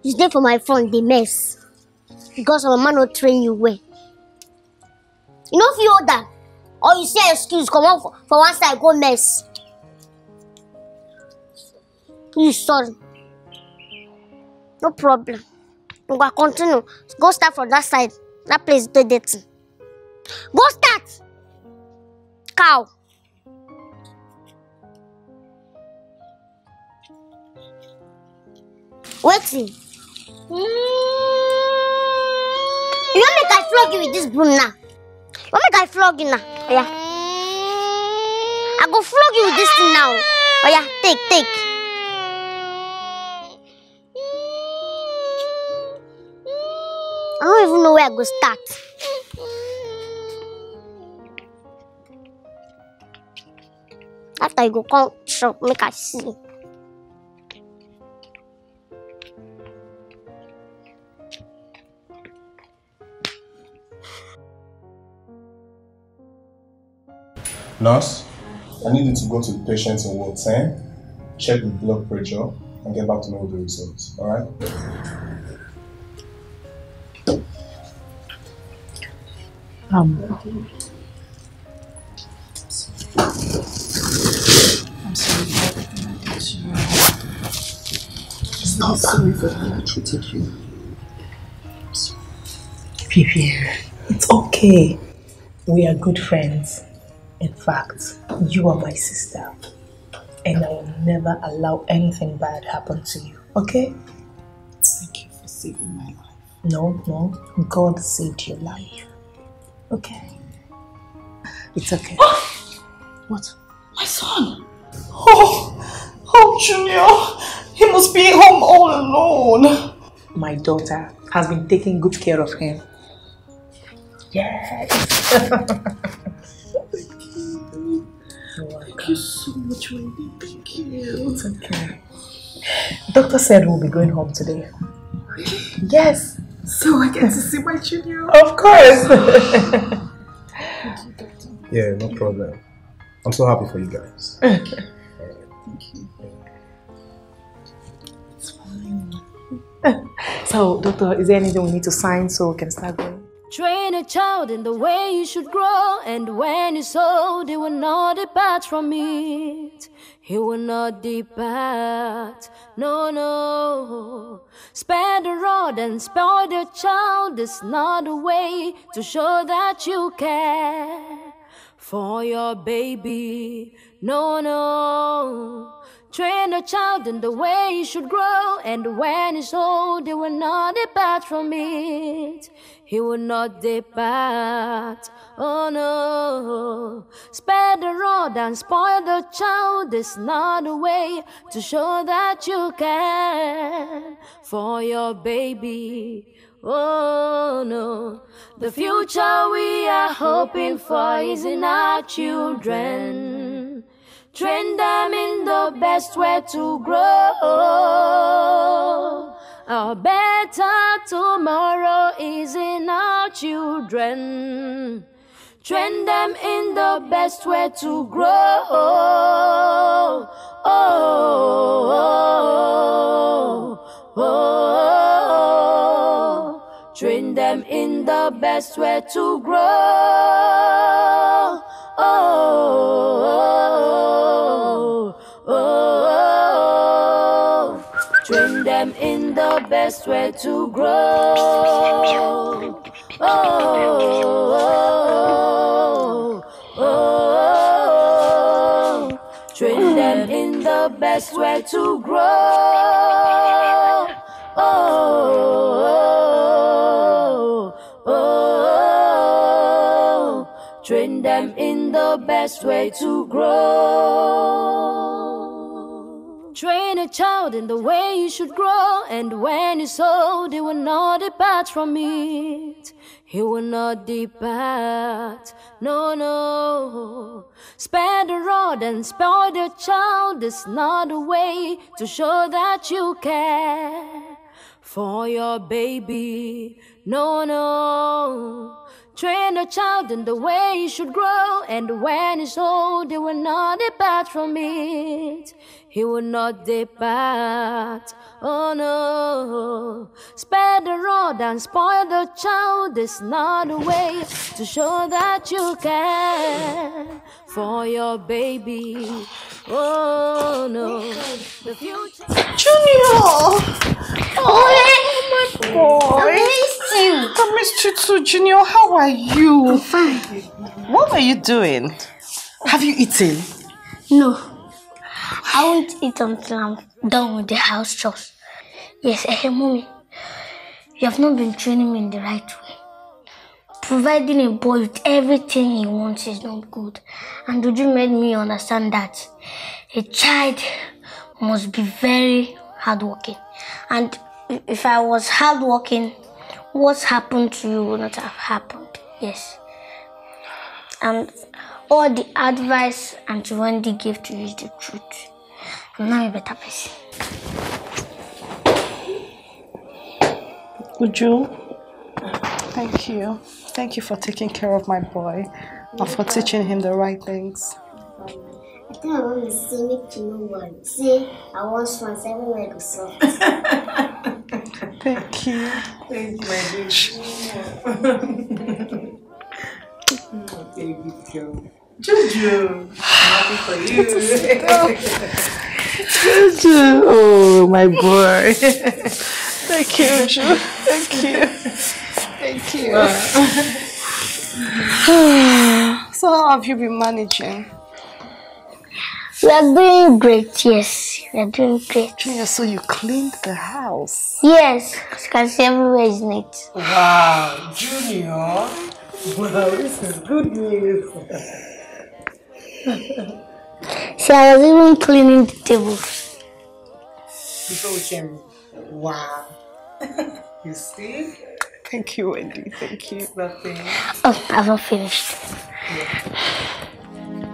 It's there for my phone, the mess. Because my man not train you well. You know if you order. Or you say excuse, come on for one side, go mess. Please, sorry. No problem. I'm going to continue. Go start from that side. That place is dirty. Go start! Cow. Waiting. You don't make I flog you with this broom now. You don't make I flog you now. Oh, yeah. I go flog you with this thing now. Oh yeah, take. I don't even know where I go start. After you go come shop, make I see. Nurse, I need you to go to the patient in Ward 10, check the blood pressure, and get back to me with the results, alright? I'm sorry for how I treated you. Vivian, it's okay. We are good friends. In fact, you are my sister, and I will never allow anything bad happen to you, okay? Thank you for saving my life. No, God saved your life, okay? It's okay. What? My son! Oh, Junior! He must be home all alone. My daughter has been taking good care of him. Yes! Thank you so much, Wendy. Thank you. It's okay. Doctor said we'll be going home today. Really? Yes. So I get to see my Junior. Of course. Thank you, Doctor. Yeah, no problem. I'm so happy for you guys. Okay. Thank you. It's fine. So, Doctor, is there anything we need to sign so we can start going? Train a child in the way he should grow, and when he's old, he will not depart from it. He will not depart, no. Spare the rod and spoil the child is not a way to show that you care for your baby, no. Train a child in the way he should grow, and when he's old, he will not depart from it. He will not depart, oh no. Spare the rod and spoil the child is not a way to show that you care for your baby. Oh no, the future we are hoping for is in our children. Train them in the best way to grow. Our better tomorrow is in our children. Train them in the best way to grow. Oh, oh, oh, oh. Train them in the best way to grow. Oh, oh, oh, oh, oh. Train them in the best way to grow. Oh, oh, oh, oh, oh. Train them in the best way to grow. Oh, oh, oh. Train them in the best way to grow. Train a child in the way he should grow, and when he's old, he will not depart from it. He will not depart, no, no. Spare the rod and spoil the child is not a way to show that you care for your baby, no, no. Train a child in the way he should grow, and when he's old, he will not depart from it. He will not depart, oh no. Spare the rod and spoil the child is not a way to show that you care for your baby, oh no. The future. Junior! Oh my boy! I missed you too, Junior. How are you? I'm fine. What are you doing? Have you eaten? No. I won't eat until I'm done with the house chores. Yes, hey, Mommy. You have not been training me in the right way. Providing a boy with everything he wants is not good. And Uju made me understand that a child must be very hardworking. And if I was hardworking, what's happened to you would not have happened, yes. And all the advice and Wendy gave to you is the truth. I'm now a better person. Uju, thank you. Thank you for taking care of my boy and for teaching him the right things. I think I want to see me to no one. See, I want once everywhere to solve. Thank you. Thank you, my baby. Oh, baby girl. Juju. Happy for you. Juju. Oh, my boy. Thank you, Juju. Thank you. Thank you. Wow. So, how have you been managing? We are doing great, yes. We are doing great. Junior, so you cleaned the house? Yes, as you can see, everywhere is neat. Wow, Junior. Wow, this is good news. See, I was even cleaning the table before we came. Wow. You see? Thank you, Wendy. Thank you. Nothing. Oh, I haven't finished. Yeah.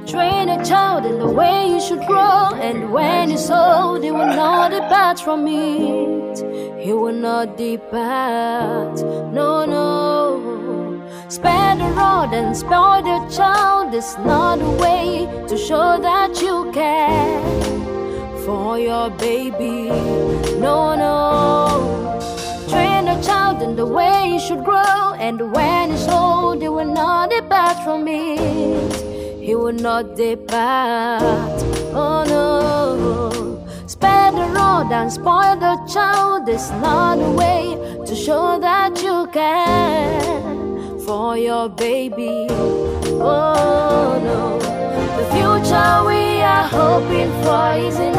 Train a child in the way he should grow, and when he's old, he will not depart from it. He will not depart, no, no. Spare the rod and spoil the child is not a way to show that you care for your baby, no, no. Train a child in the way he should grow, and when he's old, he will not depart from it. He will not depart, oh no. Spare the rod and spoil the child is not a way to show that you care for your baby, oh no. The future we are hoping for is in